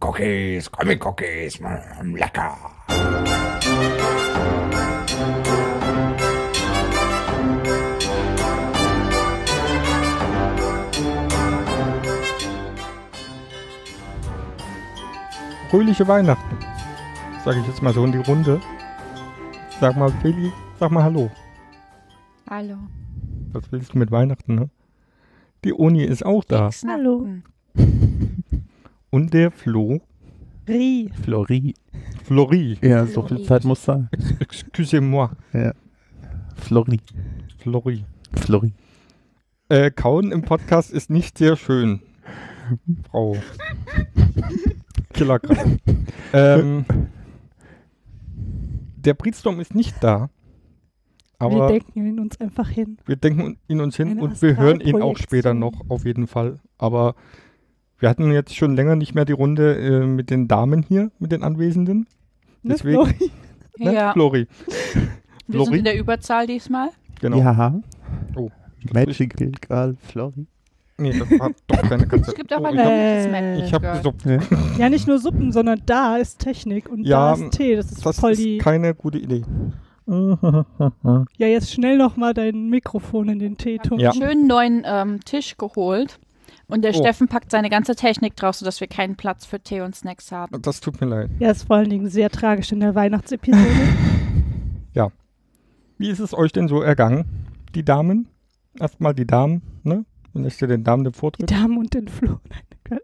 Cookies, Comic Cookies, lecker. Fröhliche Weihnachten, sage ich jetzt mal so in die Runde. Sag mal, Feli, sag mal Hallo. Hallo. Was willst du mit Weihnachten, ne? Die Uni ist auch da. Hallo. Und der Flo. Flori. Ja, so viel Zeit muss sein. Excusez-moi. Ja. Flori. Kauen im Podcast ist nicht sehr schön. Frau. Killerkram. Der Britstorm ist nicht da. Aber wir denken ihn uns einfach hin. Wir denken ihn uns hin und wir hören ihn auch später noch, auf jeden Fall. Aber wir hatten jetzt schon länger nicht mehr die Runde mit den Damen hier, mit den Anwesenden. Deswegen, Flori. Ne? Ja. Flori. Wir sind in der Überzahl diesmal. Genau. Ja. Oh, Magical Girl Flori. Nee, das war doch keine ganze... Es gibt auch eine... Ich habe Suppen. Ja, nicht nur Suppen, sondern da ist Technik und ja, da ist Tee. Das ist voll die... keine gute Idee. Ja, jetzt schnell nochmal dein Mikrofon in den Tee tunken. Ich habe einen schönen neuen Tisch geholt und der Steffen packt seine ganze Technik drauf, sodass wir keinen Platz für Tee und Snacks haben. Das tut mir leid. Ja, ist vor allen Dingen sehr tragisch in der Weihnachtsepisode. Ja. Wie ist es euch denn so ergangen? Die Damen? Erstmal die Damen, ne? Wenn ich dir den Damen den Vortritt. Die Damen und den Flo. Nein, okay.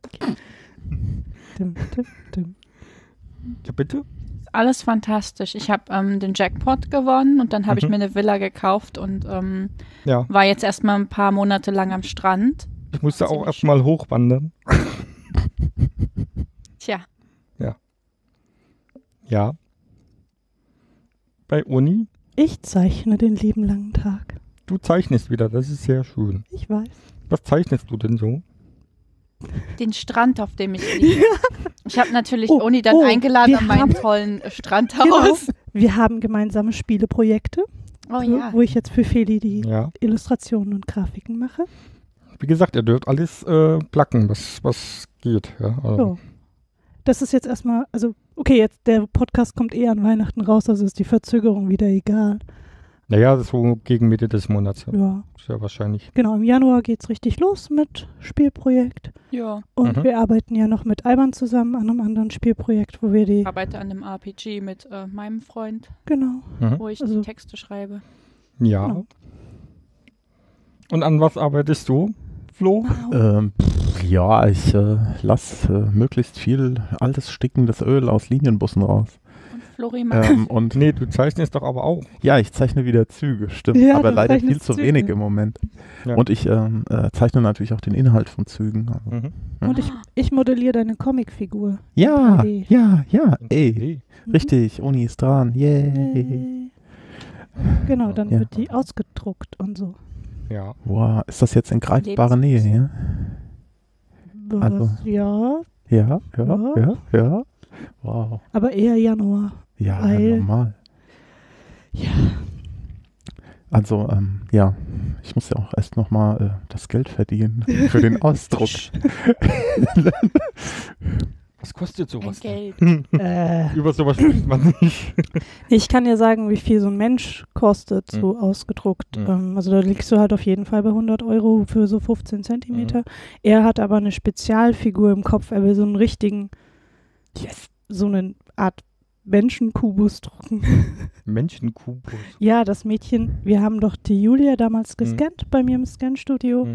Ja, bitte? Alles fantastisch. Ich habe den Jackpot gewonnen und dann habe ich mir eine Villa gekauft und war jetzt erstmal ein paar Monate lang am Strand. Ich musste auch erstmal hochwandern. Tja. Ja. Ja. Bei Uni? Ich zeichne den lieben langen Tag. Du zeichnest wieder, das ist sehr schön. Ich weiß. Was zeichnest du denn so? Den Strand, auf dem ich liege. Ja. Ich habe natürlich Uni dann eingeladen an meinen tollen Strandhaus. Genau. Wir haben gemeinsame Spieleprojekte, wo ich jetzt für Feli die Illustrationen und Grafiken mache. Wie gesagt, ihr dürft alles placken, was geht. Ja, also. Das ist jetzt erstmal, also okay, jetzt der Podcast kommt eher an Weihnachten raus, also ist die Verzögerung wieder egal. Naja, so gegen Mitte des Monats. Ja. Sehr wahrscheinlich. Genau, im Januar geht es richtig los mit Spielprojekt. Ja. Und wir arbeiten ja noch mit Alban zusammen an einem anderen Spielprojekt, wo wir die... Ich arbeite an einem RPG mit meinem Freund. Genau. Wo ich die Texte schreibe. Ja. Genau. Und an was arbeitest du, Flo? Wow. Ich lasse möglichst viel altes, stickendes Öl aus Linienbussen raus. Flori macht. Nee, du zeichnest doch aber auch. Ja, ich zeichne wieder Züge, stimmt. Ja, aber leider viel zu wenig im Moment. Ja. Und ich zeichne natürlich auch den Inhalt von Zügen. Also. Und ich modelliere deine Comicfigur. Ja, ja. Ey, richtig, Uni ist dran. Yay. Genau, dann wird die ausgedruckt und so. Ja. Wow, ist das jetzt in greifbarer Nähe, ja? Also, ja. Wow. Aber eher Januar. Ja, normal. Ja. Also, ich muss ja auch erst nochmal das Geld verdienen für den Ausdruck. Was kostet sowas? Geld. Über sowas spricht man nicht. Ich kann dir sagen, wie viel so ein Mensch kostet, so ausgedruckt. Also da liegst du halt auf jeden Fall bei 100 Euro für so 15 Zentimeter. Er hat aber eine Spezialfigur im Kopf, er will so einen richtigen... Yes. So eine Art Menschenkubus drucken. Menschenkubus? Ja, das Mädchen, wir haben doch die Julia damals gescannt bei mir im Scanstudio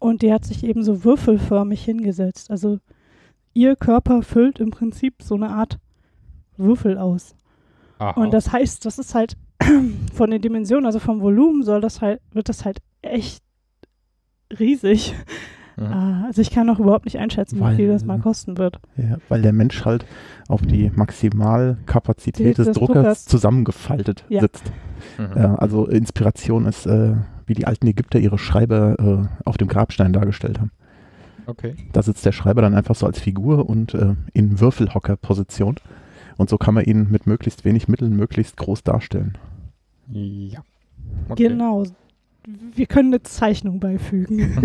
und die hat sich eben so würfelförmig hingesetzt. Also ihr Körper füllt im Prinzip so eine Art Würfel aus. Aha. Und das heißt, das ist halt von den Dimensionen, also vom Volumen wird das halt echt riesig. Also ich kann noch überhaupt nicht einschätzen, wie viel das mal kosten wird. Ja, weil der Mensch halt auf die Maximalkapazität des Druckers zusammengefaltet sitzt. Also Inspiration ist, wie die alten Ägypter ihre Schreiber auf dem Grabstein dargestellt haben. Okay. Da sitzt der Schreiber dann einfach so als Figur und in Würfelhocker-Position. Und so kann man ihn mit möglichst wenig Mitteln möglichst groß darstellen. Ja. Okay. Genau. wir können eine Zeichnung beifügen.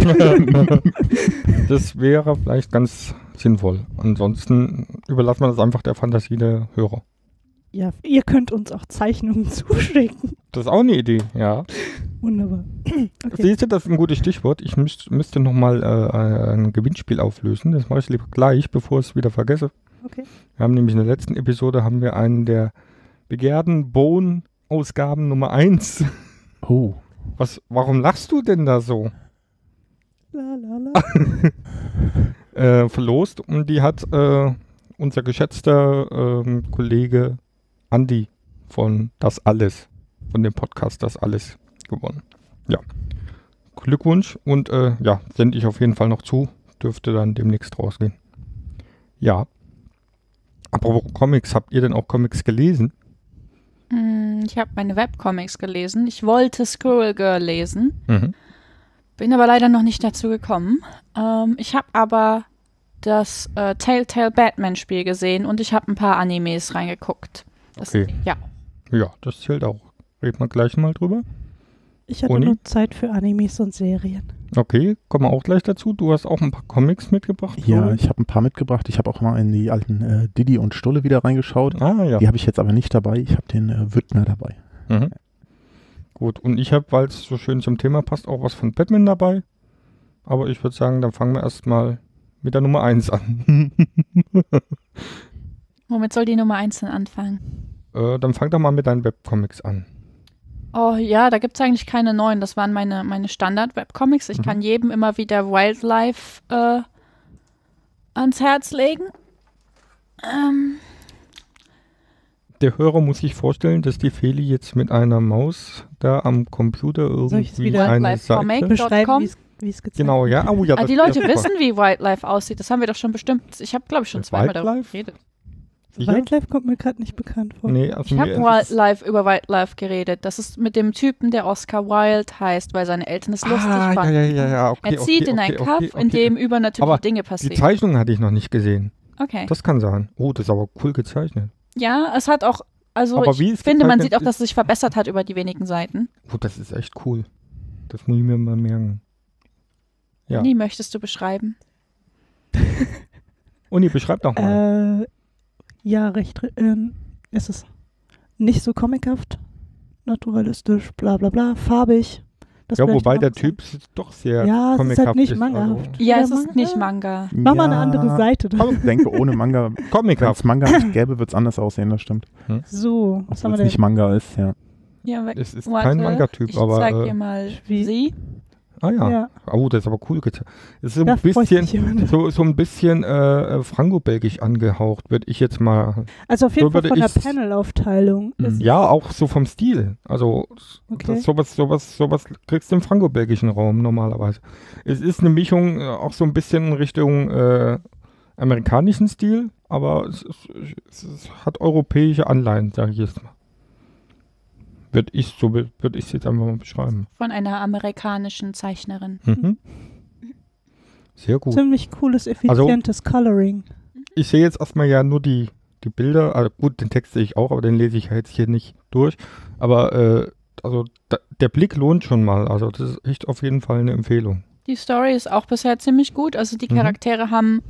Das wäre vielleicht ganz sinnvoll. Ansonsten überlassen wir das einfach der Fantasie der Hörer. Ja, ihr könnt uns auch Zeichnungen zuschicken. Das ist auch eine Idee, ja. Wunderbar. Okay. Siehst du, das ist ein gutes Stichwort. Ich müsste nochmal ein Gewinnspiel auflösen. Das mache ich lieber gleich, bevor ich es wieder vergesse. Okay. Wir haben nämlich in der letzten Episode einen der begehrten Bone-Ausgaben Nummer 1. Oh. Warum lachst du denn da so? La, la, la. Verlost und die hat unser geschätzter Kollege Andi von Das Alles, von dem Podcast Das Alles gewonnen. Ja, Glückwunsch und ja, sende ich auf jeden Fall noch zu. Dürfte dann demnächst rausgehen. Ja. Apropos Comics, habt ihr denn auch Comics gelesen? Ich habe meine Webcomics gelesen. Ich wollte Squirrel Girl lesen, bin aber leider noch nicht dazu gekommen. Ich habe aber das Telltale Batman-Spiel gesehen und ich habe ein paar Animes reingeguckt. Das, okay. Ja. Ja, das zählt auch. Reden wir gleich mal drüber. Ich hatte nur Zeit für Animes und Serien. Okay, kommen wir auch gleich dazu. Du hast auch ein paar Comics mitgebracht. Ja, ich habe ein paar mitgebracht. Ich habe auch mal in die alten Didi und Stulle wieder reingeschaut. Ah, ja. Die habe ich jetzt aber nicht dabei. Ich habe den Wüttner dabei. Mhm. Gut, und ich habe, weil es so schön zum Thema passt, auch was von Batman dabei. Aber ich würde sagen, dann fangen wir erstmal mit der Nummer 1 an. Womit soll die Nummer 1 denn anfangen? Dann fang doch mal mit deinen Webcomics an. Oh ja, da gibt es eigentlich keine neuen. Das waren meine Standard-Webcomics. Ich kann jedem immer wieder Wildlife ans Herz legen. Der Hörer muss sich vorstellen, dass die Feli jetzt mit einer Maus da am Computer irgendwie eine Seite beschreiben, wie es gezeigt. Genau, ja. Oh, ja, die Leute wissen, wie Wildlife aussieht. Das haben wir doch schon bestimmt. Ich habe, glaube ich, schon zweimal darüber geredet. Sicher? Wildlife kommt mir gerade nicht bekannt vor. Nee, also ich habe über Wildlife geredet. Das ist mit dem Typen, der Oscar Wilde heißt, weil seine Eltern es lustig fanden. Ja, okay, er zieht in einen Kaff, in dem übernatürliche Dinge passieren. Die Zeichnung hatte ich noch nicht gesehen. Okay. Das kann sein. Oh, das ist aber cool gezeichnet. Ja, es hat auch, also aber ich finde, man sieht auch, dass es sich verbessert hat über die wenigen Seiten. Oh, das ist echt cool. Das muss ich mir mal merken. Ja. Uni, möchtest du beschreiben? Uni, beschreib doch mal. Ja, recht. Es ist nicht so comichaft, naturalistisch, bla bla bla, farbig. Das ja, wobei der Typ doch sehr comichaft ist. Ja, es ist halt nicht mangahaft. Also. Ja, es ist nicht Manga. Mach mal eine andere Seite. Ich denke, ohne Manga, wenn es Manga nicht gäbe, wird es anders aussehen, das stimmt. Hm? So. Obwohl es nicht Manga ist, ja. Es ist kein Manga-Typ, aber... Ich zeig dir mal, wie sie... Ah ja. Oh, das ist aber cool. Es ist so ein bisschen, franco-belgisch angehaucht, würde ich jetzt mal. Also auf jeden Fall von der Panel-Aufteilung. Ja, auch so vom Stil. Also sowas kriegst du im franco-belgischen Raum normalerweise. Es ist eine Mischung auch so ein bisschen in Richtung amerikanischen Stil, aber es hat europäische Anleihen, sage ich jetzt mal. Würde ich es jetzt einfach mal beschreiben. Von einer amerikanischen Zeichnerin. Mhm. Sehr gut. Ziemlich cooles, effizientes Coloring. Ich sehe jetzt erstmal ja nur die Bilder. Also gut, den Text sehe ich auch, aber den lese ich jetzt hier nicht durch. Aber also der Blick lohnt schon mal. Also das ist echt auf jeden Fall eine Empfehlung. Die Story ist auch bisher ziemlich gut. Also die Charaktere haben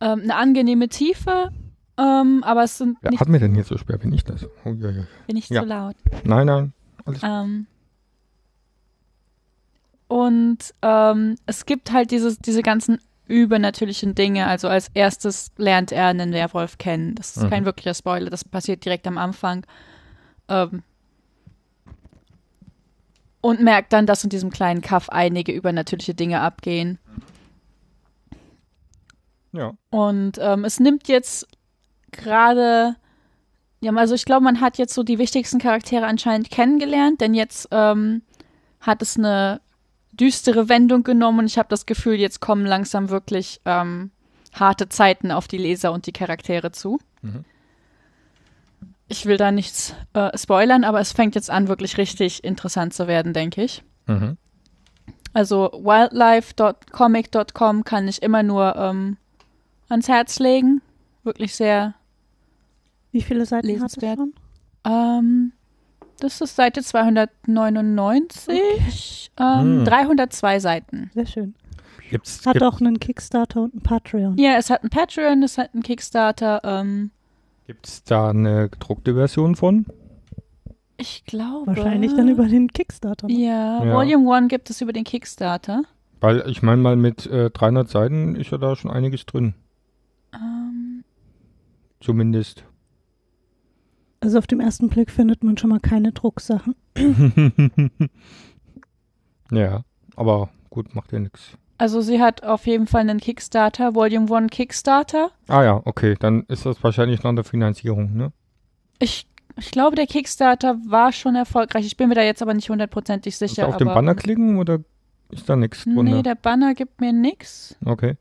eine angenehme Tiefe. Aber es sind nicht... Hat mir denn hier so schwer? Bin ich das? Oh, ja. Bin ich zu laut? Nein. Alles und es gibt halt diese ganzen übernatürlichen Dinge. Also als erstes lernt er einen Werwolf kennen. Das ist kein wirklicher Spoiler. Das passiert direkt am Anfang. Und merkt dann, dass in diesem kleinen Kaff einige übernatürliche Dinge abgehen. Ja. Und es nimmt jetzt... gerade, ja, also ich glaube, man hat jetzt so die wichtigsten Charaktere anscheinend kennengelernt, denn jetzt hat es eine düstere Wendung genommen und ich habe das Gefühl, jetzt kommen langsam wirklich harte Zeiten auf die Leser und die Charaktere zu. Mhm. Ich will da nichts spoilern, aber es fängt jetzt an, wirklich richtig interessant zu werden, denke ich. Mhm. Also wildlife.comic.com kann ich immer nur ans Herz legen. Wirklich sehr lesenswert. Wie viele Seiten hat es schon? Das ist Seite 299, okay. 302 Seiten. Sehr schön. Hat auch einen Kickstarter und einen Patreon. Ja, es hat einen Patreon, es hat einen Kickstarter. Gibt es da eine gedruckte Version von? Ich glaube. Wahrscheinlich dann über den Kickstarter. Ja, ja. Volume 1 gibt es über den Kickstarter. Weil, ich meine mal, mit 300 Seiten ist ja da schon einiges drin. Zumindest. Also auf dem ersten Blick findet man schon mal keine Drucksachen. Ja, aber gut, macht ja nichts. Also sie hat auf jeden Fall einen Kickstarter, Volume 1 Kickstarter. Ah ja, okay, dann ist das wahrscheinlich noch eine Finanzierung, ne? Ich glaube, der Kickstarter war schon erfolgreich. Ich bin mir da jetzt aber nicht hundertprozentig sicher. Ist da auf den Banner klicken oder ist da nichts drunter? Nee, der Banner gibt mir nichts. Okay.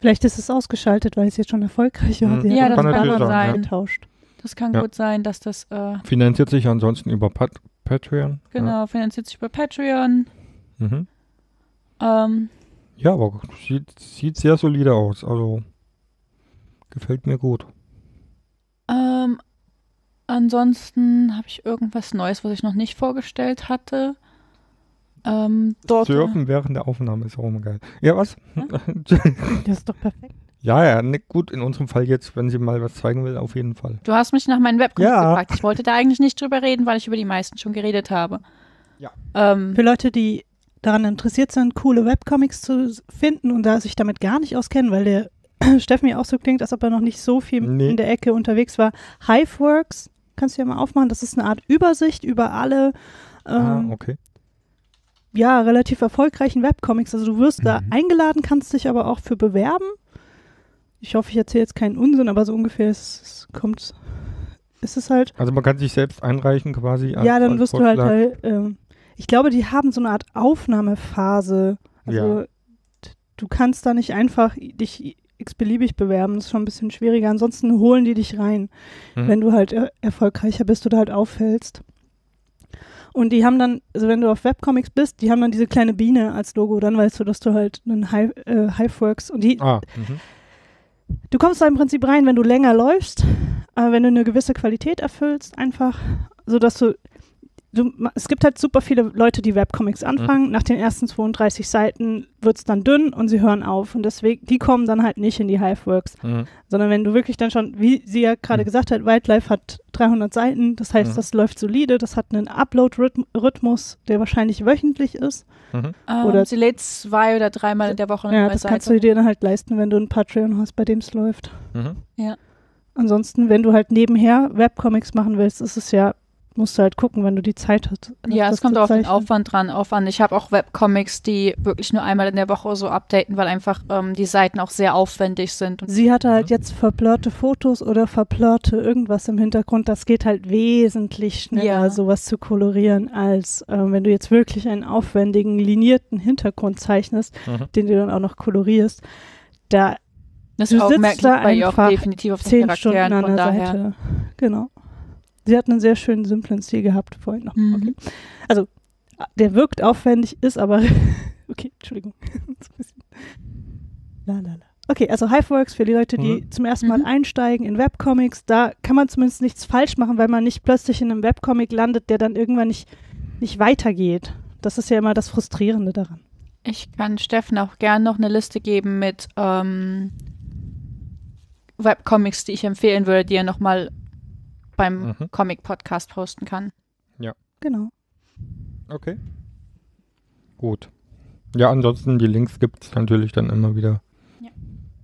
Vielleicht ist es ausgeschaltet, weil es jetzt schon erfolgreich war. Mhm. Ja, das kann sein. Getauscht. Das kann gut sein, dass das... finanziert sich ansonsten über Patreon. Genau, ja. Finanziert sich über Patreon. Mhm. Ja, aber sieht sehr solide aus. Also, gefällt mir gut. Ansonsten habe ich irgendwas Neues, was ich noch nicht vorgestellt hatte. Surfen während der Aufnahme ist auch immer geil. Ja, was? Ja? Das ist doch perfekt. Ja, ne, gut, in unserem Fall jetzt, wenn sie mal was zeigen will, auf jeden Fall. Du hast mich nach meinen Webcomics gefragt. Ich wollte da eigentlich nicht drüber reden, weil ich über die meisten schon geredet habe. Ja. Für Leute, die daran interessiert sind, coole Webcomics zu finden und da sich damit gar nicht auskennen, weil der Steffen ja auch so klingt, als ob er noch nicht so viel in der Ecke unterwegs war. Hiveworks, kannst du ja mal aufmachen, das ist eine Art Übersicht über alle ja, relativ erfolgreichen Webcomics. Also du wirst da eingeladen, kannst dich aber auch für bewerben. Ich hoffe, ich erzähle jetzt keinen Unsinn, aber so ungefähr ist es halt. Also man kann sich selbst einreichen quasi. Ja, dann wirst du halt ich glaube, die haben so eine Art Aufnahmephase. Also du kannst da nicht einfach dich x-beliebig bewerben, das ist schon ein bisschen schwieriger. Ansonsten holen die dich rein, wenn du halt erfolgreicher bist oder halt auffällst. Und die haben dann, also wenn du auf Webcomics bist, die haben dann diese kleine Biene als Logo, dann weißt du, dass du halt einen Hiveworks und die du kommst da im Prinzip rein, wenn du länger läufst, wenn du eine gewisse Qualität erfüllst, einfach, sodass es gibt halt super viele Leute, die Webcomics anfangen. Nach den ersten 32 Seiten wird es dann dünn und sie hören auf. Und deswegen, die kommen dann halt nicht in die Hiveworks. Sondern wenn du wirklich dann schon, wie sie ja gerade gesagt hat, Wildlife hat 300 Seiten. Das heißt, das läuft solide. Das hat einen Upload-Rhythmus, der wahrscheinlich wöchentlich ist. Oder sie lädt 2 oder 3 Mal in der Woche. Ja, das kannst du dir dann halt leisten, wenn du ein Patreon hast, bei dem es läuft. Ja. Ansonsten, wenn du halt nebenher Webcomics machen willst, ist es ja musst du halt gucken, wenn du die Zeit hast. Ja, es kommt auch auf den Aufwand dran. Ich habe auch Webcomics, die wirklich nur einmal in der Woche so updaten, weil einfach die Seiten auch sehr aufwendig sind. Sie hatte halt jetzt verblurrte Fotos oder verblurrte irgendwas im Hintergrund. Das geht halt wesentlich schneller, sowas zu kolorieren, als wenn du jetzt wirklich einen aufwendigen, linierten Hintergrund zeichnest, den du dann auch noch kolorierst. Das du sitzt da einfach definitiv auf 10 Stunden an der Seite. Genau. Sie hat einen sehr schönen, simplen Stil gehabt vorhin noch. Okay. Also, der wirkt aufwendig, ist aber okay, Entschuldigung. Okay, also Hiveworks für die Leute, die zum ersten Mal einsteigen in Webcomics, da kann man zumindest nichts falsch machen, weil man nicht plötzlich in einem Webcomic landet, der dann irgendwann nicht weitergeht. Das ist ja immer das Frustrierende daran. Ich kann Steffen auch gern noch eine Liste geben mit Webcomics, die ich empfehlen würde, die er nochmal beim Comic-Podcast posten kann. Ja. Genau. Okay. Gut. Ja, ansonsten die Links gibt es natürlich dann immer wieder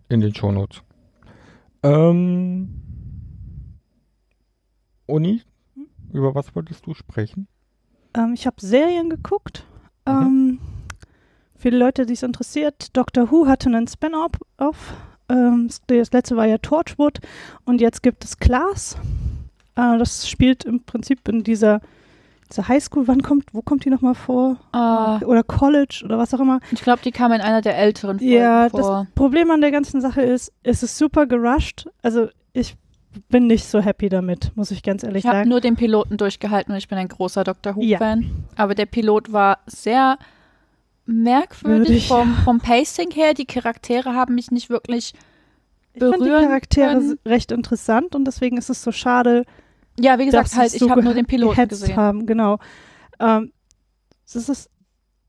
in den Shownotes. Uni, über was wolltest du sprechen? Ich habe Serien geguckt. Für die Leute, die es interessiert, Doctor Who hatte einen Spin-off. Das letzte war ja Torchwood und jetzt gibt es Class. Das spielt im Prinzip in dieser Highschool, wo kommt die nochmal vor? Oder College oder was auch immer. Ich glaube, die kam in einer der älteren Folgen vor. Ja, das Problem an der ganzen Sache ist, es ist super gerusht. Also ich bin nicht so happy damit, muss ich ganz ehrlich sagen. Ich habe nur den Piloten durchgehalten und ich bin ein großer Doctor Who-Fan. Ja. Aber der Pilot war sehr merkwürdig vom Pacing her. Die Charaktere haben mich nicht wirklich berühren. Ich finde die Charaktere recht interessant und deswegen ist es so schade, Ja, wie gesagt, halt, ich habe nur den Piloten gesehen. Haben, genau. Das ist,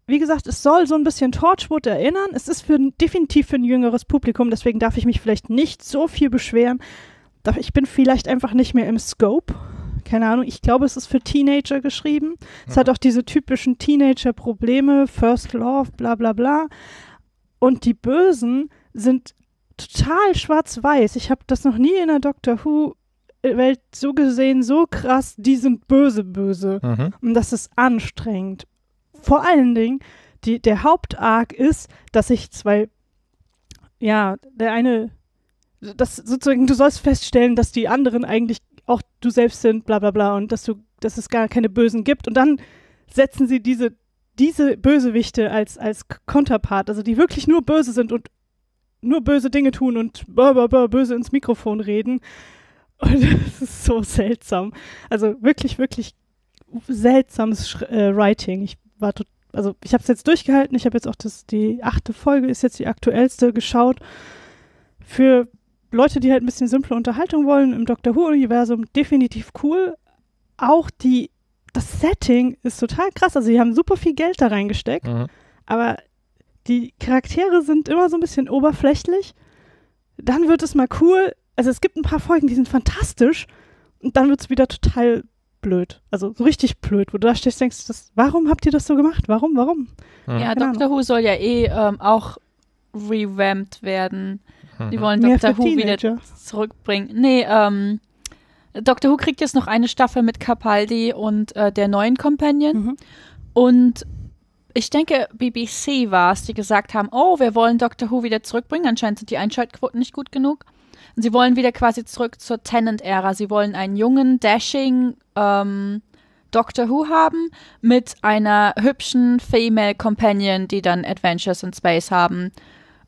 wie gesagt, es soll so ein bisschen Torchwood erinnern. Es ist definitiv für ein jüngeres Publikum, deswegen darf ich mich vielleicht nicht so viel beschweren. Ich bin vielleicht einfach nicht mehr im Scope. Keine Ahnung, ich glaube, es ist für Teenager geschrieben. Es hat auch diese typischen Teenager-Probleme, First Love, bla bla bla. Und die Bösen sind total schwarz-weiß. Ich habe das noch nie in der Doctor Who Welt so gesehen, so krass, die sind böse, böse. Mhm. Und das ist anstrengend. Vor allen Dingen, der Hauptarg ist, dass sich zwei, ja, der eine, das sozusagen, du sollst feststellen, dass die anderen eigentlich auch du selbst sind, bla bla bla, und dass es gar keine Bösen gibt. Und dann setzen sie diese Bösewichte als Konterpart, also die wirklich nur böse sind und nur böse Dinge tun und böse ins Mikrofon reden. Und das ist so seltsam. Also wirklich, wirklich seltsames Writing. Ich habe es jetzt durchgehalten. Ich habe jetzt auch die 8. Folge, ist jetzt die aktuellste, geschaut. Für Leute, die halt ein bisschen simple Unterhaltung wollen im Doctor Who-Universum, definitiv cool. Auch das Setting ist total krass. Also sie haben super viel Geld da reingesteckt. Mhm. Aber die Charaktere sind immer so ein bisschen oberflächlich. Dann wird es mal cool. Also es gibt ein paar Folgen, die sind fantastisch, und dann wird es wieder total blöd. Also so richtig blöd, wo du da stehst und denkst, warum habt ihr das so gemacht? Warum? Mhm. Ja, Doctor Who soll ja auch revamped werden. Mhm. Die wollen Doctor Who wieder zurückbringen. Nee, Doctor Who kriegt jetzt noch eine Staffel mit Capaldi und der neuen Companion. Mhm. Und ich denke, BBC war es, die gesagt haben, oh, wir wollen Doctor Who wieder zurückbringen. Anscheinend sind die Einschaltquoten nicht gut genug. Und sie wollen wieder quasi zurück zur Tennant-Ära. Sie wollen einen jungen, dashing Doctor Who haben mit einer hübschen Female Companion, die dann Adventures in Space haben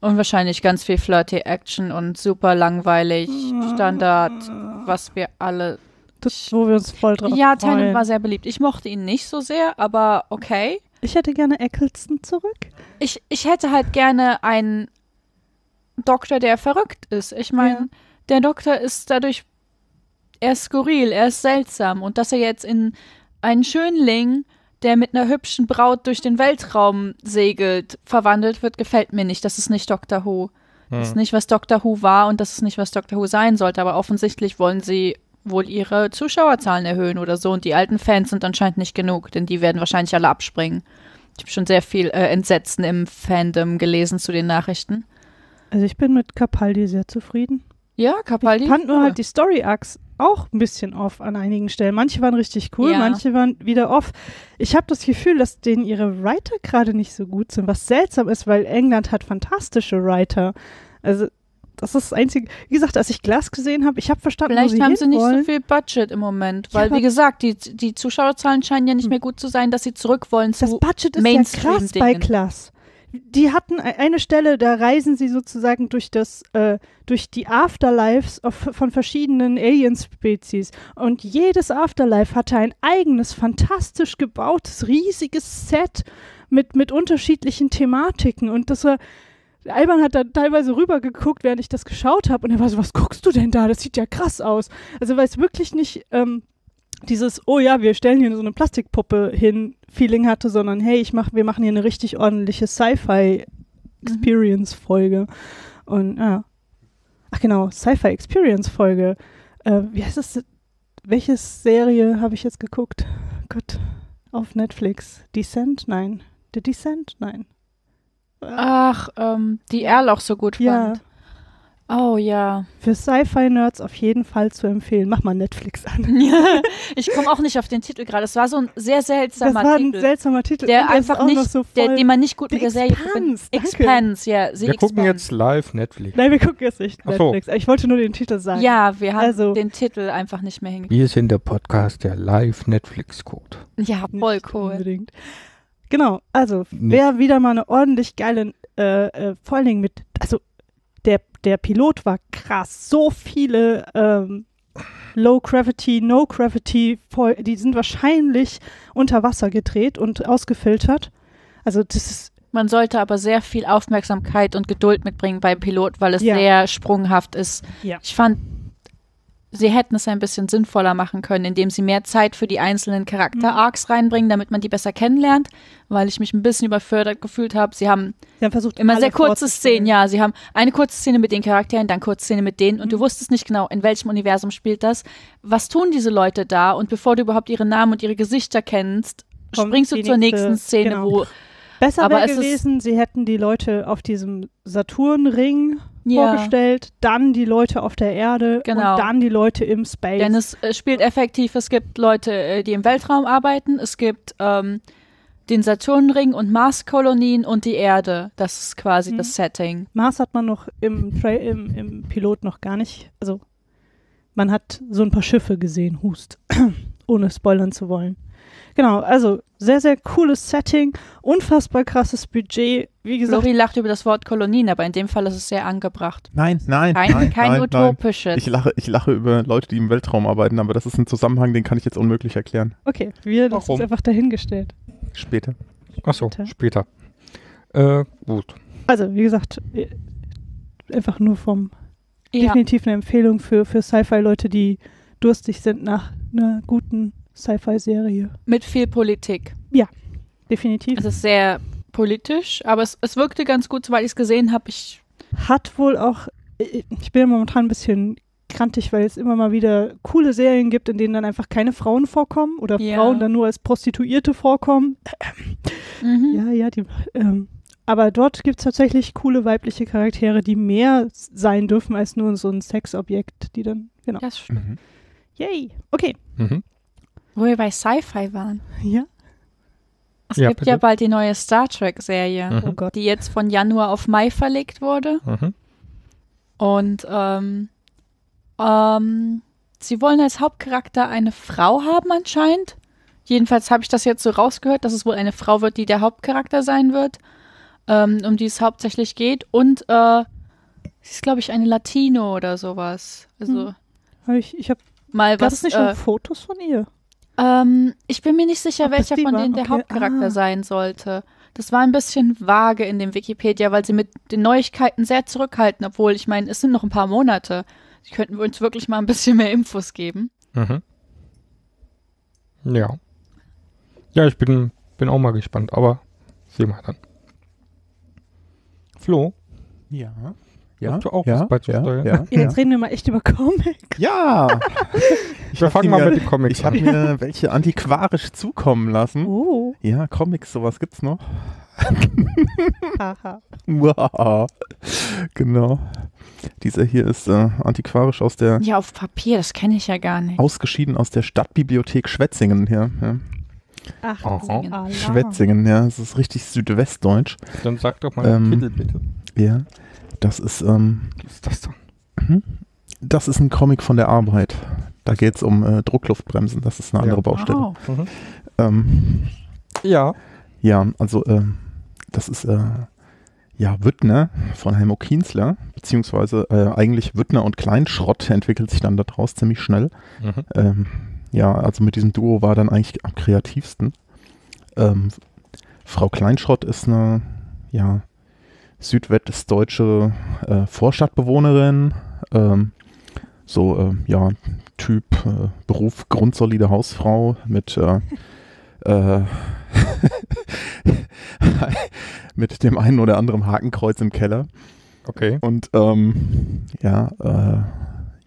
und wahrscheinlich ganz viel flirty Action und super langweilig Standard, was wir alle... wo wir uns voll drauf freuen. Ja, Tennant war sehr beliebt. Ich mochte ihn nicht so sehr, aber okay. Ich hätte gerne Eccleston zurück. Ich hätte halt gerne einen Doktor, der verrückt ist. Ich meine, ja. Der Doktor ist dadurch, er ist skurril, er ist seltsam, und dass er jetzt in einen Schönling, der mit einer hübschen Braut durch den Weltraum segelt, verwandelt wird, gefällt mir nicht. Das ist nicht Doctor Who. Hm. Das ist nicht, was Doctor Who war, und das ist nicht, was Doctor Who sein sollte, aber offensichtlich wollen sie wohl ihre Zuschauerzahlen erhöhen oder so, und die alten Fans sind anscheinend nicht genug, denn die werden wahrscheinlich alle abspringen. Ich habe schon sehr viel Entsetzen im Fandom gelesen zu den Nachrichten. Also ich bin mit Capaldi sehr zufrieden. Ja, Capaldi. Ich fand nur halt die Story-Arcs auch ein bisschen off an einigen Stellen. Manche waren richtig cool, ja. Manche waren wieder off. Ich habe das Gefühl, dass denen ihre Writer gerade nicht so gut sind, was seltsam ist, weil England hat fantastische Writer. Also das ist das Einzige. Wie gesagt, als ich Glass gesehen habe, ich habe verstanden, vielleicht wo sie haben sie nicht wollen. So viel Budget im Moment, weil wie gesagt, die Zuschauerzahlen scheinen ja nicht mehr gut zu sein, dass sie zurück wollen zu Mainstream-Dingen. Das Budget ist ja krass bei Glass. Die hatten eine Stelle, da reisen sie sozusagen durch die Afterlives von verschiedenen Alien-Spezies. Und jedes Afterlife hatte ein eigenes, fantastisch gebautes, riesiges Set mit unterschiedlichen Thematiken. Und das war, Alban hat da teilweise rübergeguckt, während ich das geschaut habe. Und er war so, was guckst du denn da? Das sieht ja krass aus. Also weil es wirklich nicht dieses, oh ja, wir stellen hier so eine Plastikpuppe hin, Feeling hatte, sondern hey, wir machen hier eine richtig ordentliche Sci-Fi-Experience-Folge. Und ja. Ach genau, Sci-Fi-Experience-Folge. Wie heißt das? Welche Serie habe ich jetzt geguckt? Gott, auf Netflix. Descent? Nein. The Descent? Nein. Ach, die Erl auch so gut fand. Oh ja. Für Sci-Fi-Nerds auf jeden Fall zu empfehlen. Mach mal Netflix an. Ja, ich komme auch nicht auf den Titel gerade. Es war so ein sehr seltsamer Titel. Der einfach nicht, so den man nicht gut mit der Serie verbindet. Expanse, ja. Wir gucken jetzt live Netflix. Nein, wir gucken jetzt nicht Netflix. Ich wollte nur den Titel sagen. Ja, wir haben den Titel einfach nicht mehr hingekriegt. Wir sind der Podcast, der live Netflix guckt. Ja, voll cool. Unbedingt. Genau, also wer wieder mal eine ordentlich geile, vor allen Dingen mit, also der Pilot war krass. So viele Low-Gravity, No-Gravity, die sind wahrscheinlich unter Wasser gedreht und ausgefiltert. Also das ist. Man sollte aber sehr viel Aufmerksamkeit und Geduld mitbringen beim Pilot, weil es sehr sprunghaft ist. Ja. Ich fand sie hätten es ein bisschen sinnvoller machen können, indem sie mehr Zeit für die einzelnen Charakter-Arcs reinbringen, damit man die besser kennenlernt, weil ich mich ein bisschen überfördert gefühlt habe. Sie haben versucht, immer sehr kurze Szenen, ja, sie haben eine kurze Szene mit den Charakteren, dann kurze Szene mit denen und du wusstest nicht genau, in welchem Universum spielt das, was tun diese Leute da, und bevor du überhaupt ihre Namen und ihre Gesichter kennst, springst du zur nächsten Szene, genau. Wo besser wäre gewesen, sie hätten die Leute auf diesem Saturnring vorgestellt, dann die Leute auf der Erde, genau, und dann die Leute im Space. Denn es spielt effektiv, es gibt Leute, die im Weltraum arbeiten, es gibt den Saturnring und Marskolonien und die Erde. Das ist quasi das Setting. Mars hat man noch im Pilot noch gar nicht, also man hat so ein paar Schiffe gesehen, ohne spoilern zu wollen. Genau, also sehr, sehr cooles Setting, unfassbar krasses Budget, wie gesagt. Lori lacht über das Wort Kolonien, aber in dem Fall ist es sehr angebracht. Nein, kein utopisches. Ich lache über Leute, die im Weltraum arbeiten, aber das ist ein Zusammenhang, den kann ich jetzt unmöglich erklären. Okay, wir lassen es einfach dahingestellt. Später. Achso, später. Gut. Also, wie gesagt, einfach nur definitiv eine Empfehlung für Sci-Fi-Leute, die durstig sind nach einer guten Sci-Fi-Serie. Mit viel Politik. Ja, definitiv. Es ist sehr politisch, aber es wirkte ganz gut, soweit ich es gesehen habe. Hat wohl auch, ich bin ja momentan ein bisschen krantig, weil es immer mal wieder coole Serien gibt, in denen dann einfach keine Frauen vorkommen oder Frauen dann nur als Prostituierte vorkommen. Aber dort gibt es tatsächlich coole weibliche Charaktere, die mehr sein dürfen als nur so ein Sexobjekt, die dann, genau. Das stimmt. Yay, okay. Wo wir bei Sci-Fi waren. Ja. Es gibt bald die neue Star Trek-Serie, die jetzt von Januar auf Mai verlegt wurde. Und sie wollen als Hauptcharakter eine Frau haben anscheinend. Jedenfalls habe ich das jetzt so rausgehört, dass es wohl eine Frau wird, die der Hauptcharakter sein wird, um die es hauptsächlich geht. Und sie ist, glaube ich, eine Latino oder sowas. Also gab es nicht schon Fotos von ihr? Ich bin mir nicht sicher, welcher von denen der Hauptcharakter sein sollte. Das war ein bisschen vage in dem Wikipedia, weil sie mit den Neuigkeiten sehr zurückhalten, obwohl, ich meine, es sind noch ein paar Monate. Sie könnten uns wirklich mal ein bisschen mehr Infos geben. Ja. Ja, ich bin auch mal gespannt, aber sehen wir dann. Flo? Ja. Du auch was beizusteuern? Jetzt reden wir mal echt über Comic. Ja! Wir fangen mal mit den Comics an. Ich habe mir welche antiquarisch zukommen lassen. Oh. Ja, Comics, sowas gibt's noch. Haha. Wow. Genau. Dieser hier ist antiquarisch aus der... Ja, auf Papier, das kenne ich ja gar nicht. Ausgeschieden aus der Stadtbibliothek Schwetzingen hier. Ja. Ach, Schwetzingen, ja. Das ist richtig südwestdeutsch. Dann sag doch mal den Titel, bitte. Ja. Das ist, was ist das denn? Das ist ein Comic von der Arbeit. Da geht es um Druckluftbremsen. Das ist eine andere Baustelle. Wow. Ja, also das ist Wüttner von Helmut Kienzler, beziehungsweise eigentlich Wüttner und Kleinschrott entwickelt sich dann daraus ziemlich schnell. Also mit diesem Duo war dann eigentlich am kreativsten. Frau Kleinschrott ist eine, südwestdeutsche Vorstadtbewohnerin, Typ, Beruf, grundsolide Hausfrau mit mit dem einen oder anderen Hakenkreuz im Keller. Okay. Und man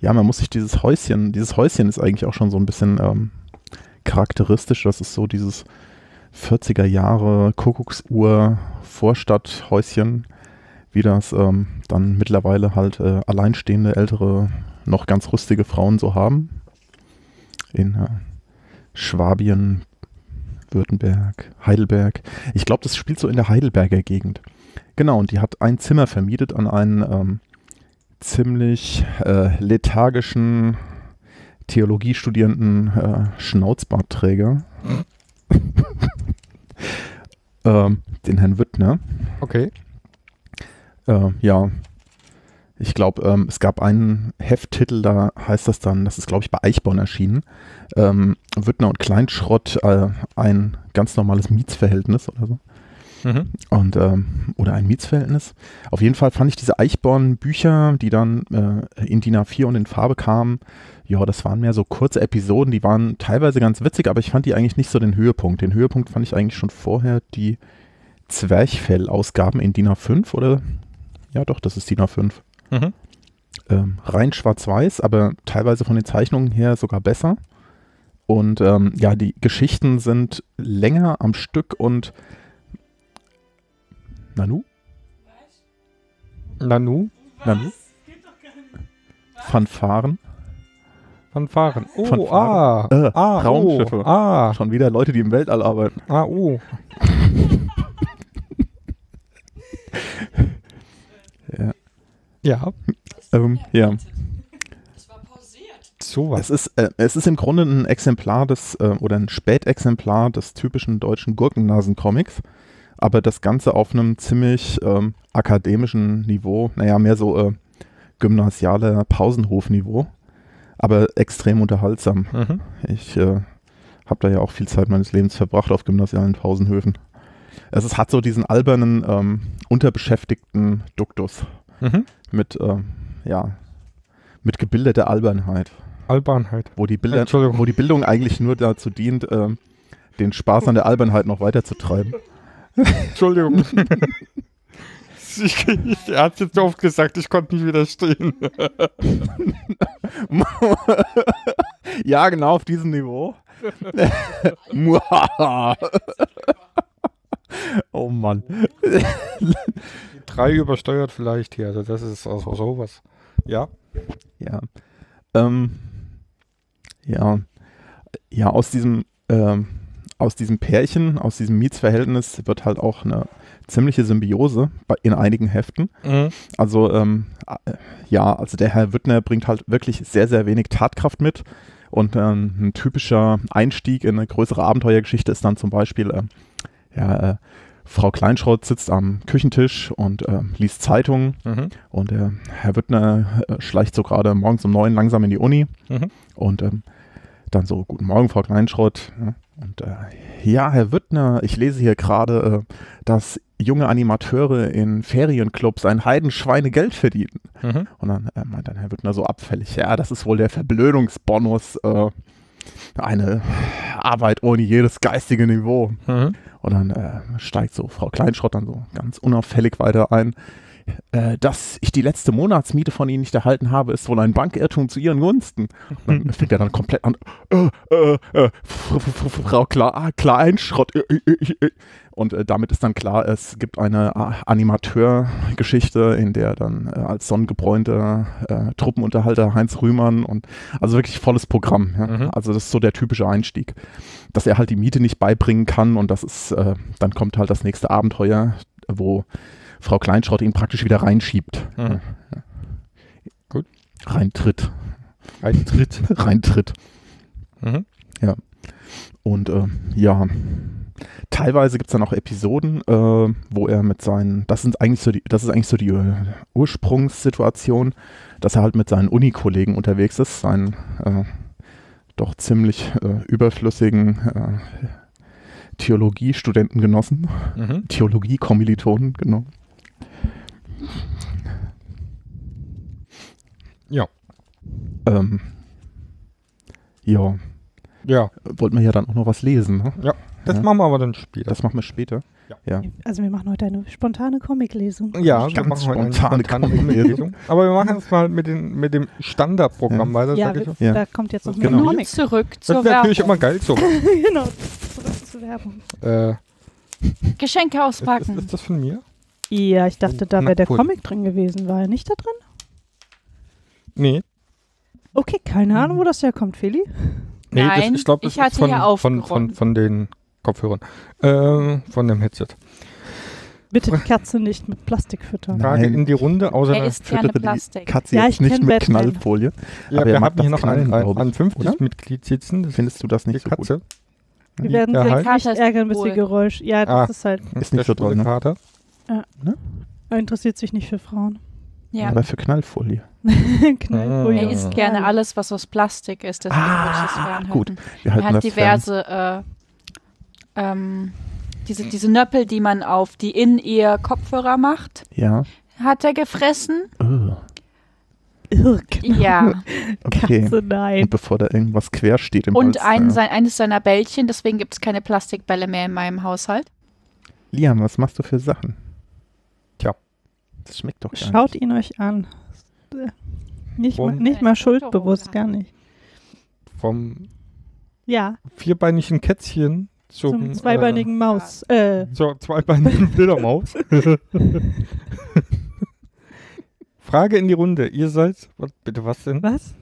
muss sich dieses Häuschen ist eigentlich auch schon so ein bisschen charakteristisch, das ist so dieses 40er Jahre Kuckucksuhr Vorstadthäuschen, wie das dann mittlerweile halt alleinstehende, ältere, noch ganz rüstige Frauen so haben. In Schwabien, Württemberg, Heidelberg. Ich glaube, das spielt so in der Heidelberger Gegend. Genau, und die hat ein Zimmer vermietet an einen ziemlich lethargischen theologiestudierenden Schnauzbartträger. Den Herrn Wüttner. Okay. Ich glaube, es gab einen Hefttitel, da heißt das dann, das ist, glaube ich, bei Eichborn erschienen, Wüttner und Kleinschrott, ein ganz normales Mietsverhältnis oder so. Mhm. Und, oder ein Mietsverhältnis. Auf jeden Fall fand ich diese Eichborn-Bücher, die dann in DIN A4 und in Farbe kamen, ja, das waren mehr so kurze Episoden, die waren teilweise ganz witzig, aber ich fand die eigentlich nicht so den Höhepunkt. Den Höhepunkt fand ich eigentlich schon vorher die Zwerchfell-Ausgaben in DIN A5 oder, ja doch, das ist DIN A5. Mhm. Rein schwarz-weiß, aber teilweise von den Zeichnungen her sogar besser. Und ja, die Geschichten sind länger am Stück und Nanu? Was? Nanu? Was? Nanu? Geht doch gar nicht. Was? Fanfaren? Fanfaren. Oh, Fanfaren. Ah, Raumschiffe. Oh, ah. Schon wieder Leute, die im Weltall arbeiten. Ah, oh. Ja. Ja. Ja. Das war pausiert. So was. Es ist im Grunde ein Exemplar des, oder ein Spätexemplar des typischen deutschen Gurkennasen-Comics, aber das Ganze auf einem ziemlich akademischen Niveau, naja, mehr so gymnasialer Pausenhof-Niveau, aber extrem unterhaltsam. Mhm. Ich habe da ja auch viel Zeit meines Lebens verbracht auf gymnasialen Pausenhöfen. Es hat so diesen albernen, unterbeschäftigten Duktus. Mhm. Mit, ja, mit gebildeter Albernheit. Albernheit. Wo die Bildung eigentlich nur dazu dient, den Spaß an der Albernheit noch weiterzutreiben. Entschuldigung. Er hat jetzt oft gesagt, ich konnte nicht widerstehen. Ja, genau, auf diesem Niveau. Oh Mann. Die 3 übersteuert vielleicht hier, also das ist auch sowas. Ja. Ja. Ja. Ja, aus diesem Pärchen, aus diesem Mietsverhältnis wird halt auch eine ziemliche Symbiose in einigen Heften. Mhm. Also, ja, also der Herr Wüttner bringt halt wirklich sehr, sehr wenig Tatkraft mit und ein typischer Einstieg in eine größere Abenteuergeschichte ist dann zum Beispiel, ja, Frau Kleinschrott sitzt am Küchentisch und liest Zeitungen, mhm, und Herr Wüttner schleicht so gerade morgens um 9 langsam in die Uni, mhm, und dann so, guten Morgen, Frau Kleinschrott, ja. Und ja, Herr Wüttner, ich lese hier gerade, dass junge Animateure in Ferienclubs ein Heidenschweinegeld verdienen. Mhm. Und dann meint dann Herr Wüttner so abfällig, ja, das ist wohl der Verblödungsbonus, eine Arbeit ohne jedes geistige Niveau. Mhm. Und dann steigt so Frau Kleinschrott dann so ganz unauffällig weiter ein. Dass ich die letzte Monatsmiete von Ihnen nicht erhalten habe, ist wohl ein Bankirrtum zu Ihren Gunsten. Und dann fängt er dann komplett an, Frau Kleinschrott. Und damit ist dann klar, es gibt eine Animateurgeschichte, in der dann als sonnengebräunter Truppenunterhalter Heinz Rühmann und also wirklich volles Programm. Ja? Mhm. Also das ist so der typische Einstieg, dass er halt die Miete nicht beibringen kann und das ist, dann kommt halt das nächste Abenteuer, wo Frau Kleinschrott ihn praktisch wieder reinschiebt. Mhm. Ja. Gut. Reintritt. Reintritt. Reintritt. Mhm. Ja. Und ja, teilweise gibt es dann auch Episoden, wo er mit seinen, das ist eigentlich so die Ursprungssituation, dass er halt mit seinen Unikollegen unterwegs ist, seinen doch ziemlich überflüssigen Theologiestudentengenossen, mhm, Theologiekommilitonen, genau. Ja. Ja. Ja. Wollten wir ja dann auch noch was lesen, ne? Ja. Das, ja, machen wir aber dann später. Das machen wir später. Ja. Ja. Also wir machen heute eine spontane Comic-Lesung. Ja, ganz spontane Comic-Lesung. Aber wir machen jetzt mal mit dem Standardprogramm, ja, weiter. Ja, ja, da kommt jetzt noch mehr, genau, Comic zurück zur Werbung. Das wäre natürlich immer geil so. Genau, zurück zur Werbung. Geschenke auspacken. Ist das von mir? Ja, ich dachte, da wäre der Comic drin gewesen. War er nicht da drin? Nee. Okay, keine Ahnung, wo das herkommt, Feli. Nee, nein, das, ich glaube, das ist von den Kopfhörern. Von dem Headset. Bitte die Katze nicht mit Plastik füttern. Nein, Frage in die Runde, außer er ist gerne Plastik. Die Katze, ja, jetzt nicht mit Batman. Knallfolie. Ja, aber wir haben hier noch einen 50-Mitglied sitzen. Das findest du das nicht so Katze? Gut? Wir werden uns halt nicht ärgern, bis ihr Geräusch. Ja, das ist halt. Ist nicht so toll, ne? Ja. Ne? Er interessiert sich nicht für Frauen. Ja. Aber für Knallfolie. Knallfolie. Er isst gerne alles, was aus Plastik ist. Deswegen muss ich es fernhalten. Gut. Er hat diverse diese Nöppel, die man auf die In-Ear-Kopfhörer macht, ja, hat er gefressen. Oh. Irk. Ja. Okay. Katze, nein. Und bevor da irgendwas quer steht im Hals. Und eines seiner Bällchen, deswegen gibt es keine Plastikbälle mehr in meinem Haushalt. Liam, was machst du für Sachen? Tja, das schmeckt doch gar nicht. Schaut ihn euch an. Nicht mal schuldbewusst, gar nicht. Vom vierbeinigen Kätzchen zum zweibeinigen Maus. Zur zweibeinigen Bildermaus. Frage in die Runde. Ihr seid, bitte was denn? Was?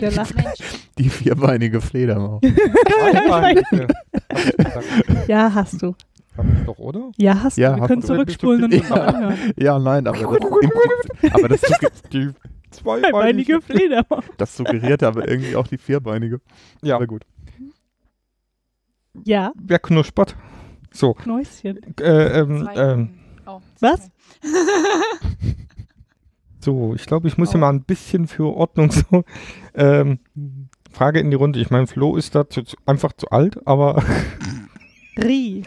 Der Lachmensch. Die vierbeinige Fledermaus. Zweibeinige. Ja, hast du. Hab ich doch, oder? Ja, hast du. Wir können zurückspulen und nochmal anhören. Ja, nein, aber das ist die zweibeinige Fledermaus. Das suggerierte aber irgendwie auch die vierbeinige. Ja. Aber gut. Ja. Wer knuspert? So. Knäuschen. Was? So, ich glaube, ich muss hier mal ein bisschen für Ordnung so. Frage in die Runde. Ich meine, Flo ist da einfach zu alt, aber. Rie.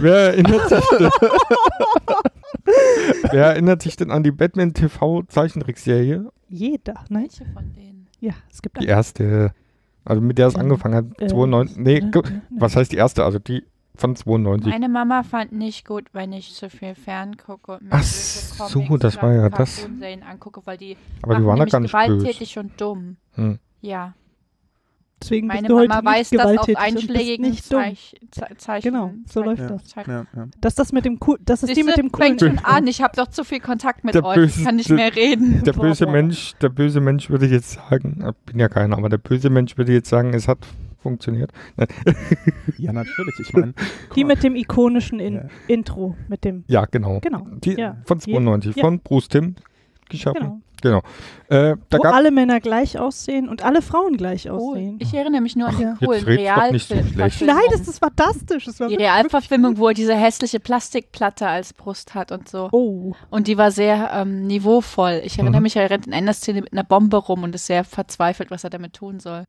Wer erinnert sich denn an die Batman-TV-Zeichentrickserie? Jeder, ne? Welche von denen? Ja, es gibt die erste. Also mit der es angefangen hat. 92. Was heißt die erste? Also die. Von 92. Meine Mama fand nicht gut, wenn ich zu viel ferngucke und mir so, das war ja das. Angucke, weil die aber die waren ja ganz gewalttätig böse und dumm. Hm. Ja. Deswegen meine Mama weiß das auf einschlägigen Zeichen. Genau, so läuft das. Ja. Das ist die mit dem coolen. Fängt schon an, ich habe doch zu viel Kontakt mit euch, ich kann nicht mehr reden. Der böse Mensch würde jetzt sagen, ich bin ja keiner, aber der böse Mensch würde jetzt sagen, es hat funktioniert. Ja, natürlich. Ich meine, die mit dem ikonischen Intro. Mit dem genau. Die von 92, von Bruce Timm geschaffen. Genau. Wo alle Männer gleich aussehen und alle Frauen gleich aussehen. Ich erinnere mich nur an den coolen Realfilm. Nein, das war fantastisch. Die Realverfilmung, wo er diese hässliche Plastikplatte als Brust hat und so. Oh. Und die war sehr niveauvoll. Ich erinnere mich, er rennt in einer Szene mit einer Bombe rum und ist sehr verzweifelt, was er damit tun soll.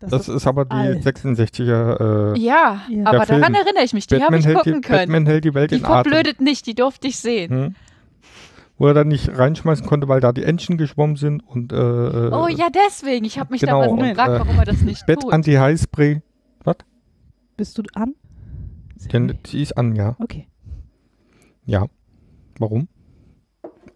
Das ist aber die alt. 66er. Aber daran erinnere ich mich. Die habe ich gucken können. Batman hält die Welt in Atem. Die verblödet nicht, die durfte ich sehen. Wo er dann nicht reinschmeißen konnte, weil da die Entchen geschwommen sind. Und, deswegen. Ich habe mich damals gefragt, warum er das nicht tut. Anti-High-Spray. Was? Bist du an? Die ist an, ja. Okay. Ja. Warum?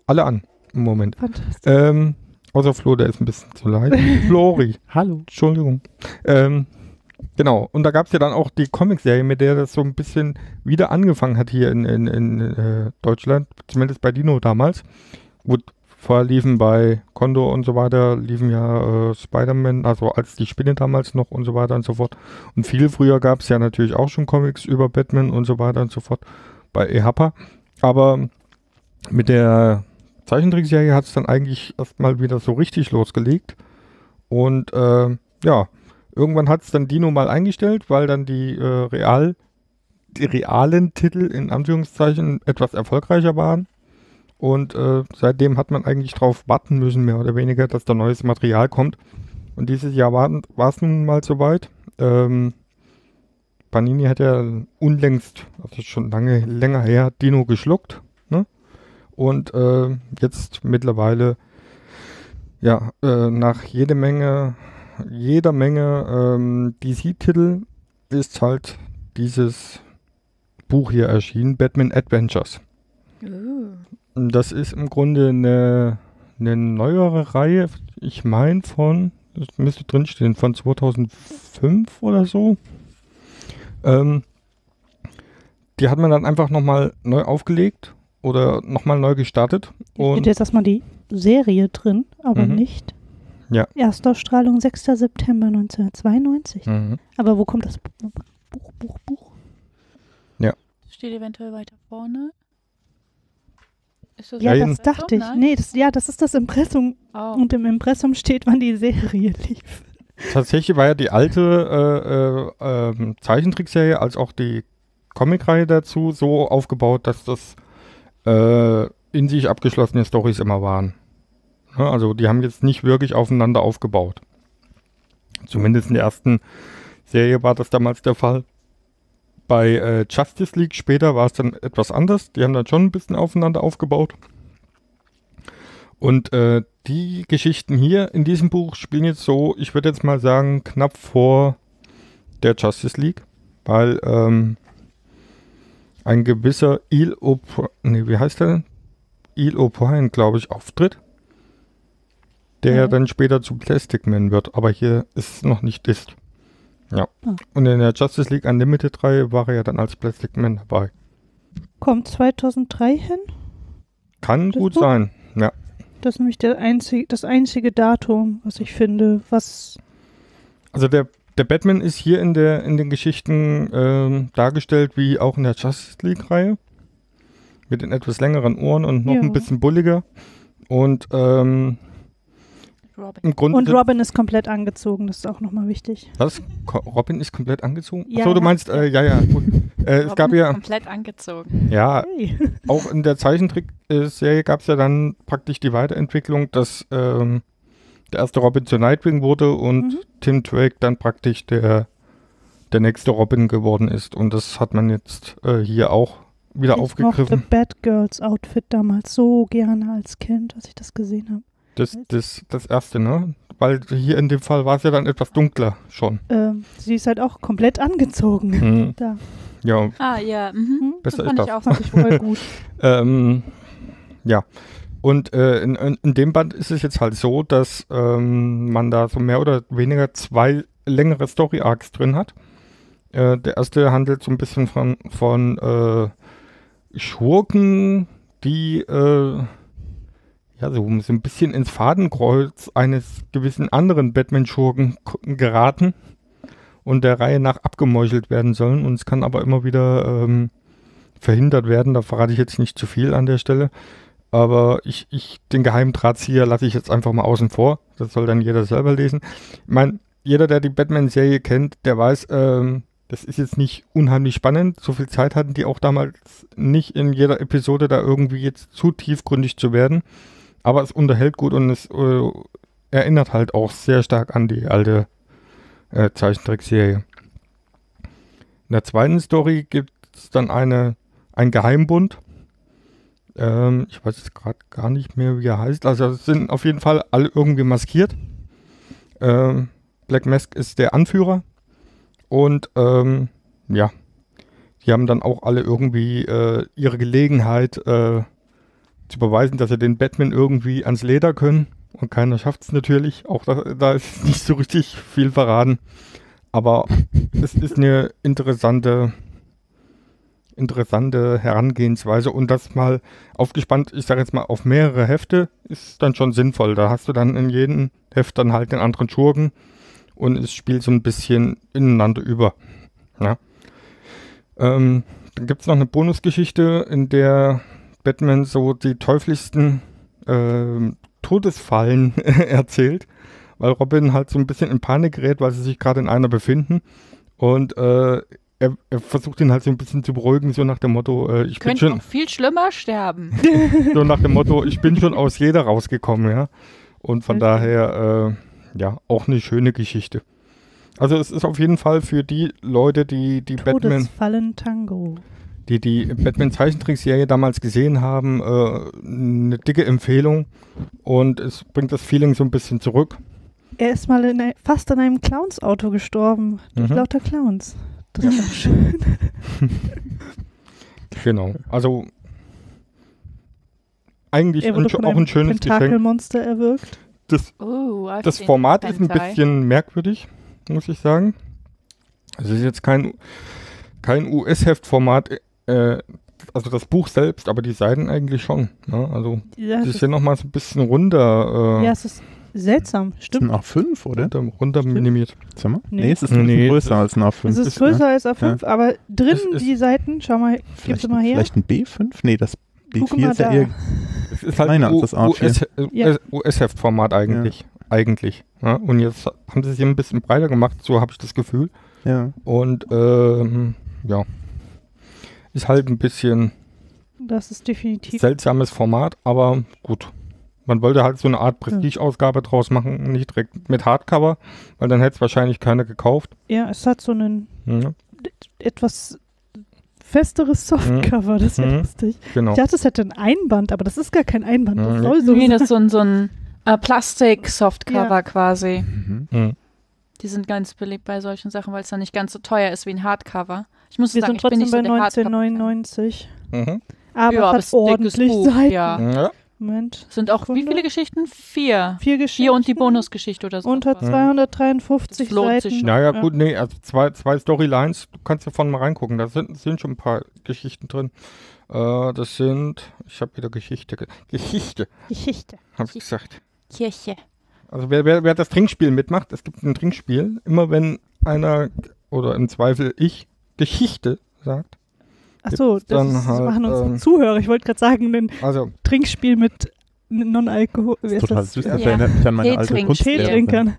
Alle an im Moment. Fantastisch. Außer Flo, der ist ein bisschen zu leid. Flori. Hallo. Entschuldigung. Genau. Und da gab es ja dann auch die Comicserie, mit der das so ein bisschen wieder angefangen hat hier in Deutschland. Zumindest bei Dino damals. Gut, vorher liefen bei Kondo und so weiter, liefen ja Spider-Man, also als die Spinne damals noch und so weiter und so fort. Und viel früher gab es ja natürlich auch schon Comics über Batman und so weiter und so fort bei EHAPA. Aber mit der Zeichentrickserie hat es dann eigentlich erstmal wieder so richtig losgelegt. Und irgendwann hat es dann Dino mal eingestellt, weil dann die realen Titel in Anführungszeichen etwas erfolgreicher waren. Und seitdem hat man eigentlich drauf warten müssen, mehr oder weniger, dass da neues Material kommt. Und dieses Jahr war es nun mal soweit. Panini hat ja unlängst, also schon länger her, Dino geschluckt. Und jetzt mittlerweile, nach jeder Menge DC-Titel ist halt dieses Buch hier erschienen, Batman Adventures. Das ist im Grunde eine neuere Reihe, ich meine das müsste drinstehen, von 2005 oder so. Die hat man dann einfach nochmal neu aufgelegt. Oder nochmal neu gestartet. Und steht jetzt erstmal die Serie drin, aber nicht. Ja. Erstausstrahlung 6. September 1992. Aber wo kommt das Buch? Ja. Steht eventuell weiter vorne. Ist das das dachte ich. Nee, das ist das Impressum. Oh. Und im Impressum steht, wann die Serie lief. Tatsächlich war ja die alte Zeichentrickserie als auch die Comicreihe dazu so aufgebaut, dass das in sich abgeschlossene Storys immer waren. Also die haben jetzt nicht wirklich aufeinander aufgebaut. Zumindest in der ersten Serie war das damals der Fall. bei Justice League später war es dann etwas anders. Die haben dann schon ein bisschen aufeinander aufgebaut. Und die Geschichten hier in diesem Buch spielen jetzt so, ich würde jetzt mal sagen, knapp vor der Justice League, weil ein gewisser O'Brien, glaube ich, auftritt, der ja dann später zu Plastic Man wird, aber hier ist es noch nicht ist. Ja. Ah. Und in der Justice League Unlimited-Reihe war er ja dann als Plastic Man dabei. Kommt 2003 hin? Kann das gut sein, ja. Das ist nämlich das einzige Datum, was ich finde, was... Also der Batman ist hier in den Geschichten dargestellt, wie auch in der Justice League-Reihe. Mit den etwas längeren Ohren und noch ein bisschen bulliger. Und Robin. Im Grunde, und Robin ist komplett angezogen, das ist auch nochmal wichtig. Was? Robin ist komplett angezogen? Ja, achso, du meinst, gut. Es gab ja komplett angezogen. Ja, hey. Auch in der Zeichentrickserie gab es ja dann praktisch die Weiterentwicklung, dass der erste Robin zu Nightwing wurde und Tim Drake dann praktisch der nächste Robin geworden ist. Und das hat man jetzt hier auch wieder aufgegriffen. Ich mochte Batgirls-Outfit damals so gerne als Kind, als ich das gesehen habe. Das erste, ne? Weil hier in dem Fall war es ja dann etwas dunkler schon. Sie ist halt auch komplett angezogen. Mhm. Da. Ja. Ah, ja. Mhm. Besser das fand ich auch voll gut. Ja. Und in dem Band ist es jetzt halt so, dass man da so mehr oder weniger zwei längere Story-Arcs drin hat. Der erste handelt so ein bisschen von Schurken, die so ein bisschen ins Fadenkreuz eines gewissen anderen Batman-Schurken geraten und der Reihe nach abgemeuchelt werden sollen. Und es kann aber immer wieder verhindert werden. Da verrate ich jetzt nicht zu viel an der Stelle. Aber den geheimen Drahtzieher lasse ich jetzt einfach mal außen vor. Das soll dann jeder selber lesen. Ich meine, jeder, der die Batman-Serie kennt, der weiß, das ist jetzt nicht unheimlich spannend. So viel Zeit hatten die auch damals nicht in jeder Episode, da irgendwie jetzt zu tiefgründig zu werden. Aber es unterhält gut und es erinnert halt auch sehr stark an die alte Zeichentrickserie. In der zweiten Story gibt es dann einen Geheimbund. Ich weiß jetzt gerade gar nicht mehr, wie er heißt. Also es sind auf jeden Fall alle irgendwie maskiert. Black Mask ist der Anführer. Und die haben dann auch alle irgendwie ihre Gelegenheit zu beweisen, dass sie den Batman irgendwie ans Leder können. Und keiner schafft es natürlich. Auch da ist nicht so richtig viel verraten. Aber es ist eine interessante Herangehensweise. Und das mal aufgespannt, ich sage jetzt mal, auf mehrere Hefte ist dann schon sinnvoll. Da hast du dann in jedem Heft dann halt den anderen Schurken. Und es spielt so ein bisschen ineinander über. Ja. Dann gibt es noch eine Bonusgeschichte, in der Batman so die teuflischsten Todesfallen erzählt, weil Robin halt so ein bisschen in Panik gerät, weil sie sich gerade in einer befinden und er versucht ihn halt so ein bisschen zu beruhigen, so nach dem Motto, ich bin schon... noch viel schlimmer sterben. So nach dem Motto, ich bin schon aus jeder rausgekommen, ja. Und von daher, auch eine schöne Geschichte. Also es ist auf jeden Fall für die Leute, die Batman... Todesfallen-Tango. Die Batman-Zeichentrickserie damals gesehen haben, eine dicke Empfehlung und es bringt das Feeling so ein bisschen zurück. Er ist mal fast in einem Clowns-Auto gestorben, durch lauter Clowns. Das ist auch schön. Genau, also eigentlich auch ein schönes Tentakelmonster Geschenk. Erwürgt. Das Format ist ein bisschen merkwürdig, muss ich sagen. Es ist jetzt kein US-Heft-Format, also das Buch selbst, aber die Seiten eigentlich schon. Ne? Also das ist ja nochmal so ein bisschen runter. Ja, es ist seltsam, stimmt. Ist ein A5, oder? Runter minimiert. Nee, es ist größer als ein A5. Es ist größer als A5, aber drin die Seiten, schau mal, gib's mal her. Vielleicht ein B5? Nee, das B4 ist ja eher kleiner als das A4. US-Heft-Format eigentlich. Eigentlich. Ja? Und jetzt haben sie es hier ein bisschen breiter gemacht, so habe ich das Gefühl. Ja. Und ist halt ein bisschen das ist definitiv seltsames Format, aber gut. Man wollte halt so eine Art Prestige-Ausgabe draus machen, nicht direkt mit Hardcover, weil dann hätte es wahrscheinlich keiner gekauft. Ja, es hat so einen etwas festeres Softcover, das wäre lustig. Genau. Ich dachte, es hätte ein Einband, aber das ist gar kein Einband. Das soll so sein. Das ist so ein Plastik-Softcover quasi. Die sind ganz beliebt bei solchen Sachen, weil es dann nicht ganz so teuer ist wie ein Hardcover. Ich muss sagen, ich bin nicht so der $19,99. Aber ja, es hat ordentlich Seiten. Ja. Moment. Sind auch wie viele Geschichten? 4. 4 Geschichten. 4 und die Bonusgeschichte oder so. Unter 253 Seiten. Lohnt sich schon. Naja, gut, nee, also 2 Storylines, du kannst davon mal reingucken. Da sind schon ein paar Geschichten drin. Das sind, ich habe wieder Geschichte. Habe ich gesagt. Kirche. Also wer das Trinkspiel mitmacht, es gibt ein Trinkspiel. Immer wenn einer, oder im Zweifel ich, Geschichte sagt. Achso, das halt, machen unsere Zuhörer. Ich wollte gerade sagen, Trinkspiel mit Non-Alkohol. Das ist total süß, das erinnert mich an meine alte Kunstlehrerin.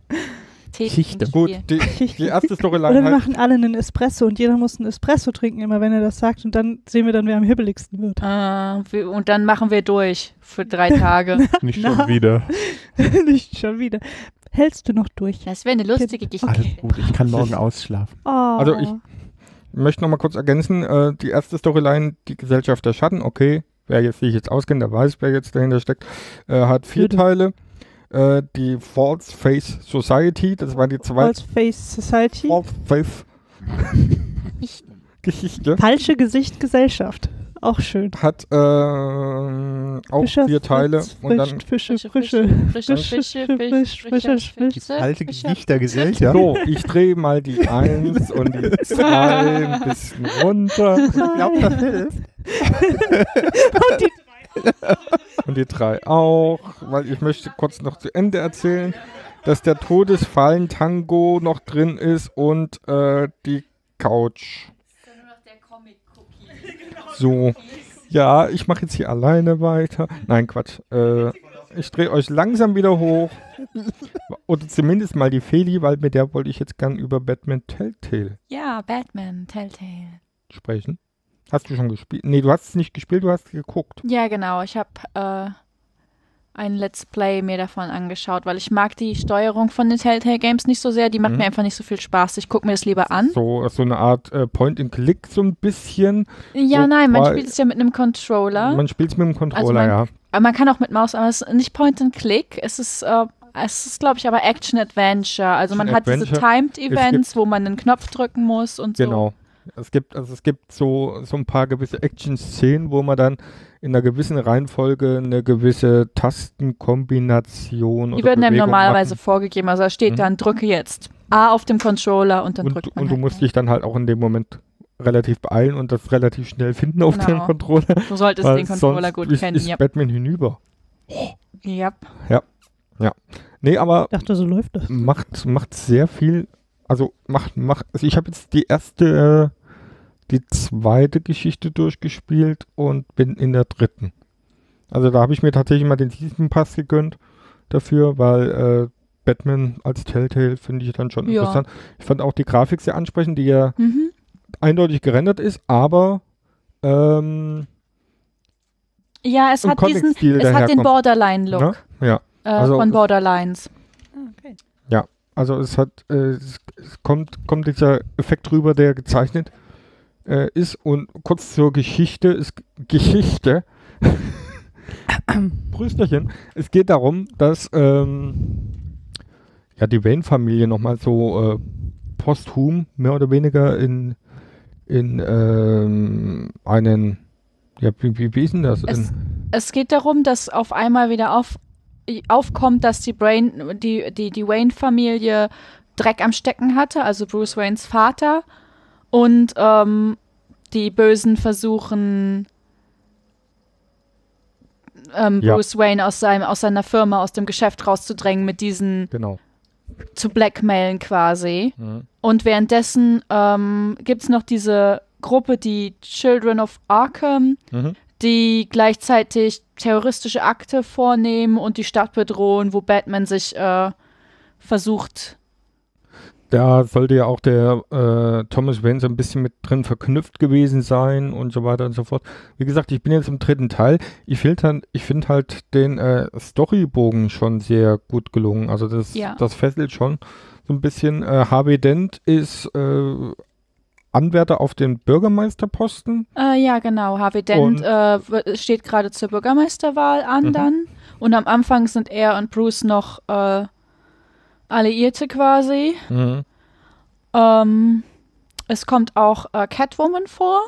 Geschichte. Gut, die erste Storyline. Oder wir machen alle einen Espresso und jeder muss einen Espresso trinken, immer wenn er das sagt. Und dann sehen wir dann, wer am hibbeligsten wird. Und dann machen wir durch für 3 Tage. Nicht schon wieder. Nicht schon wieder. Hältst du noch durch? Das wäre eine lustige Geschichte. Alles gut, ich kann morgen ausschlafen. Oh. Also ich möchte noch mal kurz ergänzen, die erste Storyline, die Gesellschaft der Schatten, okay, wer jetzt sich jetzt auskennt, der weiß, wer jetzt dahinter steckt, hat 4 Teile. Die False Face Society, das war die zweite. False Face Society? False Face Geschichte. Falsche Gesicht Gesellschaft, auch schön. Hat auch Fischer, 4 Teile. Und dann Fische. Die falsche Gesicht der Gesellschaft. So, ich drehe mal die 1 und die 2 ein bisschen runter. Ich glaube, das hilft. Und die 3 auch. Und die 3 auch, weil ich möchte kurz noch zu Ende erzählen, dass der Todesfallen-Tango noch drin ist und die Couch. So, ja, ich mache jetzt hier alleine weiter. Nein, Quatsch. Ich drehe euch langsam wieder hoch. Oder zumindest mal die Feli, weil mit der wollte ich jetzt gern über Batman Telltale. Ja, Batman Telltale. Sprechen. Hast du schon gespielt? Nee, du hast es nicht gespielt, du hast geguckt. Ja, genau. Ich habe ein Let's Play mir davon angeschaut, weil ich mag die Steuerung von den Telltale Games nicht so sehr. Die macht mir einfach nicht so viel Spaß. Ich gucke mir das lieber an. So eine Art Point-and-Click so ein bisschen. Ja, so nein, man spielt es ja mit einem Controller. Man spielt es mit einem Controller, also aber man kann auch mit Maus, aber es ist nicht Point-and-Click. Es ist, glaube ich, aber Action-Adventure. Also man hat diese Timed-Events, wo man einen Knopf drücken muss und so. Genau. Es gibt so ein paar gewisse Action-Szenen, wo man dann in einer gewissen Reihenfolge eine gewisse Tastenkombination oder die werden einem normalerweise vorgegeben. Also da steht dann, drücke jetzt A auf dem Controller und dann drückt man. Und du musst dich dann halt auch in dem Moment relativ beeilen und das relativ schnell finden auf dem Controller. Du solltest den Controller gut kennen. Ist Batman hinüber. Ja. Nee, aber ich dachte, so läuft das. Macht sehr viel. Also also ich habe jetzt die zweite Geschichte durchgespielt und bin in der 3. Also da habe ich mir tatsächlich mal den Season Pass gegönnt dafür, weil Batman als Telltale finde ich dann schon interessant. Ich fand auch die Grafik sehr ansprechend, die ja eindeutig gerendert ist, aber ja, es hat den Borderline-Look von Borderlines. Okay. Also es kommt dieser Effekt rüber, der gezeichnet ist. Und kurz zur Geschichte. Prüsterchen. Es geht darum, dass die Wayne-Familie nochmal so posthum mehr oder weniger in einen wie ist denn das? Es geht darum, dass auf einmal wieder aufkommt, dass die Wayne-Familie Dreck am Stecken hatte, also Bruce Waynes Vater, und die Bösen versuchen, Bruce Wayne aus seiner Firma, aus dem Geschäft rauszudrängen, mit diesen zu blackmailen quasi. Und währenddessen gibt es noch diese Gruppe, die Children of Arkham, die gleichzeitig terroristische Akte vornehmen und die Stadt bedrohen, wo Batman sich versucht. Da sollte ja auch der Thomas Wayne so ein bisschen mit drin verknüpft gewesen sein und so weiter und so fort. Wie gesagt, ich bin jetzt im 3. Teil. Ich finde halt den Storybogen schon sehr gut gelungen. Also das fesselt schon so ein bisschen. Harvey Dent ist Anwärter auf den Bürgermeisterposten. Ja, genau. Harvey Dent steht gerade zur Bürgermeisterwahl an dann. Und am Anfang sind er und Bruce noch Alliierte quasi. Mhm. Es kommt auch Catwoman vor,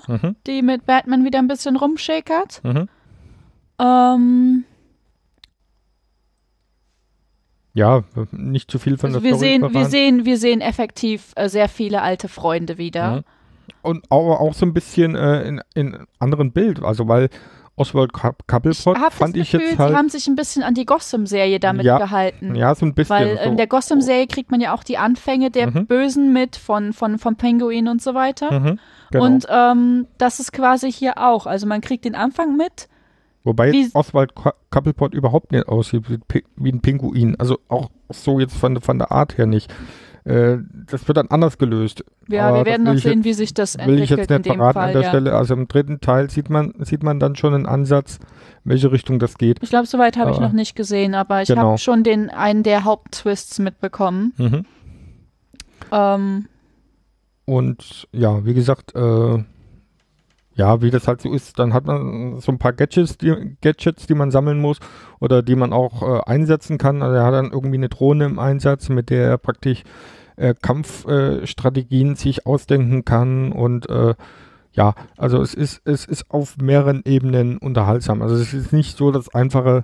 die mit Batman wieder ein bisschen rumschäkert. Mhm. Ja, nicht zu viel von der Story verraten. Wir sehen effektiv sehr viele alte Freunde wieder. Mhm. Und auch so ein bisschen in anderen Bild, also weil Oswald Cobblepot fand ich jetzt halt... Sie haben sich ein bisschen an die Gotham-Serie damit gehalten. Ja, so ein bisschen. Weil in der Gotham-Serie kriegt man ja auch die Anfänge der Bösen mit, vom Penguin und so weiter. Mhm, genau. Und das ist quasi hier auch. Also man kriegt den Anfang mit. Wobei jetzt Oswald Cobblepot überhaupt nicht aussieht wie ein Pinguin. Also auch so jetzt von der Art her nicht. Das wird dann anders gelöst. Ja, aber wir werden noch sehen, wie sich das entwickelt. Will ich jetzt nicht verraten an der Stelle. Also im dritten Teil sieht man dann schon einen Ansatz, in welche Richtung das geht. Ich glaube, soweit habe ich noch nicht gesehen, aber ich habe schon einen der Haupttwists mitbekommen. Mhm. Und ja, wie gesagt, ja, wie das halt so ist, dann hat man so ein paar Gadgets, die man sammeln muss oder die man auch einsetzen kann. Also er hat dann irgendwie eine Drohne im Einsatz, mit der er praktisch Kampfstrategien sich ausdenken kann. Und ja, also es ist auf mehreren Ebenen unterhaltsam. Also es ist nicht so das einfache,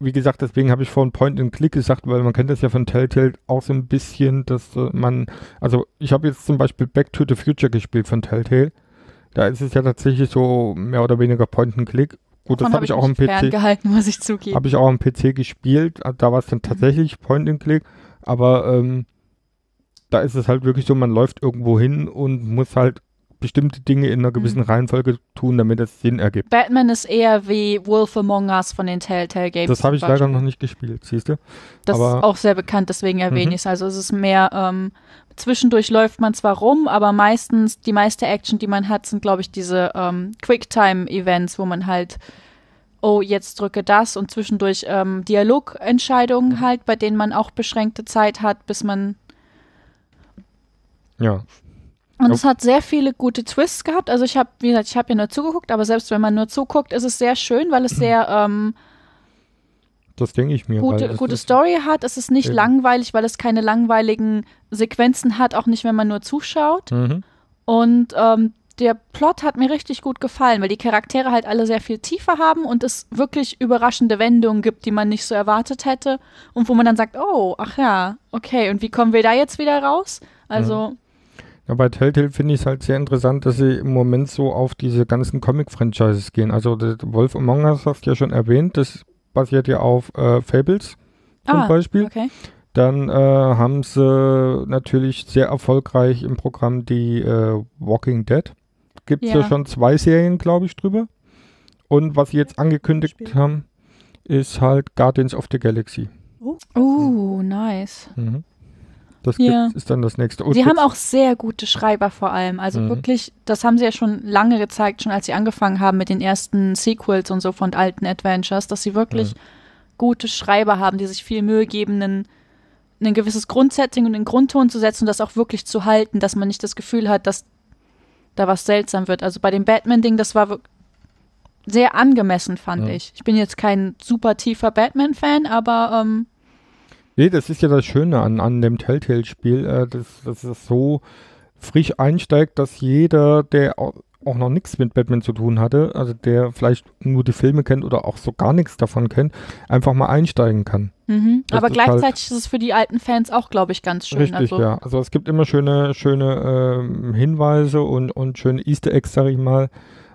wie gesagt, deswegen habe ich vorhin Point-and-Click gesagt, weil man kennt das ja von Telltale auch so ein bisschen, dass man, also ich habe jetzt zum Beispiel Back to the Future gespielt von Telltale. Da ist es ja tatsächlich so mehr oder weniger Point-and-Click. Gut, das habe ich auch am PC gehalten, muss ich zugeben. Habe ich auch am PC gespielt. Da war es dann tatsächlich Point-and-Click. Aber da ist es halt wirklich so, man läuft irgendwo hin und muss halt bestimmte Dinge in einer gewissen Reihenfolge tun, damit es Sinn ergibt. Batman ist eher wie Wolf Among Us von den Telltale Games. Das habe ich leider noch nicht gespielt, siehst du. Das ist auch sehr bekannt, deswegen erwähne ich es. Also es ist mehr, zwischendurch läuft man zwar rum, aber meistens, die meiste Action, die man hat, sind, glaube ich, diese Quicktime-Events, wo man halt, oh, jetzt drücke das und zwischendurch Dialogentscheidungen halt, bei denen man auch beschränkte Zeit hat, bis man... Ja. Und es hat sehr viele gute Twists gehabt. Also ich habe, wie gesagt, ich habe ja nur zugeguckt, aber selbst wenn man nur zuguckt, ist es sehr schön, weil es sehr das denke ich mir, gute Story hat. Es ist nicht langweilig, weil es keine langweiligen Sequenzen hat, auch nicht, wenn man nur zuschaut. Mhm. Und der Plot hat mir richtig gut gefallen, weil die Charaktere halt alle sehr viel Tiefe haben und es wirklich überraschende Wendungen gibt, die man nicht so erwartet hätte und wo man dann sagt, oh, ach ja, okay, und wie kommen wir da jetzt wieder raus? Also ja, bei Telltale finde ich es halt sehr interessant, dass sie im Moment so auf diese ganzen Comic-Franchises gehen. Also das Wolf Among Us hast du ja schon erwähnt, das basiert ja auf Fables zum Beispiel. Okay. Dann haben sie natürlich sehr erfolgreich im Programm die Walking Dead. Gibt es ja schon 2 Serien, glaube ich, drüber. Und was sie jetzt angekündigt haben, ist halt Guardians of the Galaxy. Oh, nice. Mhm. Das ist dann das nächste. Und sie haben auch sehr gute Schreiber vor allem. Also wirklich, das haben sie ja schon lange gezeigt, schon als sie angefangen haben mit den ersten Sequels und so von alten Adventures, dass sie wirklich gute Schreiber haben, die sich viel Mühe geben, ein gewisses Grundsetting und einen Grundton zu setzen und das auch wirklich zu halten, dass man nicht das Gefühl hat, dass da was seltsam wird. Also bei dem Batman-Ding, das war wirklich sehr angemessen, fand ich. Ich bin jetzt kein super tiefer Batman-Fan, aber nee, das ist ja das Schöne an dem Telltale-Spiel, dass es so frisch einsteigt, dass jeder, der auch noch nichts mit Batman zu tun hatte, also der vielleicht nur die Filme kennt oder auch so gar nichts davon kennt, einfach mal einsteigen kann. Mhm. Aber gleichzeitig halt, ist es für die alten Fans auch, glaube ich, ganz schön. Richtig, also. Ja. Also es gibt immer schöne Hinweise und schöne Easter Eggs, sage ich mal,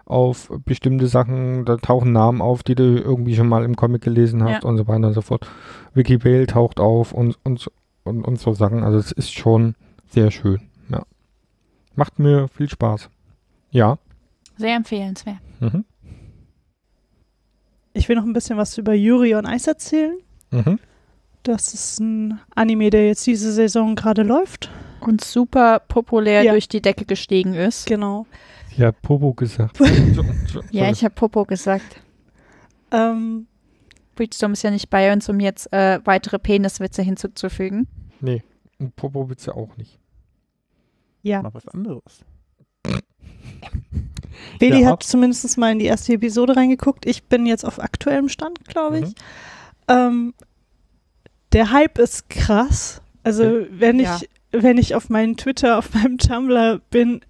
auf bestimmte Sachen, da tauchen Namen auf, die du irgendwie schon mal im Comic gelesen hast und so weiter und so fort. Vicky Bale taucht auf und so Sachen. Also es ist schon sehr schön. Ja. Macht mir viel Spaß. Ja. Sehr empfehlenswert. Mhm. Ich will noch ein bisschen was über Yuri on Ice erzählen. Mhm. Das ist ein Anime, der jetzt diese Saison gerade läuft. Und super populär durch die Decke gestiegen ist. Genau. Ja, Popo gesagt. Ja, ich habe Popo gesagt. Breedstorm ist ja nicht bei uns, um jetzt weitere Peniswitze hinzuzufügen. Nee, und Popo-Witze auch nicht. Ja. Mal was anderes. Beli hat zumindest mal in die erste Episode reingeguckt. Ich bin jetzt auf aktuellem Stand, glaube ich. Der Hype ist krass. Also wenn ich auf meinem Twitter, auf meinem Tumblr bin,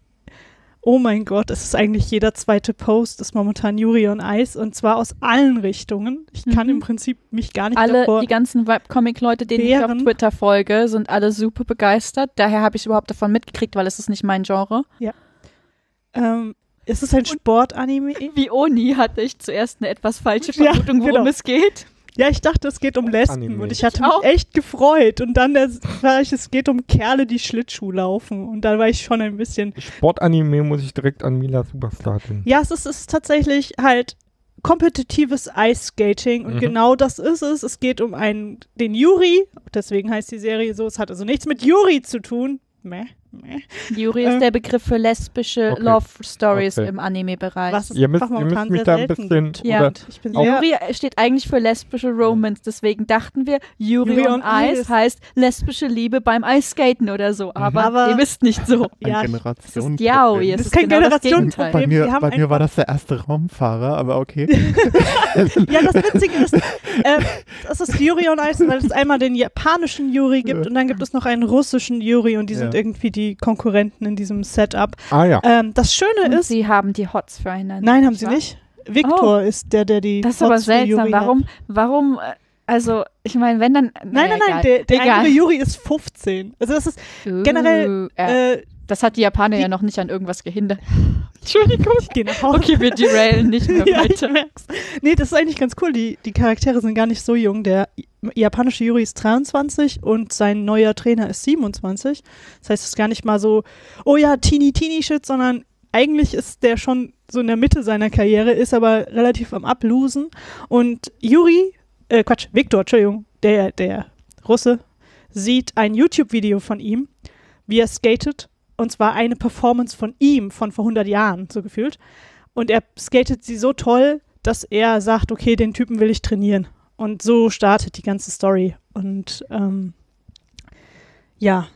oh mein Gott, es ist eigentlich jeder zweite Post, ist momentan Yuri on Ice, und zwar aus allen Richtungen. Ich kann im Prinzip mich gar nicht davor. Die ganzen Webcomic-Leute, denen ich auf Twitter folge, sind alle super begeistert. Daher habe ich überhaupt davon mitgekriegt, weil es ist nicht mein Genre. Ja. Es ist ein Sportanime. Wie Oni hatte ich zuerst eine etwas falsche Vermutung, worum es geht. Ja, ich dachte, es geht um Lesben Anime. Und ich hatte mich echt gefreut. Und dann war ich, es geht um Kerle, die Schlittschuh laufen. Und dann war ich schon ein bisschen... Sportanime muss ich direkt an Mila Superstar denken. Ja, es ist tatsächlich halt kompetitives Ice-Skating. Und genau das ist es. Es geht um den Yuri. Deswegen heißt die Serie so. Es hat also nichts mit Yuri zu tun. Yuri ist der Begriff für lesbische Love-Stories im Anime-Bereich. Was ihr müsst mich da ein bisschen... Ja. Yuri steht eigentlich für lesbische Romance, deswegen dachten wir, Yuri on Ice heißt lesbische Liebe beim Eisskaten oder so, aber ihr wisst nicht so. Es ist kein Generationenproblem. Bei mir war das der erste Raumfahrer, aber okay. Ja, das Witzige ist, es ist Yuri on Ice, weil es einmal den japanischen Yuri gibt und dann gibt es noch einen russischen Yuri und die sind irgendwie die Konkurrenten in diesem Setup. Das Schöne ist... Sie haben die Hots füreinander. Nein, haben sie nicht. Victor ist der die Hots für Yuri hat. Das ist aber seltsam. Warum... Also, ich meine, wenn dann... Nein, der andere Yuri ist 15. Also das ist generell... das hat die Japaner ja noch nicht an irgendwas gehindert. Entschuldigung. Ich gehe nach Hause. Okay, wir derailen nicht mehr weiter. Nee, das ist eigentlich ganz cool. Die Charaktere sind gar nicht so jung. Der japanische Yuri ist 23 und sein neuer Trainer ist 27. Das heißt, es ist gar nicht mal so, oh ja, Teenie-Shit, sondern eigentlich ist der schon so in der Mitte seiner Karriere, ist aber relativ am Ablosen. Und Victor, Entschuldigung, der Russe, sieht ein YouTube-Video von ihm, wie er skatet. Und zwar eine Performance von ihm von vor 100 Jahren, so gefühlt. Und er skatet sie so toll, dass er sagt, okay, den Typen will ich trainieren. Und so startet die ganze Story. Und er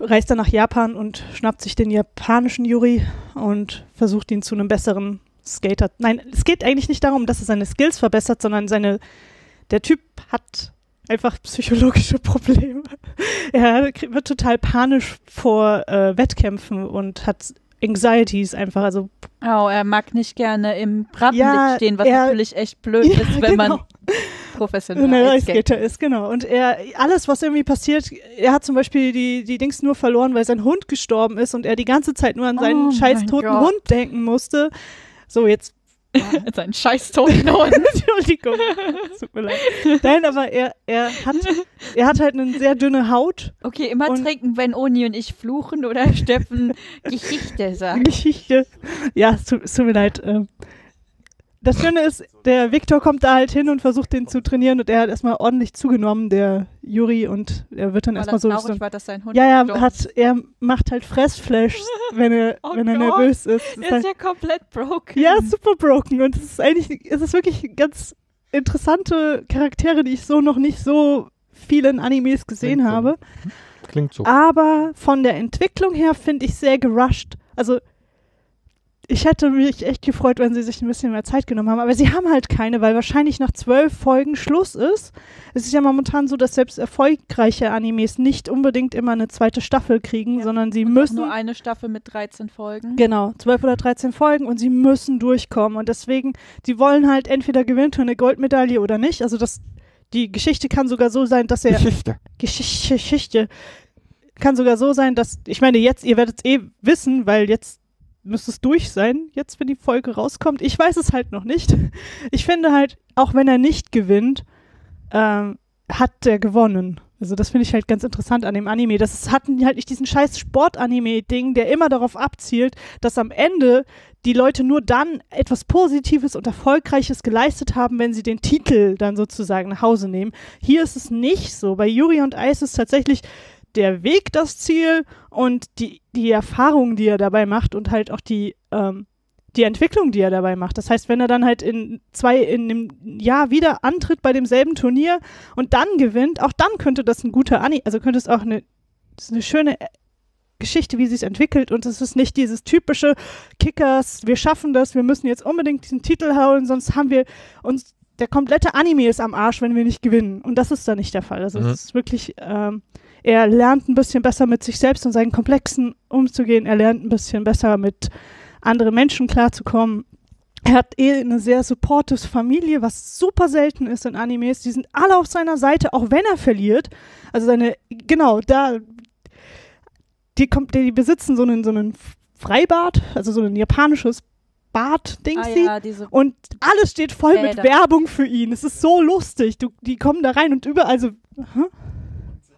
reist dann nach Japan und schnappt sich den japanischen Yuri und versucht ihn zu einem besseren Skater. Nein, es geht eigentlich nicht darum, dass er seine Skills verbessert, sondern der Typ hat einfach psychologische Probleme. Er wird total panisch vor Wettkämpfen und hat Anxieties einfach. Also er mag nicht gerne im Rampenlicht stehen, was natürlich echt blöd ist, wenn man professionell Eisskater ist. Genau. Und alles, was irgendwie passiert, er hat zum Beispiel die Dings nur verloren, weil sein Hund gestorben ist und er die ganze Zeit nur an seinen scheiß toten Hund denken musste. So, jetzt seinen scheiß toten Hund. Entschuldigung, tut mir leid. Nein, aber er hat halt eine sehr dünne Haut. Okay, immer trinken, wenn Oni und ich fluchen oder Steffen Geschichte sagen. Geschichte. Ja, es tut mir leid. Das Schöne ist, der Victor kommt da halt hin und versucht, den zu trainieren und er hat erstmal ordentlich zugenommen, der Yuri, und er wird dann erstmal so... War das sein Hund? Ja, er macht halt Fressflashs, wenn er nervös ist. Er ist ja komplett broken. Ja, super broken, und es ist wirklich ganz interessante Charaktere, die ich so noch nicht so viel in Animes gesehen habe. Klingt so. Aber von der Entwicklung her finde ich sehr gerusht. Also... Ich hätte mich echt gefreut, wenn sie sich ein bisschen mehr Zeit genommen haben. Aber sie haben halt keine, weil wahrscheinlich nach 12 Folgen Schluss ist. Es ist ja momentan so, dass selbst erfolgreiche Animes nicht unbedingt immer eine zweite Staffel kriegen, sondern sie müssen... Nur eine Staffel mit 13 Folgen. Genau, 12 oder 13 Folgen und sie müssen durchkommen. Und deswegen, sie wollen halt entweder gewinnt eine Goldmedaille oder nicht. Also die Geschichte kann sogar so sein, dass er... Geschichte. Kann sogar so sein, dass... Ich meine, jetzt, ihr werdet es wissen, weil jetzt... müsste es durch sein, jetzt, wenn die Folge rauskommt. Ich weiß es halt noch nicht. Ich finde halt, auch wenn er nicht gewinnt, hat er gewonnen. Also das finde ich halt ganz interessant an dem Anime. Das hatten halt nicht diesen scheiß Sport-Anime-Ding, der immer darauf abzielt, dass am Ende die Leute nur dann etwas Positives und Erfolgreiches geleistet haben, wenn sie den Titel dann sozusagen nach Hause nehmen. Hier ist es nicht so. Bei Yuri on Ice ist tatsächlich... der Weg das Ziel und die Erfahrung, die er dabei macht und halt auch die Entwicklung, die er dabei macht. Das heißt, wenn er dann halt in einem Jahr wieder antritt bei demselben Turnier und dann gewinnt, auch dann könnte das eine schöne Geschichte, wie sie es entwickelt, und es ist nicht dieses typische Kickers, wir schaffen das, wir müssen jetzt unbedingt diesen Titel hauen, sonst haben wir uns, der komplette Anime ist am Arsch, wenn wir nicht gewinnen, und das ist da nicht der Fall. Also es ist wirklich, er lernt ein bisschen besser mit sich selbst und seinen Komplexen umzugehen, er lernt ein bisschen besser mit anderen Menschen klarzukommen. Er hat eine sehr supportive Familie, was super selten ist in Animes. Die sind alle auf seiner Seite, auch wenn er verliert. Also seine, genau, da, die besitzen so einen Freibad, also so ein japanisches Bad-Ding. Ja, und alles steht voll mit Werbung für ihn. Es ist so lustig. Die kommen da rein und überall so,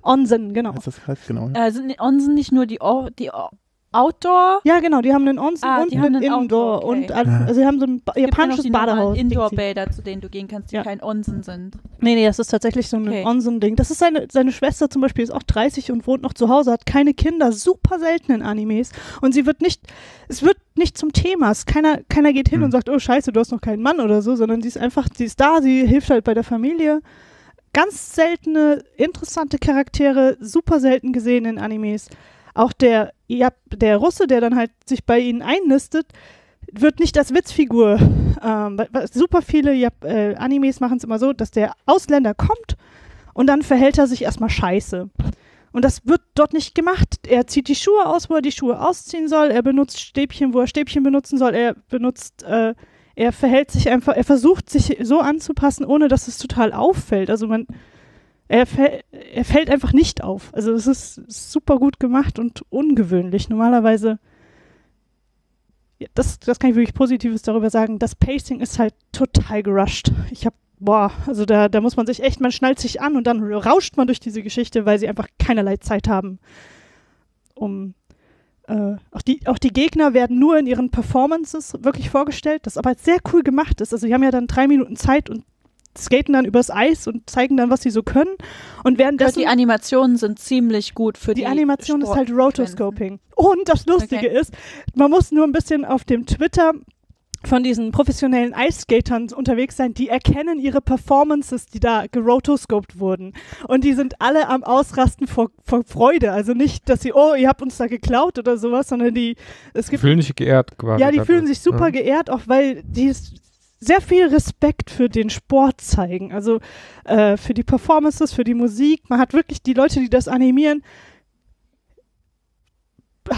Onsen, genau. Das ist halt genau, ja. Also Onsen nicht nur die Outdoor? Ja, genau, die haben einen Onsen und einen Indoor. Outdoor, okay. Und also sie haben so ein japanisches Badehaus. Indoor-Bäder, zu denen du gehen kannst, die kein Onsen sind. Nee, das ist tatsächlich so ein Onsen-Ding. Das ist seine Schwester zum Beispiel, ist auch 30 und wohnt noch zu Hause, hat keine Kinder, super selten in Animes. Und es wird nicht zum Thema. Keiner geht hin und sagt, oh scheiße, du hast noch keinen Mann oder so, sondern sie ist da, sie hilft halt bei der Familie. Ganz seltene, interessante Charaktere, super selten gesehen in Animes. Auch der Russe, der dann halt sich bei ihnen einnistet, wird nicht als Witzfigur. Super viele Animes machen es immer so, dass der Ausländer kommt und dann verhält er sich erstmal scheiße. Und das wird dort nicht gemacht. Er zieht die Schuhe aus, wo er die Schuhe ausziehen soll. Er benutzt Stäbchen, wo er Stäbchen benutzen soll. Er verhält sich einfach, er versucht sich so anzupassen, ohne dass es total auffällt. Also er fällt einfach nicht auf. Also es ist super gut gemacht und ungewöhnlich. Normalerweise, ja, das kann ich wirklich Positives darüber sagen, das Pacing ist halt total gerusht. Da muss man sich echt, man schnallt sich an und dann rauscht man durch diese Geschichte, weil sie einfach keinerlei Zeit haben, um auch die Gegner werden nur in ihren Performances wirklich vorgestellt, das aber sehr cool gemacht ist. Also die haben ja dann 3 Minuten Zeit und skaten dann übers Eis und zeigen dann, was sie so können. Und währenddessen, die Animationen sind ziemlich gut für die Animation ist halt Rotoscoping. Und das Lustige ist, man muss nur ein bisschen auf dem Twitter von diesen professionellen Eisskatern unterwegs sein, die erkennen ihre Performances, die da gerotoscoped wurden. Und die sind alle am Ausrasten vor Freude. Also nicht, dass sie, ihr habt uns da geklaut oder sowas, sondern die fühlen sich geehrt quasi. Ja, die fühlen sich super geehrt, auch weil die sehr viel Respekt für den Sport zeigen, also für die Performances, für die Musik. Man hat wirklich die Leute, die das animieren,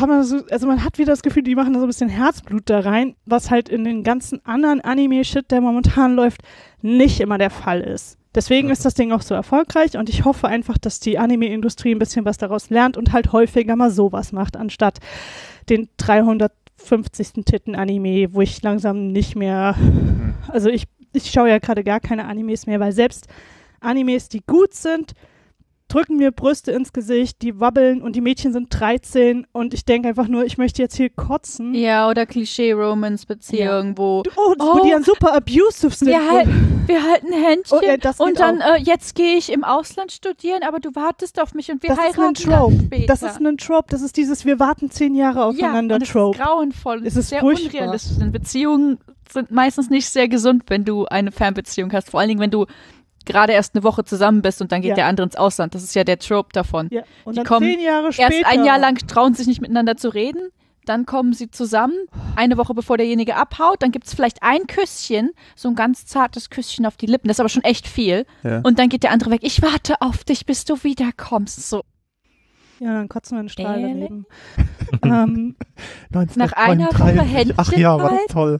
man hat wieder das Gefühl, die machen da so ein bisschen Herzblut da rein, was halt in den ganzen anderen Anime-Shit, der momentan läuft, nicht immer der Fall ist. Deswegen ist das Ding auch so erfolgreich und ich hoffe einfach, dass die Anime-Industrie ein bisschen was daraus lernt und halt häufiger mal sowas macht, anstatt den 350. Titten-Anime, wo ich langsam nicht mehr, also ich schaue ja gerade gar keine Animes mehr, weil selbst Animes, die gut sind, drücken mir Brüste ins Gesicht, die wabbeln und die Mädchen sind 13 und ich denke einfach nur, ich möchte jetzt hier kotzen. Ja, oder Klischee-Romance-Beziehung, wo die dann super abusive sind. Wir halten Händchen und dann, jetzt gehe ich im Ausland studieren, aber du wartest auf mich und wir heiraten dann später. Das ist ein Trope, das ist dieses, wir warten 10 Jahre aufeinander Trope. Ja, das ist grauenvoll, es ist sehr furchtbar. Unrealistisch. Denn Beziehungen sind meistens nicht sehr gesund, wenn du eine Fernbeziehung hast, vor allen Dingen, wenn du gerade erst eine Woche zusammen bist und dann geht der andere ins Ausland. Das ist ja der Trope davon. Ja. Und die dann kommen 10 Jahre später. Erst ein Jahr lang trauen sich nicht miteinander zu reden, dann kommen sie zusammen, eine Woche bevor derjenige abhaut, dann gibt es vielleicht ein Küsschen, so ein ganz zartes Küsschen auf die Lippen, das ist aber schon echt viel. Ja. Und dann geht der andere weg, ich warte auf dich, bis du wiederkommst. So. Ja, dann kotzen wir einen Strahl daneben. 19, nach 31, einer Woche Händchen. Ach ja, war das toll.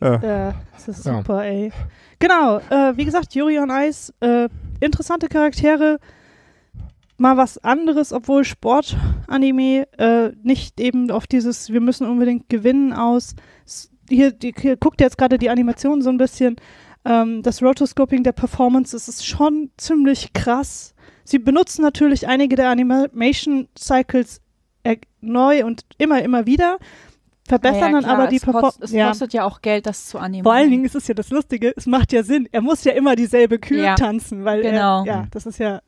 Ja, das ist super, ey. Genau, wie gesagt, Yuri on Ice, interessante Charaktere, mal was anderes, obwohl Sport-Anime nicht eben auf dieses, wir müssen unbedingt gewinnen aus. Hier guckt jetzt gerade die Animation so ein bisschen. Das Rotoscoping der Performance, das ist schon ziemlich krass. Sie benutzen natürlich einige der Animation-Cycles neu und immer wieder. Verbessern dann aber die Performance. Es kostet ja auch Geld, das zu animieren. Vor allen Dingen ist es ja das Lustige, es macht ja Sinn. Er muss ja immer dieselbe Kür tanzen, weil das ist ja.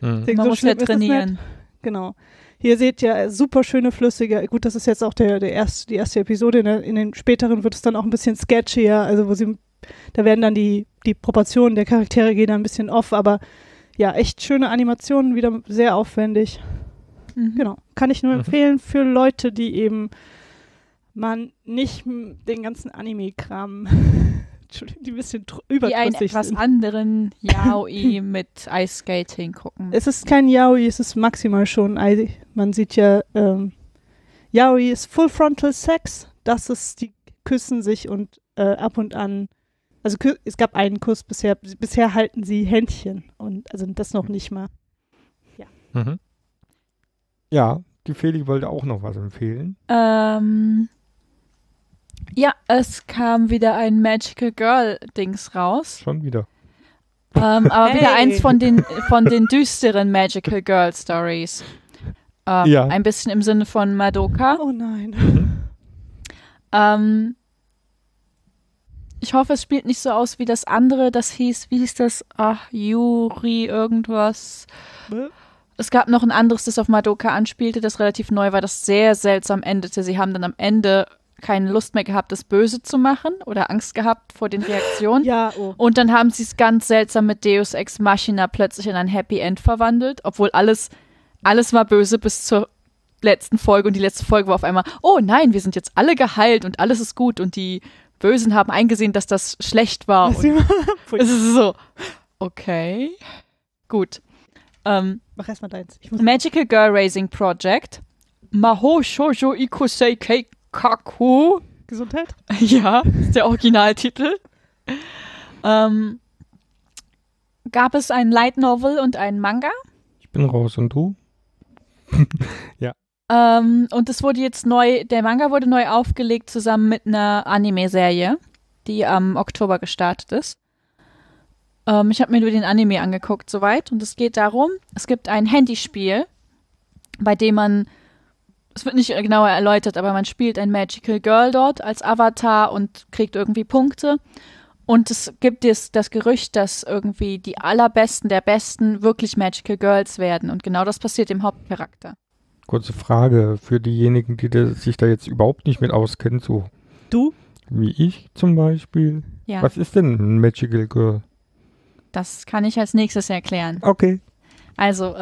Mhm. Man muss ja trainieren. Genau. Hier seht ihr super schöne flüssige, gut, das ist jetzt auch die erste Episode, in den späteren wird es dann auch ein bisschen sketchier, also da werden dann die Proportionen der Charaktere gehen dann ein bisschen off, aber ja, echt schöne Animationen, wieder sehr aufwendig. Mhm. Genau. Kann ich nur empfehlen für Leute, die eben man nicht den ganzen Anime-Kram, Entschuldigung, die ein bisschen überdrüssig sind. Die einen etwas anderen Yaoi mit Ice-Skating gucken. Es ist kein Yaoi, es ist maximal schon, man sieht ja, Yaoi ist Full Frontal Sex, das ist, die küssen sich und ab und an, also es gab einen Kuss bisher halten sie Händchen und also das noch nicht mal. Ja. Mhm. Ja, die Feli wollte auch noch was empfehlen. Ja, es kam wieder ein Magical Girl-Dings raus. Schon wieder. Aber hey, wieder eins von den düsteren Magical Girl-Stories. Ja. Ein bisschen im Sinne von Madoka. Oh nein. Ich hoffe, es spielt nicht so aus wie das andere. Das hieß, wie hieß das? Ach, Yuri irgendwas. Bäh? Es gab noch ein anderes, das auf Madoka anspielte, das relativ neu war, das sehr seltsam endete. Sie haben dann am Ende keine Lust mehr gehabt, das Böse zu machen oder Angst gehabt vor den Reaktionen. Ja, oh. Und dann haben sie es ganz seltsam mit Deus Ex Machina plötzlich in ein Happy End verwandelt, obwohl alles war böse bis zur letzten Folge. Und die letzte Folge war auf einmal, oh nein, wir sind jetzt alle geheilt und alles ist gut. Und die Bösen haben eingesehen, dass das schlecht war. Es ist so, okay, gut. Mach erstmal deins. Magical Girl Raising Project. Mahou Shoujo Ikusei Keikaku. Gesundheit? Ja, ist der Originaltitel. Gab es einen Light Novel und einen Manga? Ich bin raus und du? Ja. Und es wurde jetzt neu, der Manga wurde neu aufgelegt zusammen mit einer Anime-Serie, die am Oktober gestartet ist. Ich habe mir nur den Anime angeguckt soweit und es geht darum, es gibt ein Handyspiel, bei dem man, es wird nicht genauer erläutert, aber man spielt ein Magical Girl dort als Avatar und kriegt irgendwie Punkte und es gibt das Gerücht, dass irgendwie die Allerbesten der Besten wirklich Magical Girls werden und genau das passiert dem Hauptcharakter. Kurze Frage für diejenigen, die sich da jetzt überhaupt nicht mit auskennen, so du? Wie ich zum Beispiel. Ja. Was ist denn ein Magical Girl? Das kann ich als nächstes erklären. Okay. Also,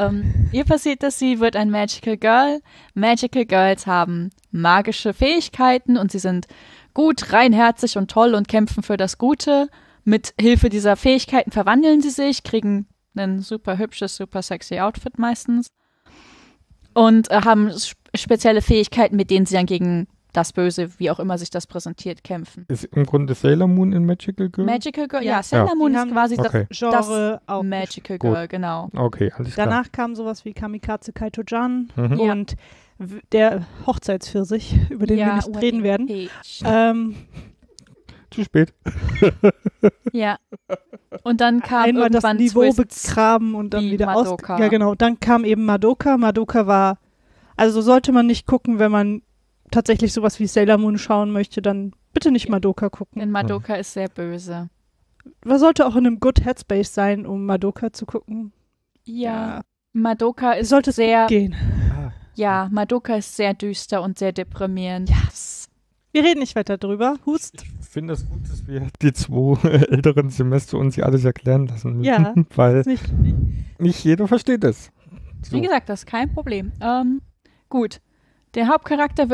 ihr passiert, dass sie wird ein Magical Girl. Magical Girls haben magische Fähigkeiten und sie sind gut, reinherzig und toll und kämpfen für das Gute. Mit Hilfe dieser Fähigkeiten verwandeln sie sich, kriegen ein super hübsches, super sexy Outfit meistens und haben spezielle Fähigkeiten, mit denen sie dann gegen das Böse, wie auch immer sich das präsentiert, kämpfen. Ist im Grunde Sailor Moon in Magical Girl? Magical Girl, ja. Sailor Moon ist quasi das Genre Magical Girl, genau. Okay, alles klar. Danach kam sowas wie Kamikaze Kaito-Jan und der Hochzeitsfirsich, über den wir nicht reden werden. Zu spät. Ja. Und dann kam einmal irgendwann das Niveau begraben und dann wieder aus. Ja, genau. Dann kam eben Madoka. Madoka war, also sollte man nicht gucken, wenn man tatsächlich sowas wie Sailor Moon schauen möchte, dann bitte nicht Madoka gucken. Denn Madoka ist sehr böse. Man sollte auch in einem Good Headspace sein, um Madoka zu gucken. Ja. Madoka ist sollte sehr gehen. Ja, Madoka ist sehr düster und sehr deprimierend. Yes. Wir reden nicht weiter drüber. Hust. Ich finde es gut, dass wir die 2 älteren Semester uns hier alles erklären lassen müssen. Ja. Weil nicht jeder versteht es. So. Wie gesagt, das ist kein Problem. Gut. Der Hauptcharakter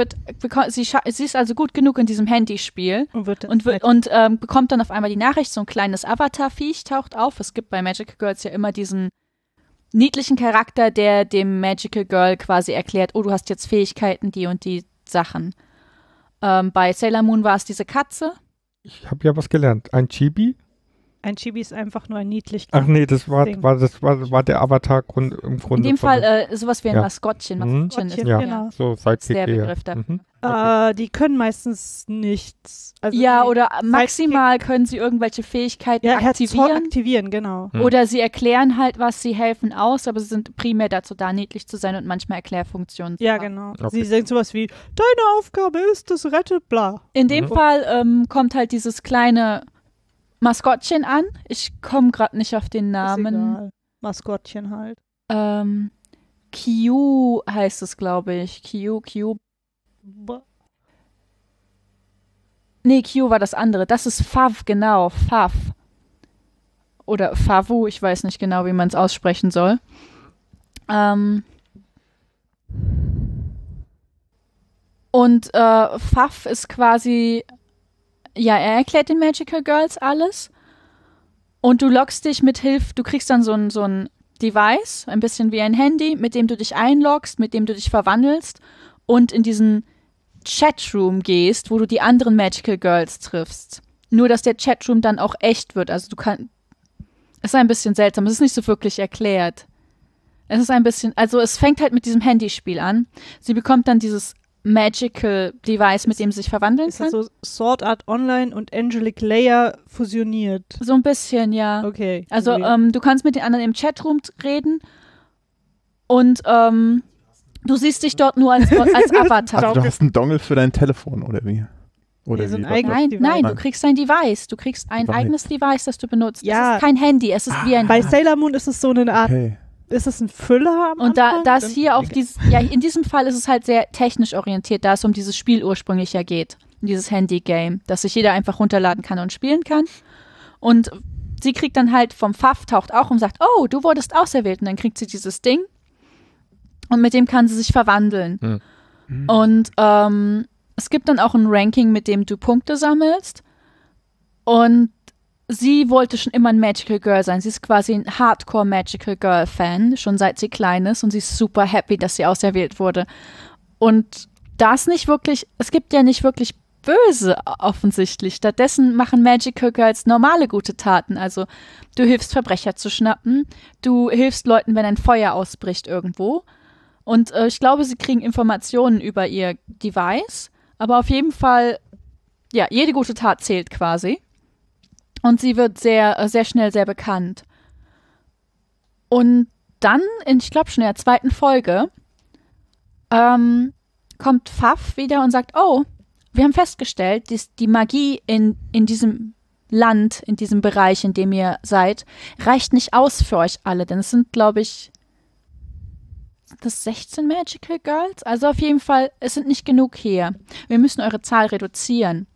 sie ist also gut genug in diesem Handyspiel und bekommt dann auf einmal die Nachricht, so ein kleines Avatar-Viech taucht auf. Es gibt bei Magical Girls ja immer diesen niedlichen Charakter, der dem Magical Girl quasi erklärt, oh, du hast jetzt Fähigkeiten, die und die Sachen. Bei Sailor Moon war es diese Katze. Ich habe ja was gelernt. Ein Chibi? Ein Chibi ist einfach nur ein Niedlichkeit. Ach nee, das war der Avatar im Grunde. In dem Fall sowas wie ein Maskottchen. Maskottchen ist genau. So ist der Begriff da. Okay. Die können meistens nichts. Also ja, oder maximal können sie irgendwelche Fähigkeiten aktivieren, genau. Oder sie erklären halt was, sie helfen aus, aber sie sind primär dazu da, niedlich zu sein und manchmal Erklärfunktionen zu haben. Ja, genau. Okay. Sie sagen sowas wie, deine Aufgabe ist es, rette bla. In dem Fall kommt halt dieses kleine Maskottchen an. Ich komme gerade nicht auf den Namen. Maskottchen halt. Q heißt es, glaube ich. Q war das andere. Das ist Fav, genau. Fav. Oder Favu. Ich weiß nicht genau, wie man es aussprechen soll. Und Pfaff ist quasi, ja, er erklärt den Magical Girls alles. Und du loggst dich mit Hilfe, du kriegst dann so ein Device, ein bisschen wie ein Handy, mit dem du dich einloggst, mit dem du dich verwandelst und in diesen Chatroom gehst, wo du die anderen Magical Girls triffst. Nur, dass der Chatroom dann auch echt wird. Also du kannst, ist ein bisschen seltsam, es ist nicht so wirklich erklärt. Es ist ein bisschen, also es fängt halt mit diesem Handyspiel an. Sie bekommt dann dieses Magical Device, mit dem sie sich verwandeln kann. Ist das so Sword Art Online und Angelic Layer fusioniert? So ein bisschen, ja. Okay. Also du kannst mit den anderen im Chatroom reden und du siehst dich dort nur als Avatar. Also, du hast einen Dongle für dein Telefon, oder wie? Oder nee, so ein nein, du kriegst ein Device. Du kriegst ein eigenes Device, das du benutzt. Ja. Es ist kein Handy, es ist wie ein... Bei Sailor Moon ist es so eine Art... Okay. Ist es ein Füller am Anfang? Und da ist hier auch dieses, ja, in diesem Fall ist es halt sehr technisch orientiert, da es um dieses Spiel ursprünglich ja geht, dieses Handy-Game, das sich jeder einfach runterladen kann und spielen kann. Und sie kriegt dann halt vom Pfaff, taucht auch und sagt, oh, du wurdest auserwählt. Und dann kriegt sie dieses Ding und mit dem kann sie sich verwandeln. Hm. Mhm. Und es gibt dann auch ein Ranking, mit dem du Punkte sammelst. Und sie wollte schon immer ein Magical Girl sein. Sie ist quasi ein Hardcore Magical Girl Fan, schon seit sie klein ist. Und sie ist super happy, dass sie auserwählt wurde. Und das nicht wirklich, es gibt ja nicht wirklich Böse offensichtlich. Stattdessen machen Magical Girls normale gute Taten. Also du hilfst Verbrecher zu schnappen. Du hilfst Leuten, wenn ein Feuer ausbricht irgendwo. Und ich glaube, sie kriegen Informationen über ihr Device. Aber auf jeden Fall, ja, jede gute Tat zählt quasi. Und sie wird sehr, sehr schnell sehr bekannt. Und dann, ich glaube schon in der zweiten Folge, kommt Pfaff wieder und sagt, oh, wir haben festgestellt, dass die Magie in diesem Land, in diesem Bereich, in dem ihr seid, reicht nicht aus für euch alle. Denn es sind, glaube ich, sind das 16 Magical Girls? Also auf jeden Fall, es sind nicht genug hier. Wir müssen eure Zahl reduzieren.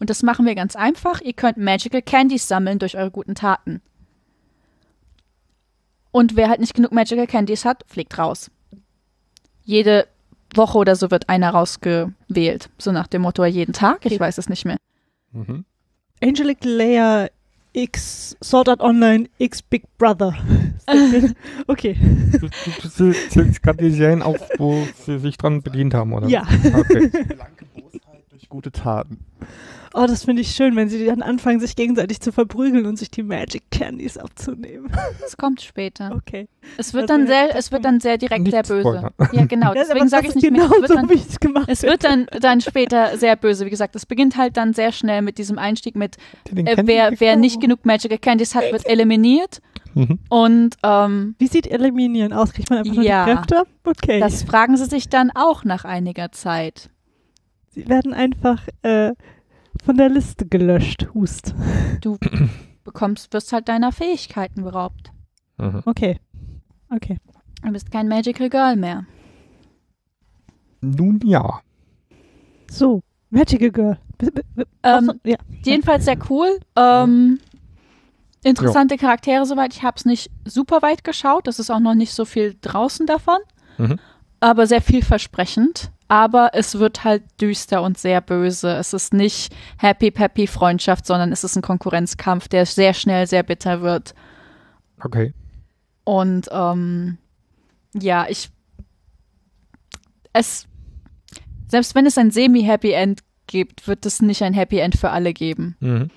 Und das machen wir ganz einfach. Ihr könnt Magical Candies sammeln durch eure guten Taten. Und wer halt nicht genug Magical Candies hat, fliegt raus. Jede Woche oder so wird einer rausgewählt. So nach dem Motto, jeden Tag. Ich weiß es nicht mehr. Mhm. Angelic Layer X Sword Art Online X Big Brother. Okay. Du zählst gerade die Serien auf, wo sie sich dran bedient haben, oder? Ja. Okay. Blanke Bosheit durch gute Taten. Oh, das finde ich schön, wenn sie dann anfangen, sich gegenseitig zu verprügeln und sich die Magic Candies abzunehmen. Das kommt später. Okay. Es wird dann sehr direkt sehr böse. Spoilern. Ja, genau. Ja, deswegen sage ich nicht genau mehr. Es wird dann später sehr böse. Wie gesagt, es beginnt halt dann sehr schnell mit diesem Einstieg mit wer nicht genug Magic Candies hat, wird eliminiert. Mhm. Und wie sieht Eliminieren aus? Kriegt man einfach nur die Kräfte? Okay. Das fragen sie sich dann auch nach einiger Zeit. Sie werden einfach von der Liste gelöscht, Hust. Du wirst halt deiner Fähigkeiten beraubt. Mhm. Okay. Du bist kein Magical Girl mehr. Nun ja. So, Magical Girl. Ja. Jedenfalls sehr cool. Interessante Charaktere soweit. Ich habe es nicht super weit geschaut. Es ist auch noch nicht so viel draußen davon. Mhm. Aber sehr vielversprechend. Aber es wird halt düster und sehr böse. Es ist nicht Happy-Peppy-Freundschaft, sondern es ist ein Konkurrenzkampf, der sehr schnell sehr bitter wird. Okay. Und ja, selbst wenn es ein Semi-Happy End gibt, wird es nicht ein Happy End für alle geben. Mhm.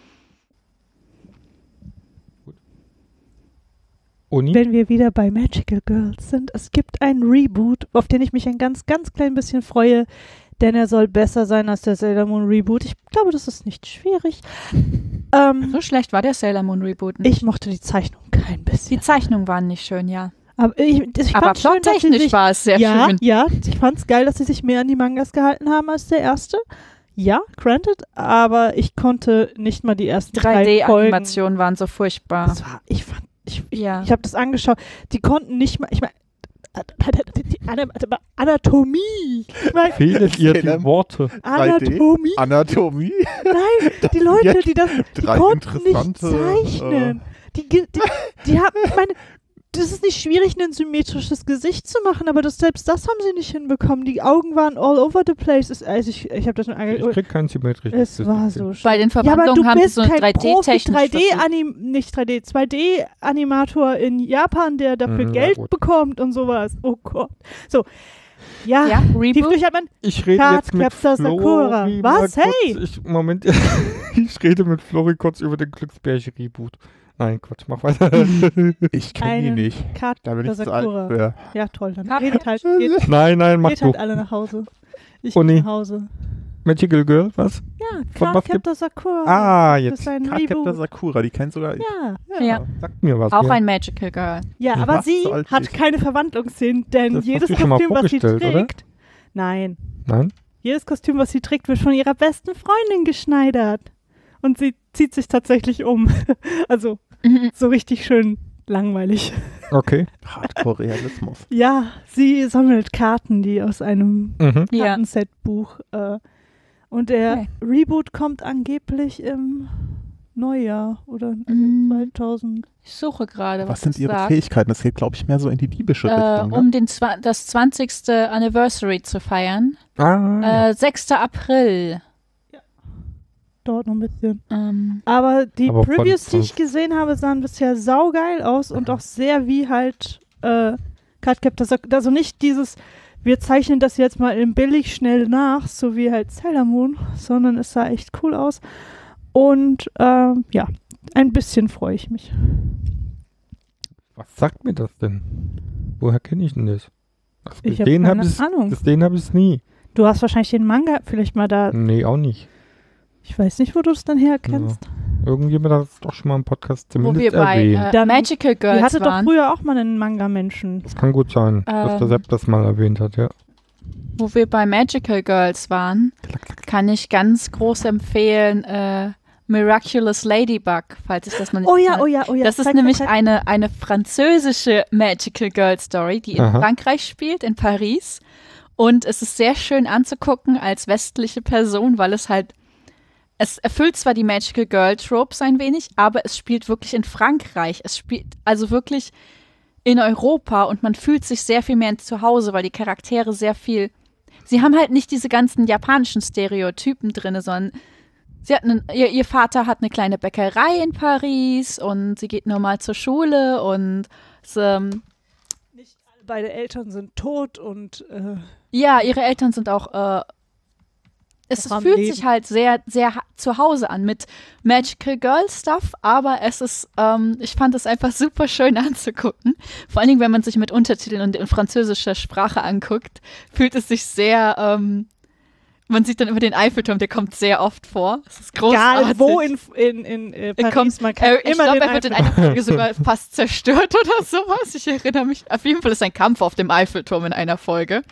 Uni? Wenn wir wieder bei Magical Girls sind, es gibt einen Reboot, auf den ich mich ein ganz, ganz klein bisschen freue, denn er soll besser sein als der Sailor Moon Reboot. Ich glaube, das ist nicht schwierig. So schlecht war der Sailor Moon Reboot nicht. Ich mochte die Zeichnung kein bisschen. Die Zeichnungen waren nicht schön, ja. Aber plottechnisch war es sehr schön. Ja, ich fand es geil, dass sie sich mehr an die Mangas gehalten haben als der erste. Ja, granted, aber ich konnte nicht mal die ersten 3D-Animationen waren so furchtbar. Ich habe das angeschaut. Die konnten nicht mal. Ich meine, Anatomie. Fehlt ihr die Worte? Anatomie? Nein, die Leute, die konnten nicht zeichnen. Die haben, ich meine, Das ist nicht schwierig, ein symmetrisches Gesicht zu machen, aber das, selbst das haben sie nicht hinbekommen. Die Augen waren all over the place. Also ich habe das schon angeguckt. Ich krieg kein symmetrisches Gesicht. Es war so schön. Bei den Verwandlungen haben sie so eine 3D-Technik. 2D-Animator in Japan, der dafür Geld bekommt und sowas. Oh Gott. So. Ja, tiefdurch hat man Card Captor Sakura. Was? Hey! Moment, ich rede mit Flori kurz über den Glücksbärchen-Reboot. Nein, Gott, mach weiter. Ich kenne die nicht. Card Captor Sakura. Ja, toll, dann redet halt. Nein, mach du. Geht halt alle nach Hause. Ich bin nach Hause. Magical Girl, was? Ja, Card Captor Sakura. Ah, jetzt. Card Captor Sakura, die kennt sogar ich. Ja. Sagt mir was. Auch ein Magical Girl. Ja, aber sie hat keine Verwandlungsszenen, denn das jedes Kostüm, was sie trägt. Oder? Nein? Jedes Kostüm, was sie trägt, wird von ihrer besten Freundin geschneidert. Und sie zieht sich tatsächlich um. Also, so richtig schön langweilig. Okay. Hardcore-Realismus. Ja, sie sammelt Karten, die aus einem Kartenset-Buch und der Reboot kommt angeblich im Neujahr oder 2000. Ich suche gerade, was sind ihre Fähigkeiten? Das geht, glaube ich, mehr so in die diebische Richtung. Um das 20. Anniversary zu feiern. 6. April. Ja. Dauert noch ein bisschen. Aber die Previews, die ich gesehen habe, sahen bisher saugeil aus und auch sehr wie halt Card Captor. Also nicht dieses... Wir zeichnen das jetzt mal in billig schnell nach, so wie halt Sailor Moon, sondern es sah echt cool aus. Und ja, ein bisschen freue ich mich. Was sagt mir das denn? Woher kenne ich denn das? Gesehen habe ich es nie. Du hast wahrscheinlich den Manga vielleicht mal da... Nee, auch nicht. Ich weiß nicht, wo du es dann herkennst. Ja. Irgendjemand hat es doch schon mal im Podcast zumindest erwähnt. Wo wir bei Magical Girls die hatte waren. Doch früher auch mal einen Manga-Menschen. Das kann gut sein, dass der Sepp das mal erwähnt hat, ja. Wo wir bei Magical Girls waren, kann ich ganz groß empfehlen, Miraculous Ladybug, falls ich das mal nicht Oh ja. Das ist nämlich eine französische Magical Girl Story, die in Frankreich spielt, in Paris. Und es ist sehr schön anzugucken als westliche Person, weil es halt es erfüllt zwar die Magical Girl Tropes ein wenig, aber es spielt wirklich in Frankreich. Es spielt also wirklich in Europa und man fühlt sich sehr viel mehr zu Hause, weil die Charaktere sehr viel. Sie haben halt nicht diese ganzen japanischen Stereotypen drin, sondern sie hat ihr Vater hat eine kleine Bäckerei in Paris und sie geht normal zur Schule und nicht alle beide Eltern sind tot und ja, ihre Eltern sind auch es fühlt sich halt sehr, sehr zu Hause an mit Magical Girl Stuff, aber es ist, ich fand es einfach super schön anzugucken. Vor allen Dingen, wenn man sich mit Untertiteln und in französischer Sprache anguckt, fühlt es sich sehr, man sieht dann immer den Eiffelturm, der kommt sehr oft vor. Es ist großartig. Egal wo in Paris, man kann ich immer glaube, er wird in einer Folge sogar fast zerstört oder sowas. Ich erinnere mich, auf jeden Fall ist ein Kampf auf dem Eiffelturm in einer Folge.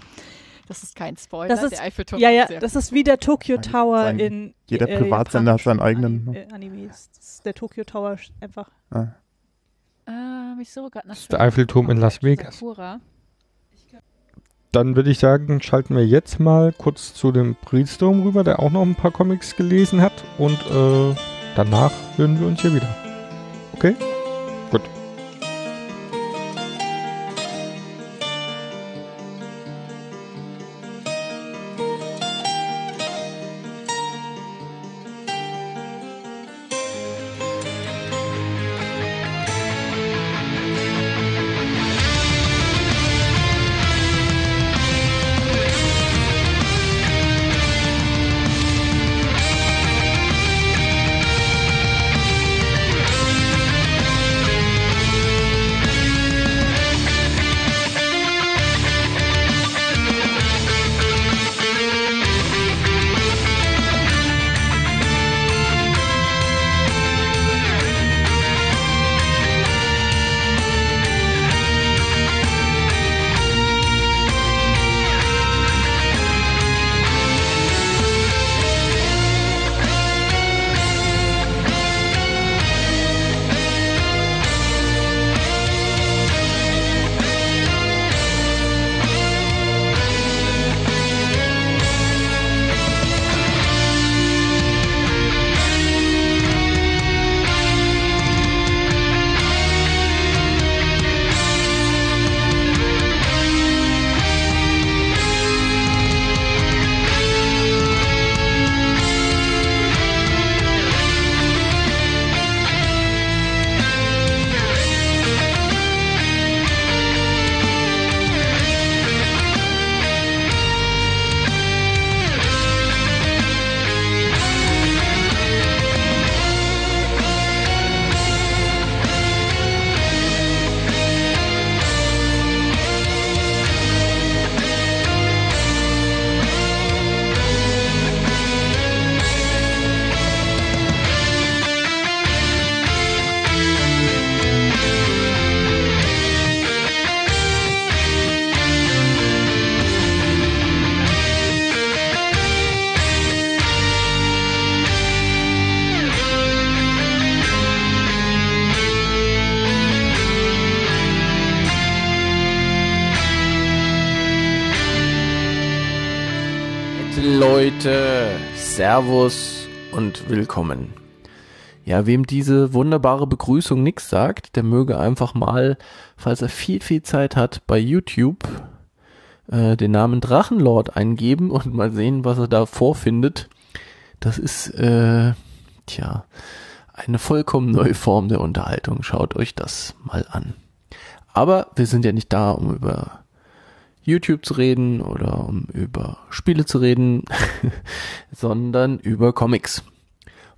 Das ist kein Spoiler, das ist, der Eiffelturm. Ja, das ist wie der Tokyo Tower in jeder Privatsender hat seinen eigenen Animes. Das ist der Tokyo Tower einfach. Ich suche gerade nach das ist der Eiffelturm in Las Vegas. Dann würde ich sagen, schalten wir jetzt mal kurz zu dem Breedstorm rüber, der auch noch ein paar Comics gelesen hat. Und danach hören wir uns hier wieder. Okay? Gut. Leute, Servus und willkommen. Ja, wem diese wunderbare Begrüßung nichts sagt, der möge einfach mal, falls er viel Zeit hat, bei YouTube den Namen Drachenlord eingeben und mal sehen, was er da vorfindet. Das ist, eine vollkommen neue Form der Unterhaltung. Schaut euch das mal an. Aber wir sind ja nicht da, um über YouTube zu reden oder um über Spiele zu reden, sondern über Comics.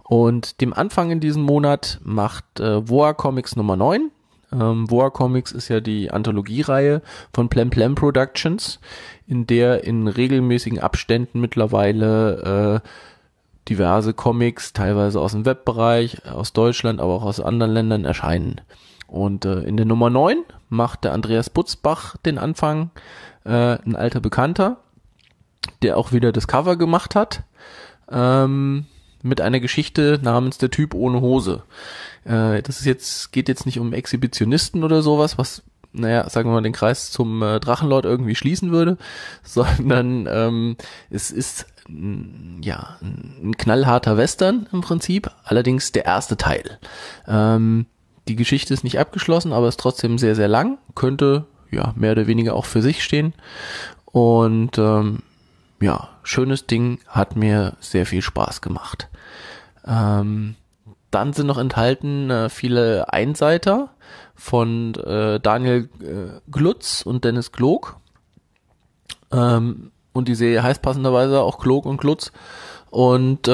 Und dem Anfang in diesem Monat macht War Comics Nummer 9. War Comics ist ja die Anthologiereihe von Plemplem Productions, in der in regelmäßigen Abständen mittlerweile diverse Comics, teilweise aus dem Webbereich, aus Deutschland, aber auch aus anderen Ländern erscheinen. Und in der Nummer 9 macht der Andreas Butzbach den Anfang, ein alter Bekannter, der auch wieder das Cover gemacht hat, mit einer Geschichte namens Der Typ ohne Hose. Das ist jetzt, geht jetzt nicht um Exhibitionisten oder sowas, was, naja, sagen wir mal, den Kreis zum Drachenlord irgendwie schließen würde, sondern es ist ja ein knallharter Western im Prinzip, allerdings der erste Teil. Die Geschichte ist nicht abgeschlossen, aber ist trotzdem sehr, sehr lang. Könnte, ja, mehr oder weniger auch für sich stehen. Und schönes Ding, hat mir sehr viel Spaß gemacht. Dann sind noch enthalten viele Einseiter von Daniel Glutz und Dennis Klog. Und die Serie heißt passenderweise auch Klog und Glutz. Und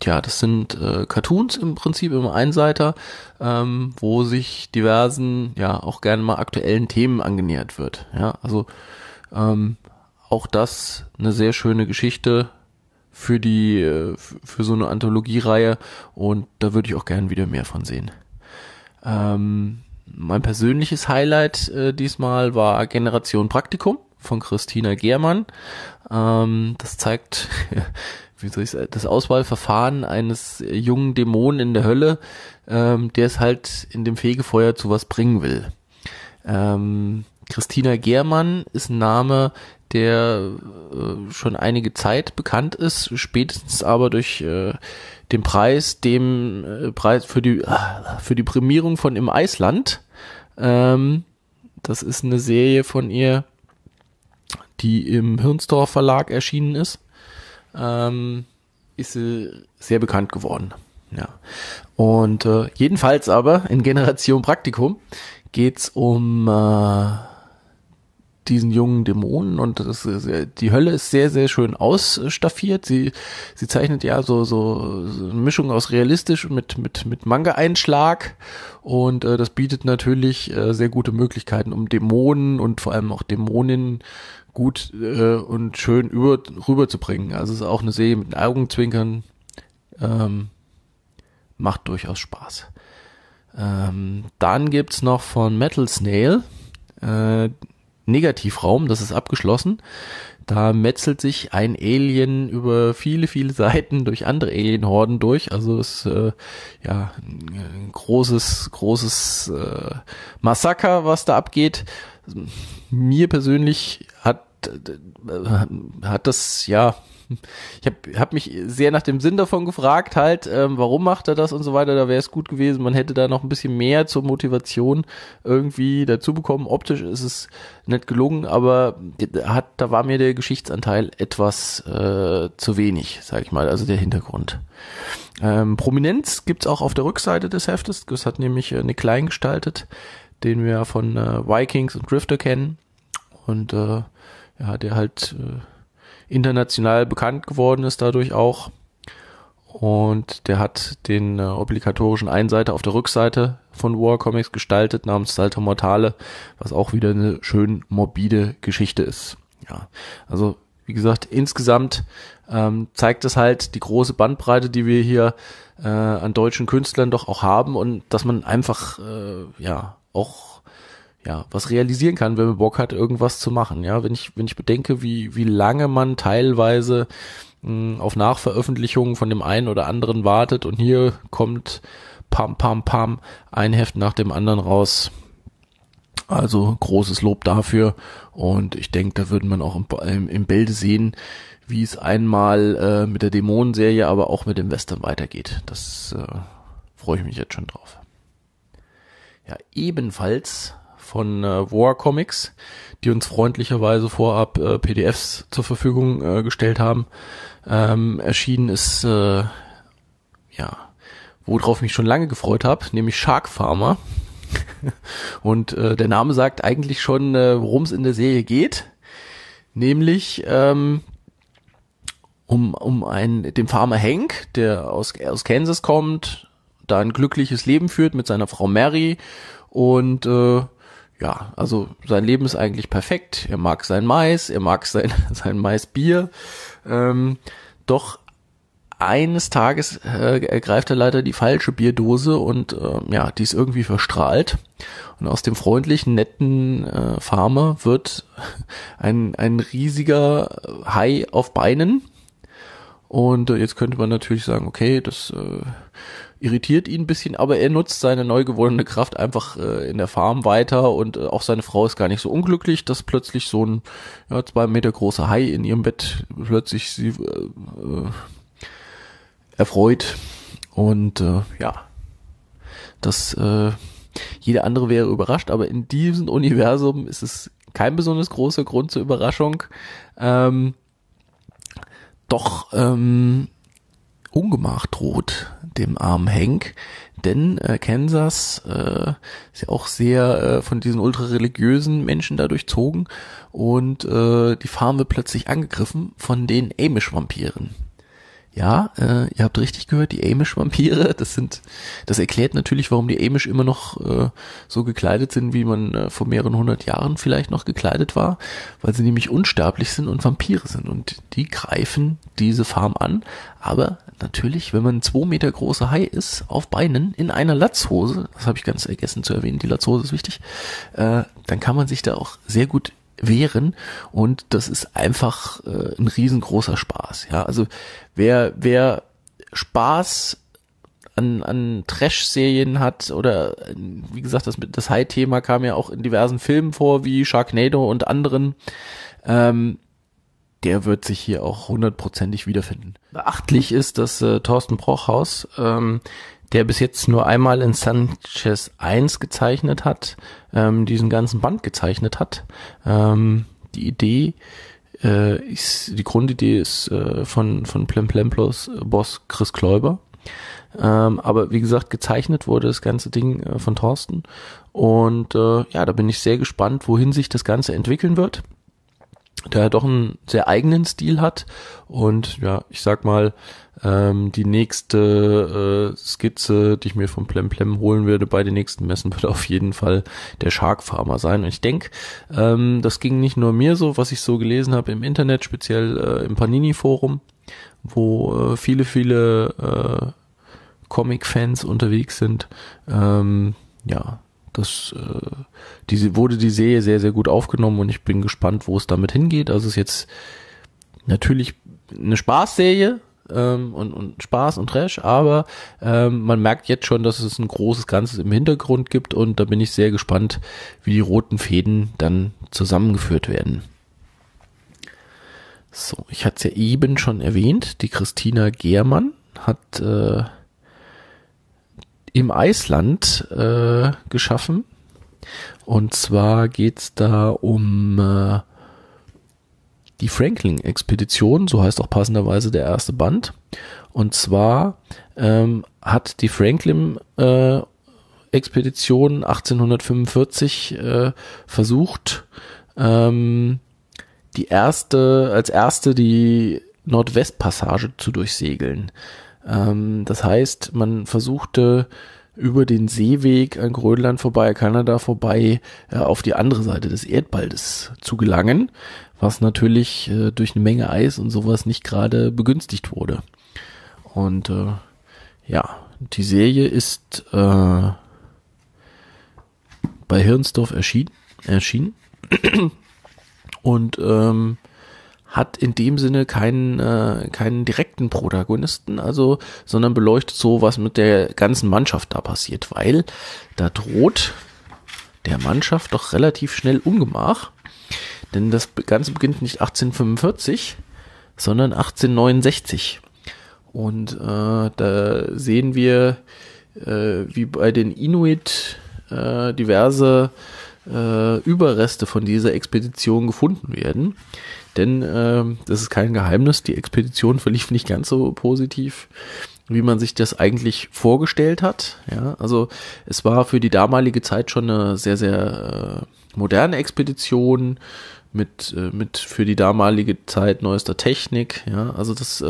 das sind Cartoons im Prinzip, im Einseiter, wo sich diversen, ja, auch gerne mal aktuellen Themen angenähert wird. Ja, also auch das eine sehr schöne Geschichte für die, für so eine Anthologiereihe, und da würde ich auch gerne wieder mehr von sehen. Mein persönliches Highlight diesmal war Generation Praktikum von Christina Gehrmann. Das zeigt das Auswahlverfahren eines jungen Dämonen in der Hölle, der es halt in dem Fegefeuer zu was bringen will. Christina Gehrmann ist ein Name, der schon einige Zeit bekannt ist, spätestens aber durch den Preis, für die Prämierung von Im Eisland. Das ist eine Serie von ihr, die im Hinstorff Verlag erschienen ist. Ist sie sehr bekannt geworden. Ja. Und jedenfalls aber in Generation Praktikum geht's um diesen jungen Dämonen, und das ist, die Hölle ist sehr, sehr schön ausstaffiert. Sie zeichnet ja so eine Mischung aus realistisch mit Manga-Einschlag, und das bietet natürlich sehr gute Möglichkeiten, um Dämonen und vor allem auch Dämoninnen gut und schön rüberzubringen. Also es ist auch eine Serie mit Augenzwinkern. Macht durchaus Spaß. Dann gibt's noch von Metal Snail Negativraum, das ist abgeschlossen. Da metzelt sich ein Alien über viele Seiten durch andere Alienhorden durch. Also es ist ein großes Massaker, was da abgeht. Mir persönlich hat das, ja, ich hab mich sehr nach dem Sinn davon gefragt, halt, warum macht er das und so weiter. Da wäre es gut gewesen, man hätte da noch ein bisschen mehr zur Motivation irgendwie dazu bekommen. Optisch ist es nicht gelungen, aber da war mir der Geschichtsanteil etwas zu wenig, sag ich mal, also der Hintergrund. Prominenz gibt's auch auf der Rückseite des Heftes. Das hat nämlich Nick Klein gestaltet, den wir von Vikings und Drifter kennen. Und der halt international bekannt geworden ist dadurch auch. Und der hat den obligatorischen Einseiter auf der Rückseite von War Comics gestaltet, namens Salto Mortale, was auch wieder eine schön morbide Geschichte ist. Ja, also wie gesagt, insgesamt zeigt es halt die große Bandbreite, die wir hier an deutschen Künstlern doch auch haben, und dass man einfach was realisieren kann, wenn man Bock hat, irgendwas zu machen. Ja, wenn ich bedenke, wie lange man teilweise auf Nachveröffentlichungen von dem einen oder anderen wartet, und hier kommt pam, pam, pam, ein Heft nach dem anderen raus. Also großes Lob dafür, und ich denke, da würde man auch im Bilde sehen, wie es einmal mit der Dämonenserie, aber auch mit dem Western weitergeht. Das freue ich mich jetzt schon drauf. Ja, ebenfalls von War Comics, die uns freundlicherweise vorab PDFs zur Verfügung gestellt haben, erschienen ist, ja, worauf mich schon lange gefreut habe, nämlich Shark Farmer. Und der Name sagt eigentlich schon, worum es in der Serie geht, nämlich um den Farmer Hank, der aus Kansas kommt, da ein glückliches Leben führt mit seiner Frau Mary, und ja, also sein Leben ist eigentlich perfekt. Er mag sein Mais, er mag sein Maisbier, doch eines Tages ergreift er leider die falsche Bierdose und ja, die ist irgendwie verstrahlt. Und aus dem freundlichen, netten Farmer wird ein riesiger Hai auf Beinen. Und jetzt könnte man natürlich sagen, okay, das irritiert ihn ein bisschen, aber er nutzt seine neu gewonnene Kraft einfach in der Farm weiter, und auch seine Frau ist gar nicht so unglücklich, dass plötzlich so ein 2 Meter großer Hai in ihrem Bett plötzlich sie erfreut, und ja, das jeder andere wäre überrascht, aber in diesem Universum ist es kein besonders großer Grund zur Überraschung, doch Ungemach droht dem armen Hank, denn Kansas ist ja auch sehr von diesen ultrareligiösen Menschen da durchzogen, und die Farm wird plötzlich angegriffen von den Amish-Vampiren. Ja, ihr habt richtig gehört, die Amish-Vampire, das erklärt natürlich, warum die Amish immer noch so gekleidet sind, wie man vor mehreren 100 Jahren vielleicht noch gekleidet war, weil sie nämlich unsterblich sind und Vampire sind, und die greifen diese Farm an, aber natürlich, wenn man ein 2 Meter großer Hai ist, auf Beinen, in einer Latzhose, das habe ich ganz vergessen zu erwähnen, die Latzhose ist wichtig, dann kann man sich da auch sehr gut wären, und das ist einfach ein riesengroßer Spaß. Ja, also wer Spaß an Trash-Serien hat, oder wie gesagt, das High-Thema kam ja auch in diversen Filmen vor, wie Sharknado und anderen, der wird sich hier auch hundertprozentig wiederfinden. Beachtlich ist, dass Thorsten Brochhaus, der bis jetzt nur einmal in Sanchez 1 gezeichnet hat, diesen ganzen Band gezeichnet hat. Die Idee ist, die Grundidee ist von Plemplemplos Boss Chris Kläuber. Aber wie gesagt, gezeichnet wurde das ganze Ding von Thorsten. Und ja, da bin ich sehr gespannt, wohin sich das Ganze entwickeln wird, der ja doch einen sehr eigenen Stil hat, und ja, ich sag mal, die nächste Skizze, die ich mir von Plemplem holen werde bei den nächsten Messen, wird auf jeden Fall der Shark Farmer sein, und ich denke, das ging nicht nur mir so, was ich so gelesen habe im Internet, speziell im Panini-Forum, wo viele Comic-Fans unterwegs sind, ja, wurde die Serie sehr, sehr gut aufgenommen, und ich bin gespannt, wo es damit hingeht. Also es ist jetzt natürlich eine Spaßserie und Spaß und Trash, aber man merkt jetzt schon, dass es ein großes Ganzes im Hintergrund gibt, und da bin ich sehr gespannt, wie die roten Fäden dann zusammengeführt werden. So, ich hatte es ja eben schon erwähnt, die Christina Gehrmann hat Im Eisland geschaffen, und zwar geht's da um die Franklin-Expedition, so heißt auch passenderweise der erste Band, und zwar hat die Franklin-Expedition 1845 versucht, als erste die Nordwestpassage zu durchsegeln. Das heißt, man versuchte über den Seeweg an Grönland vorbei, Kanada vorbei, auf die andere Seite des Erdballs zu gelangen, was natürlich durch eine Menge Eis und sowas nicht gerade begünstigt wurde. Und ja, die Serie ist bei Hinstorff erschienen und hat in dem Sinne keinen direkten Protagonisten, also, sondern beleuchtet so, was mit der ganzen Mannschaft da passiert, weil da droht der Mannschaft doch relativ schnell Ungemach, denn das Ganze beginnt nicht 1845, sondern 1869. Und da sehen wir, wie bei den Inuit diverse Überreste von dieser Expedition gefunden werden. Denn das ist kein Geheimnis, die Expedition verlief nicht ganz so positiv, wie man sich das eigentlich vorgestellt hat. Ja, also es war für die damalige Zeit schon eine sehr, sehr moderne Expedition mit für die damalige Zeit neuester Technik. Ja, also das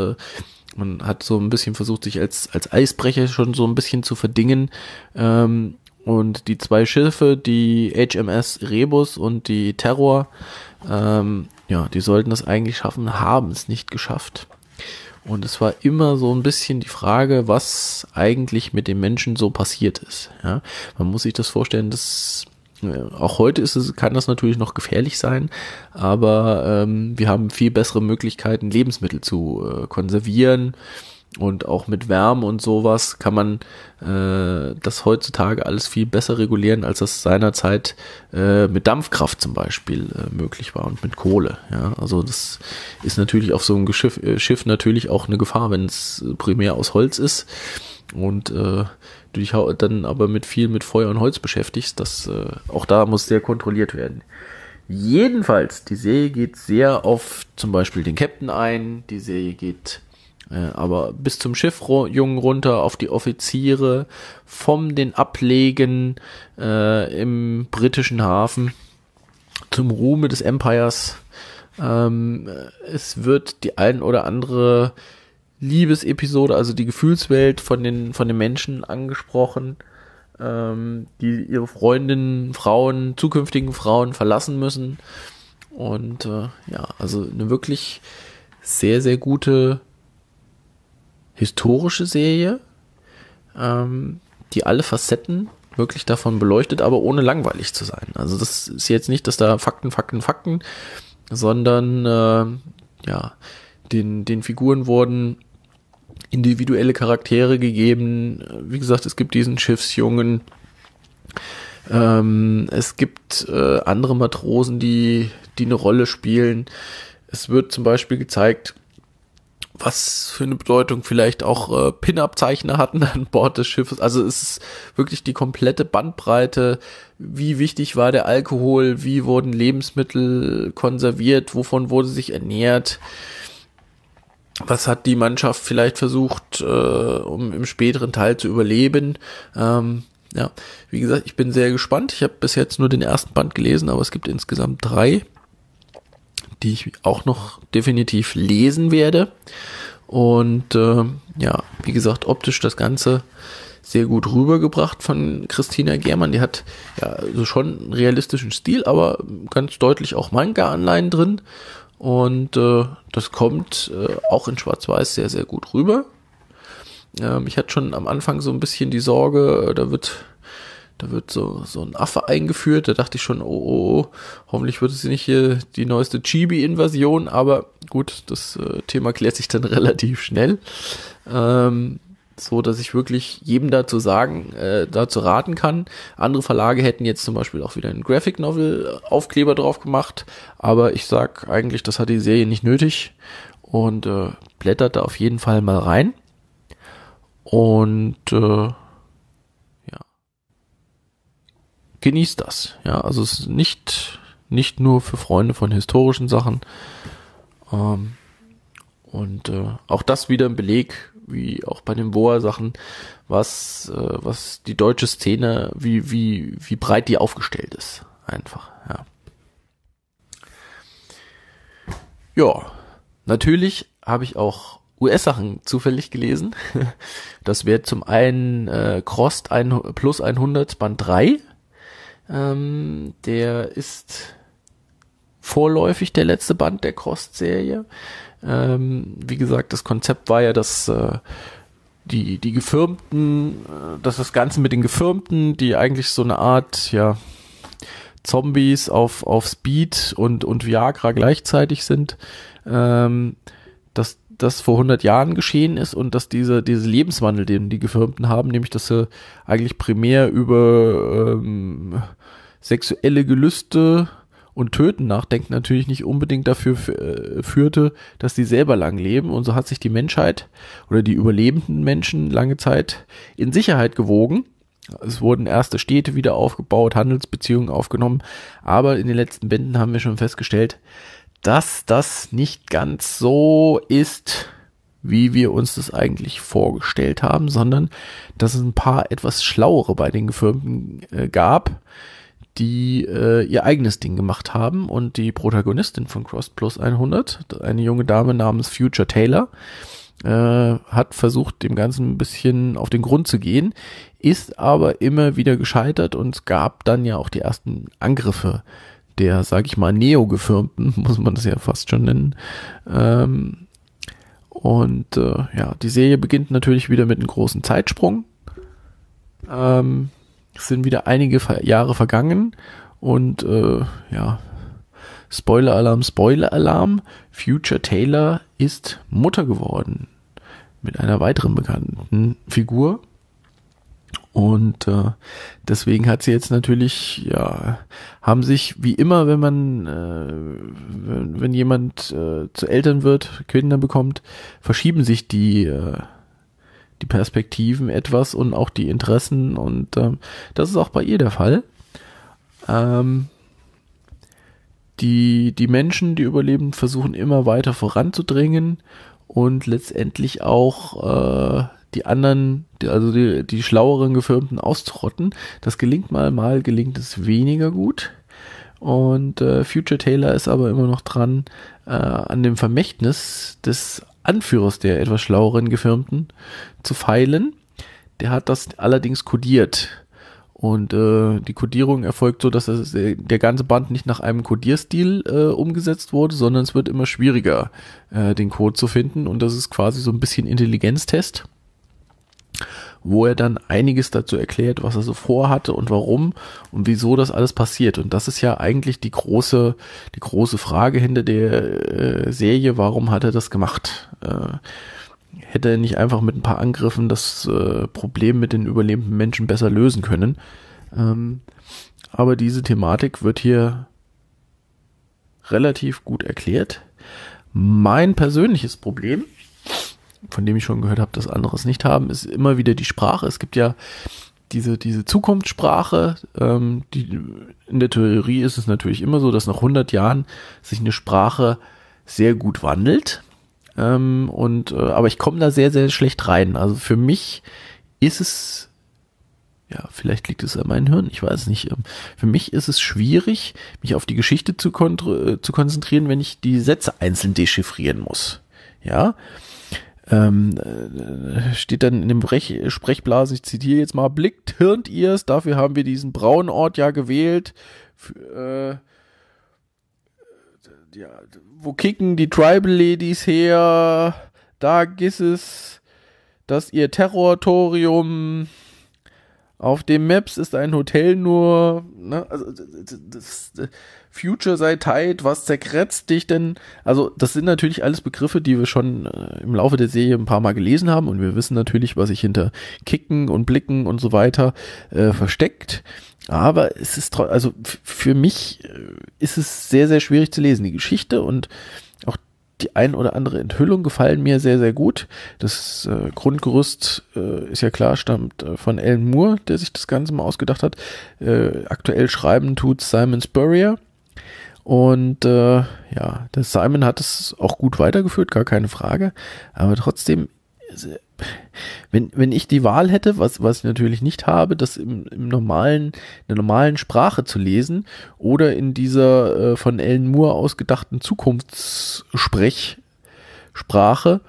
man hat so ein bisschen versucht, sich als Eisbrecher schon so ein bisschen zu verdingen. Und die zwei Schiffe, die HMS Rebus und die Terror, ja, die sollten das eigentlich schaffen, haben es nicht geschafft. Und es war immer so ein bisschen die Frage, was eigentlich mit den Menschen so passiert ist. Ja, man muss sich das vorstellen, dass auch heute kann das natürlich noch gefährlich sein, aber wir haben viel bessere Möglichkeiten, Lebensmittel zu konservieren. Und auch mit Wärme und sowas kann man das heutzutage alles viel besser regulieren, als das seinerzeit mit Dampfkraft zum Beispiel möglich war und mit Kohle. Ja? Also das ist natürlich auf so einem Schiff natürlich auch eine Gefahr, wenn es primär aus Holz ist und du dich dann aber mit Feuer und Holz beschäftigst. Das auch da muss sehr kontrolliert werden. Jedenfalls, die Serie geht sehr auf zum Beispiel den Captain ein, die Serie geht aber bis zum Schiffjungen runter, auf die Offiziere, vom den Ablegen im britischen Hafen zum Ruhme des Empires. Es wird die ein oder andere Liebesepisode, also die Gefühlswelt von den Menschen angesprochen, die ihre Freundinnen, Frauen, zukünftigen Frauen verlassen müssen. Und ja, also eine wirklich sehr, sehr gute historische Serie, die alle Facetten wirklich davon beleuchtet, aber ohne langweilig zu sein. Also das ist jetzt nicht, dass da Fakten, Fakten, Fakten, sondern ja, den Figuren wurden individuelle Charaktere gegeben. Wie gesagt, es gibt diesen Schiffsjungen, es gibt andere Matrosen, die eine Rolle spielen. Es wird zum Beispiel gezeigt, was für eine Bedeutung vielleicht auch Pin-Up-Zeichner hatten an Bord des Schiffes. Also es ist wirklich die komplette Bandbreite. Wie wichtig war der Alkohol? Wie wurden Lebensmittel konserviert? Wovon wurde sich ernährt? Was hat die Mannschaft vielleicht versucht, um im späteren Teil zu überleben? Ja, wie gesagt, ich bin sehr gespannt. Ich habe bis jetzt nur den ersten Band gelesen, aber es gibt insgesamt 3, die ich auch noch definitiv lesen werde. Und ja, wie gesagt, optisch das Ganze sehr gut rübergebracht von Christina Gehrmann. Die hat ja also schon einen realistischen Stil, aber ganz deutlich auch Manga-Anleihen drin. Und das kommt auch in Schwarz-Weiß sehr, sehr gut rüber. Ich hatte schon am Anfang so ein bisschen die Sorge, da wird so ein Affe eingeführt. Da dachte ich schon, oh, hoffentlich wird es nicht hier die neueste Chibi-Invasion. Aber gut, das Thema klärt sich dann relativ schnell. So, dass ich wirklich jedem dazu raten kann. Andere Verlage hätten jetzt zum Beispiel auch wieder einen Graphic Novel Aufkleber drauf gemacht. Aber ich sag eigentlich, das hat die Serie nicht nötig. Und blättert da auf jeden Fall mal rein. Und genießt das. Ja, also es ist nicht nur für Freunde von historischen Sachen. Auch das wieder ein Beleg, wie auch bei den Boa-Sachen, was die deutsche Szene, wie breit die aufgestellt ist. Einfach, ja. Ja, natürlich habe ich auch US-Sachen zufällig gelesen. Das wäre zum einen Crossed plus 100 Band 3. Der ist vorläufig der letzte Band der Cross-Serie. Wie gesagt, das Konzept war ja, dass die Gefirmten, dass das Ganze mit den Gefirmten, die eigentlich so eine Art, ja, Zombies auf Speed und Viagra gleichzeitig sind, dass das vor 100 Jahren geschehen ist und dass diese Lebenswandel, den die Gefirmten haben, nämlich dass sie eigentlich primär über sexuelle Gelüste und Töten nachdenken natürlich nicht unbedingt dafür führte, dass die selber lang leben. Und so hat sich die Menschheit oder die überlebenden Menschen lange Zeit in Sicherheit gewogen. Es wurden erste Städte wieder aufgebaut, Handelsbeziehungen aufgenommen. Aber in den letzten Bänden haben wir schon festgestellt, dass das nicht ganz so ist, wie wir uns das eigentlich vorgestellt haben, sondern dass es ein paar etwas Schlauere bei den Gefirmten gab, die ihr eigenes Ding gemacht haben. Und die Protagonistin von Crossed Plus 100, eine junge Dame namens Future Taylor, hat versucht, dem Ganzen ein bisschen auf den Grund zu gehen, ist aber immer wieder gescheitert, und es gab dann ja auch die ersten Angriffe der, sag ich mal, Neo-Gefirmten, muss man das ja fast schon nennen. Und die Serie beginnt natürlich wieder mit einem großen Zeitsprung. Es sind wieder einige Jahre vergangen und Spoiler-Alarm, Spoiler-Alarm, Future Taylor ist Mutter geworden mit einer weiteren bekannten Figur. Und deswegen hat sie jetzt natürlich, ja, haben sich wie immer, wenn man, wenn jemand zu Eltern wird, Kinder bekommt, verschieben sich die Perspektiven etwas und auch die Interessen, und das ist auch bei ihr der Fall. Die Menschen, die überleben, versuchen immer weiter voranzudringen und letztendlich auch die anderen, also die schlaueren Gefirmten auszurotten. Das gelingt mal gelingt es weniger gut. Und Future Taylor ist aber immer noch dran, an dem Vermächtnis des Anführers der etwas schlaueren Gefirmten zu feilen. Der hat das allerdings kodiert. Und die Kodierung erfolgt so, dass der ganze Band nicht nach einem Kodierstil umgesetzt wurde, sondern es wird immer schwieriger, den Code zu finden. Und das ist quasi so ein bisschen Intelligenztest, wo er dann einiges dazu erklärt, was er so vorhatte und warum und wieso das alles passiert. Und das ist ja eigentlich die große Frage hinter der Serie: Warum hat er das gemacht? Hätte er nicht einfach mit ein paar Angriffen das Problem mit den überlebenden Menschen besser lösen können? Aber diese Thematik wird hier relativ gut erklärt. Mein persönliches Problem, von dem ich schon gehört habe, dass andere es nicht haben, ist immer wieder die Sprache. Es gibt ja diese Zukunftssprache, die in der Theorie ist es natürlich immer so, dass nach 100 Jahren sich eine Sprache sehr gut wandelt. Aber ich komme da sehr, sehr schlecht rein. Also für mich ist es, ja, vielleicht liegt es an meinem Hirn, ich weiß nicht. Für mich ist es schwierig, mich auf die Geschichte zu konzentrieren, wenn ich die Sätze einzeln dechiffrieren muss. Ja, steht dann in dem Sprechblasen, ich zitiere jetzt mal: Blickt, hirnt ihr's, dafür haben wir diesen braunen Ort ja gewählt. Wo kicken die Tribal Ladies her? Da giss es, dass ihr Territorium auf dem Maps ist ein Hotel nur, ne? Also, das Future sei tight, was zerkretzt dich denn? Also das sind natürlich alles Begriffe, die wir schon im Laufe der Serie ein paar Mal gelesen haben, und wir wissen natürlich, was sich hinter Kicken und Blicken und so weiter versteckt. Aber es ist, also für mich ist es sehr, sehr schwierig zu lesen, die Geschichte, und auch die ein oder andere Enthüllung gefallen mir sehr, sehr gut. Das Grundgerüst ist ja klar, stammt von Alan Moore, der sich das Ganze mal ausgedacht hat. Aktuell schreiben tut Simon Spurrier. Und der Simon hat es auch gut weitergeführt, gar keine Frage. Aber trotzdem, wenn ich die Wahl hätte, was ich natürlich nicht habe, das in der normalen Sprache zu lesen oder in dieser von Alan Moore ausgedachten Zukunftssprache,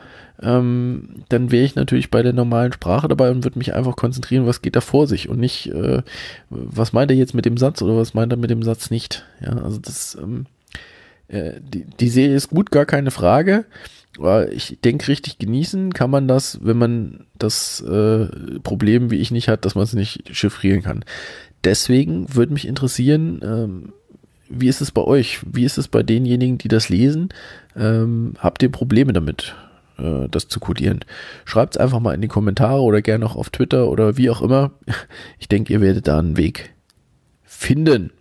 dann wäre ich natürlich bei der normalen Sprache dabei und würde mich einfach konzentrieren, was geht da vor sich, und nicht, was meint er jetzt mit dem Satz oder was meint er mit dem Satz nicht. Ja, also das, die Serie ist gut, gar keine Frage. Aber ich denke, richtig genießen kann man das, wenn man das Problem, wie ich, nicht hat, dass man es nicht chiffrieren kann. Deswegen würde mich interessieren, wie ist es bei euch? Wie ist es bei denjenigen, die das lesen? Habt ihr Probleme damit, das zu codieren? Schreibt es einfach mal in die Kommentare oder gerne auch auf Twitter oder wie auch immer. Ich denke, ihr werdet da einen Weg finden.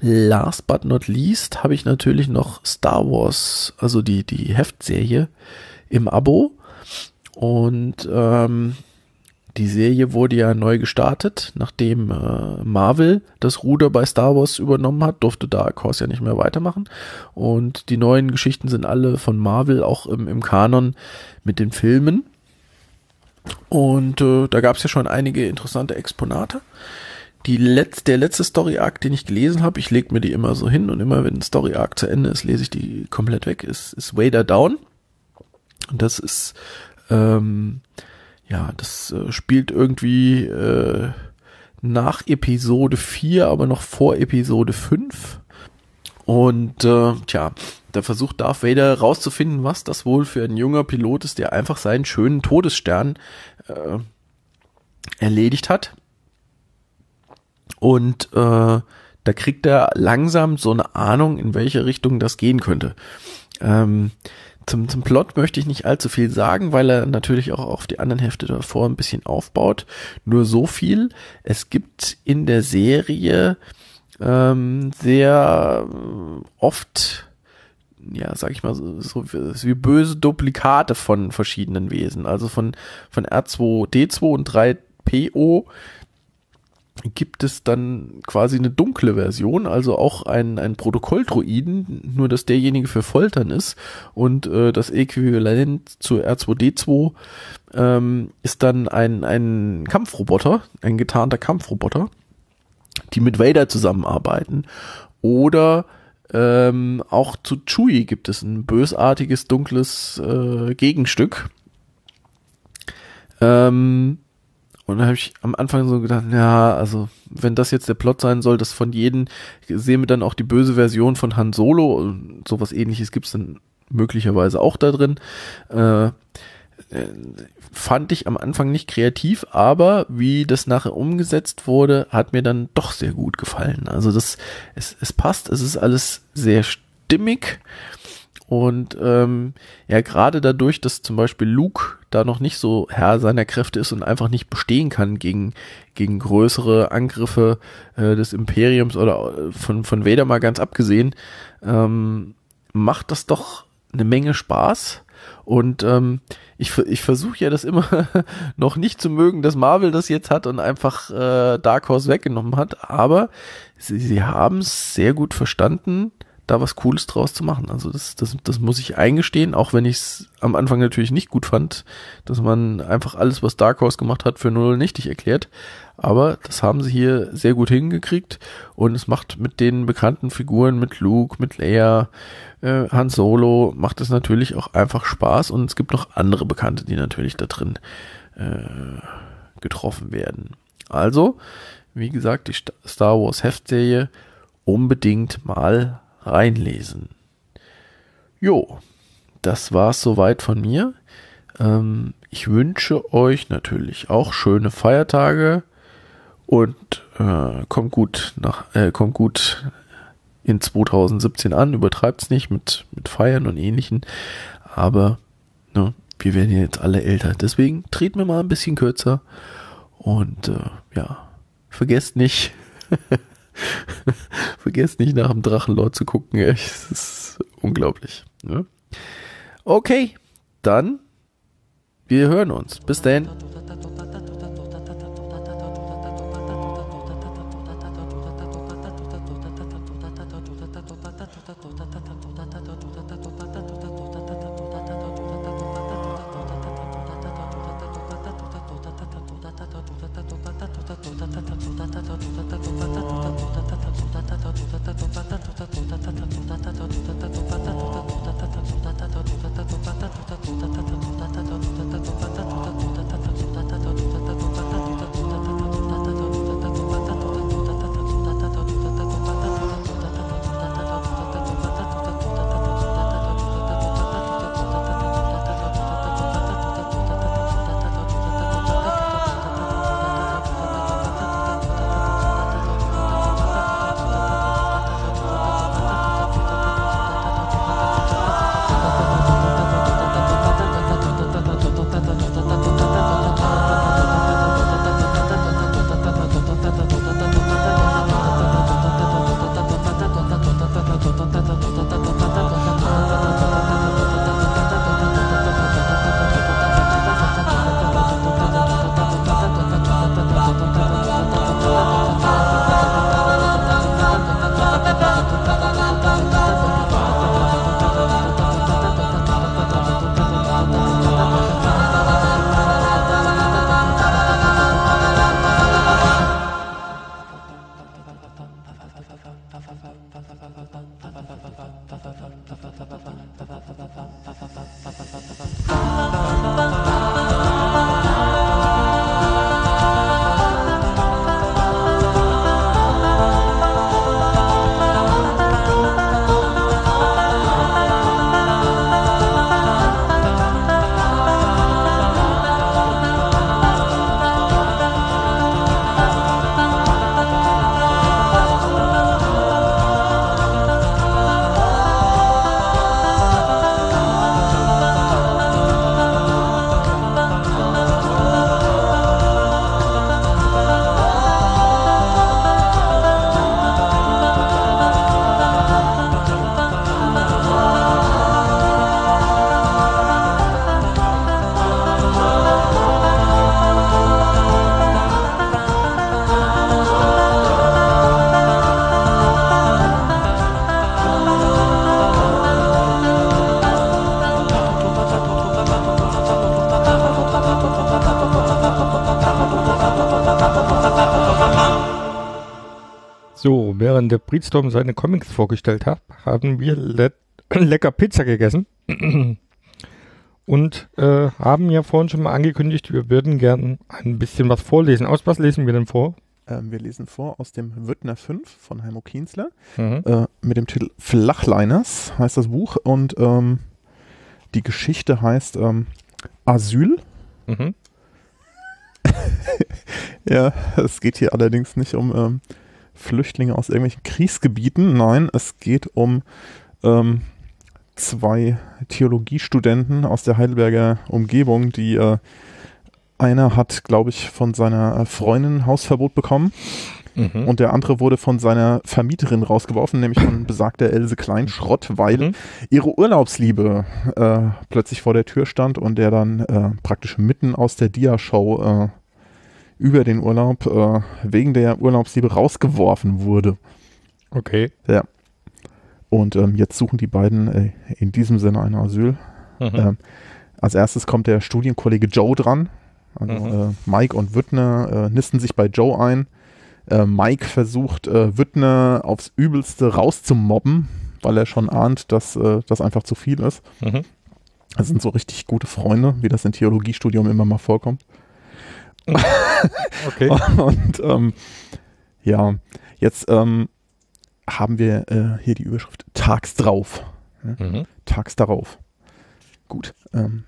Last but not least habe ich natürlich noch Star Wars, also die Heftserie im Abo. Und die Serie wurde ja neu gestartet, nachdem Marvel das Ruder bei Star Wars übernommen hat, durfte Dark Horse ja nicht mehr weitermachen. Und die neuen Geschichten sind alle von Marvel, auch im Kanon mit den Filmen. Und da gab es ja schon einige interessante Exponate. Der letzte Story-Arc, den ich gelesen habe, ich lege mir die immer so hin und immer, wenn ein Story-Arc zu Ende ist, lese ich die komplett weg, ist Vader Down. Und das ist das spielt irgendwie nach Episode 4, aber noch vor Episode 5. Und da versucht Darth Vader rauszufinden, was das wohl für ein junger Pilot ist, der einfach seinen schönen Todesstern erledigt hat. Und da kriegt er langsam so eine Ahnung, in welche Richtung das gehen könnte. Zum Plot möchte ich nicht allzu viel sagen, weil er natürlich auch auf die anderen Hefte davor ein bisschen aufbaut. Nur so viel. Es gibt in der Serie sehr oft, ja, sag ich mal, so wie böse Duplikate von verschiedenen Wesen. Also von R2-D2 und 3PO gibt es dann quasi eine dunkle Version, also auch ein Protokolldruiden, nur dass derjenige für Foltern ist, und das Äquivalent zu R2-D2 ist dann ein Kampfroboter, ein getarnter Kampfroboter, die mit Vader zusammenarbeiten. Oder auch zu Chewie gibt es ein bösartiges, dunkles Gegenstück. Und da habe ich am Anfang so gedacht, ja, also wenn das jetzt der Plot sein soll, dass von jedem, sehen wir dann auch die böse Version von Han Solo und sowas Ähnliches gibt's dann möglicherweise auch da drin. Fand ich am Anfang nicht kreativ, aber wie das nachher umgesetzt wurde, hat mir dann doch sehr gut gefallen. Also es passt, es ist alles sehr stimmig. Und gerade dadurch, dass zum Beispiel Luke da noch nicht so Herr seiner Kräfte ist und einfach nicht bestehen kann gegen größere Angriffe des Imperiums oder von Vader mal ganz abgesehen, macht das doch eine Menge Spaß. Und ich versuche ja das immer noch nicht zu mögen, dass Marvel das jetzt hat und einfach Dark Horse weggenommen hat, aber sie haben es sehr gut verstanden, da was Cooles draus zu machen. Also das muss ich eingestehen, auch wenn ich es am Anfang natürlich nicht gut fand, dass man einfach alles, was Dark Horse gemacht hat, für null nichtig erklärt. Aber das haben sie hier sehr gut hingekriegt und es macht mit den bekannten Figuren, mit Luke, mit Leia, Han Solo, macht es natürlich auch einfach Spaß, und es gibt noch andere Bekannte, die natürlich da drin getroffen werden. Also, wie gesagt, die Star Wars Heftserie unbedingt mal reinlesen. Jo, das war's soweit von mir. Ich wünsche euch natürlich auch schöne Feiertage und kommt gut in 2017 an. Übertreibt's nicht mit Feiern und Ähnlichem, aber ne, wir werden ja jetzt alle älter. Deswegen treten wir mal ein bisschen kürzer und vergesst nicht. Vergesst nicht, nach dem Drachenlord zu gucken. Es ist unglaublich. Ne? Okay, dann wir hören uns. Bis dann. So, während der Breedstorm seine Comics vorgestellt hat, haben wir lecker Pizza gegessen und haben ja vorhin schon mal angekündigt, wir würden gerne ein bisschen was vorlesen. Aus was lesen wir denn vor? Wir lesen vor aus dem Wüttner 5 von Heimo Kienzler mit dem Titel Flachliners, heißt das Buch, und die Geschichte heißt Asyl. Mhm. Ja, es geht hier allerdings nicht um Flüchtlinge aus irgendwelchen Kriegsgebieten. Nein, es geht um zwei Theologiestudenten aus der Heidelberger Umgebung, die einer hat, glaube ich, von seiner Freundin Hausverbot bekommen und der andere wurde von seiner Vermieterin rausgeworfen, nämlich von besagter Else Kleinschrott, weil ihre Urlaubsliebe plötzlich vor der Tür stand und der dann praktisch mitten aus der Diashow über den Urlaub wegen der Urlaubsliebe rausgeworfen wurde. Okay. Ja. Und jetzt suchen die beiden in diesem Sinne ein Asyl. Als erstes kommt der Studienkollege Joe dran. Also, Mike und Wüttner nisten sich bei Joe ein. Mike versucht Wüttner aufs Übelste rauszumobben, weil er schon ahnt, dass das einfach zu viel ist. Das sind so richtig gute Freunde, wie das im Theologiestudium immer mal vorkommt. Okay. Und ja, jetzt haben wir hier die Überschrift Tags drauf. Tags darauf. Gut. Wen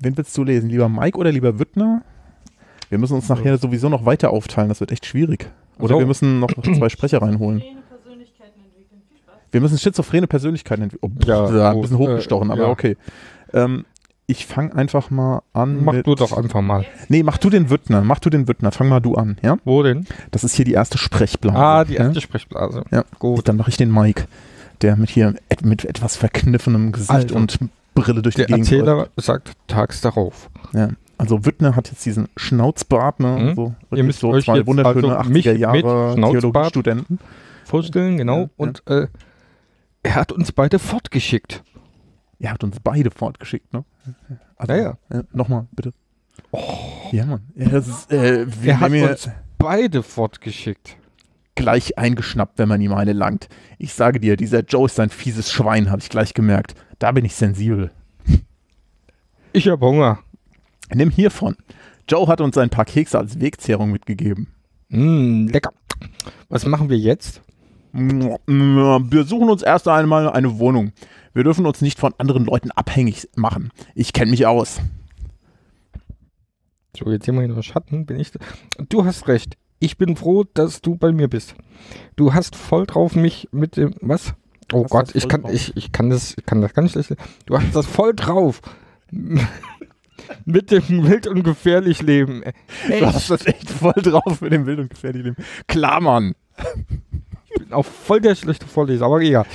willst du lesen? Lieber Mike oder lieber Wüttner? Wir müssen uns nachher sowieso noch weiter aufteilen. Das wird echt schwierig. Oder wir müssen noch zwei Sprecher reinholen. Wir müssen schizophrene Persönlichkeiten entwickeln. Oh, ja, ein bisschen hochgestochen, aber okay. Ich fange einfach mal an. Mach du doch einfach mal. Nee, mach du den Wüttner. Fang mal du an, ja? Wo denn? Das ist hier die erste Sprechblase. Ah, die erste Sprechblase. Ja, gut. Dann mache ich den Mike, der mit etwas verkniffenem Gesicht und Brille durch die Gegend. Der Erzähler sagt tags darauf. Ja. Also Wüttner hat jetzt diesen Schnauzbart, ne? So, ihr müsst so euch zwei wunderschöne 80er-Jahre-Theologiestudenten vorstellen, genau. Ja, und er hat uns beide fortgeschickt. Ne? Also, nochmal, bitte. Oh. Ja, Mann. Ja, das ist, er hat uns beide fortgeschickt. Gleich eingeschnappt, wenn man ihm eine langt. Ich sage dir, dieser Joe ist ein fieses Schwein, habe ich gleich gemerkt. Da bin ich sensibel. Ich habe Hunger. Nimm hiervon. Joe hat uns ein paar Kekse als Wegzehrung mitgegeben. Lecker. Was machen wir jetzt? Wir suchen uns erst einmal eine Wohnung. Wir dürfen uns nicht von anderen Leuten abhängig machen. Ich kenne mich aus. So, jetzt sehen wir in Schatten. Du hast recht. Ich bin froh, dass du bei mir bist. Du hast voll drauf mich mit dem... Was? Oh Gott, ich kann das ganz schlecht. Du hast das voll drauf. Mit dem Wild und Gefährlich Leben. Du hast das echt voll drauf mit dem Wild und Gefährlich Leben. Klar, Mann. bin auch voll der schlechte Vorleser, aber egal.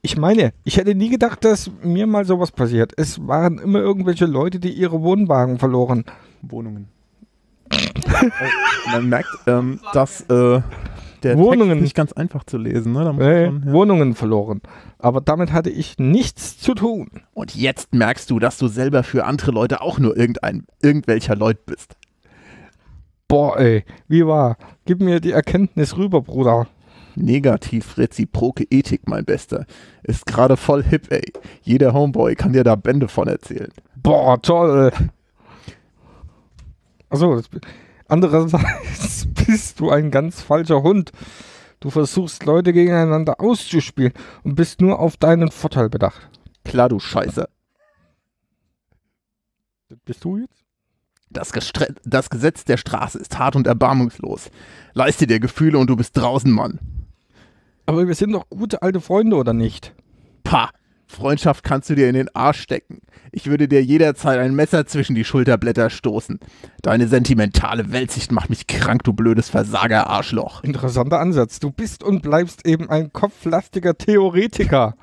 Ich meine, ich hätte nie gedacht, dass mir mal sowas passiert. Es waren immer irgendwelche Leute, die ihre Wohnwagen verloren. Wohnungen. Man merkt, dass der Wohnungen Text nicht ganz einfach zu lesen. Ne? Da muss man, ja. Wohnungen verloren. Aber damit hatte ich nichts zu tun. Und jetzt merkst du, dass du selber für andere Leute auch nur irgendwelcher Leut bist. Boah, ey, wie war? Gib mir die Erkenntnis rüber, Bruder. Negativ-reziproke Ethik, mein Bester. Ist gerade voll hip, ey. Jeder Homeboy kann dir da Bände von erzählen. Boah, toll. Achso, andererseits bist du ein ganz falscher Hund. Du versuchst, Leute gegeneinander auszuspielen und bist nur auf deinen Vorteil bedacht. Klar, du Scheiße. Das bist du jetzt? Das Gesetz der Straße ist hart und erbarmungslos. Leiste dir Gefühle und du bist draußen, Mann. Aber wir sind doch gute alte Freunde, oder nicht? Pah, Freundschaft kannst du dir in den Arsch stecken. Ich würde dir jederzeit ein Messer zwischen die Schulterblätter stoßen. Deine sentimentale Weltsicht macht mich krank, du blödes Versager-Arschloch. Interessanter Ansatz. Du bist und bleibst eben ein kopflastiger Theoretiker.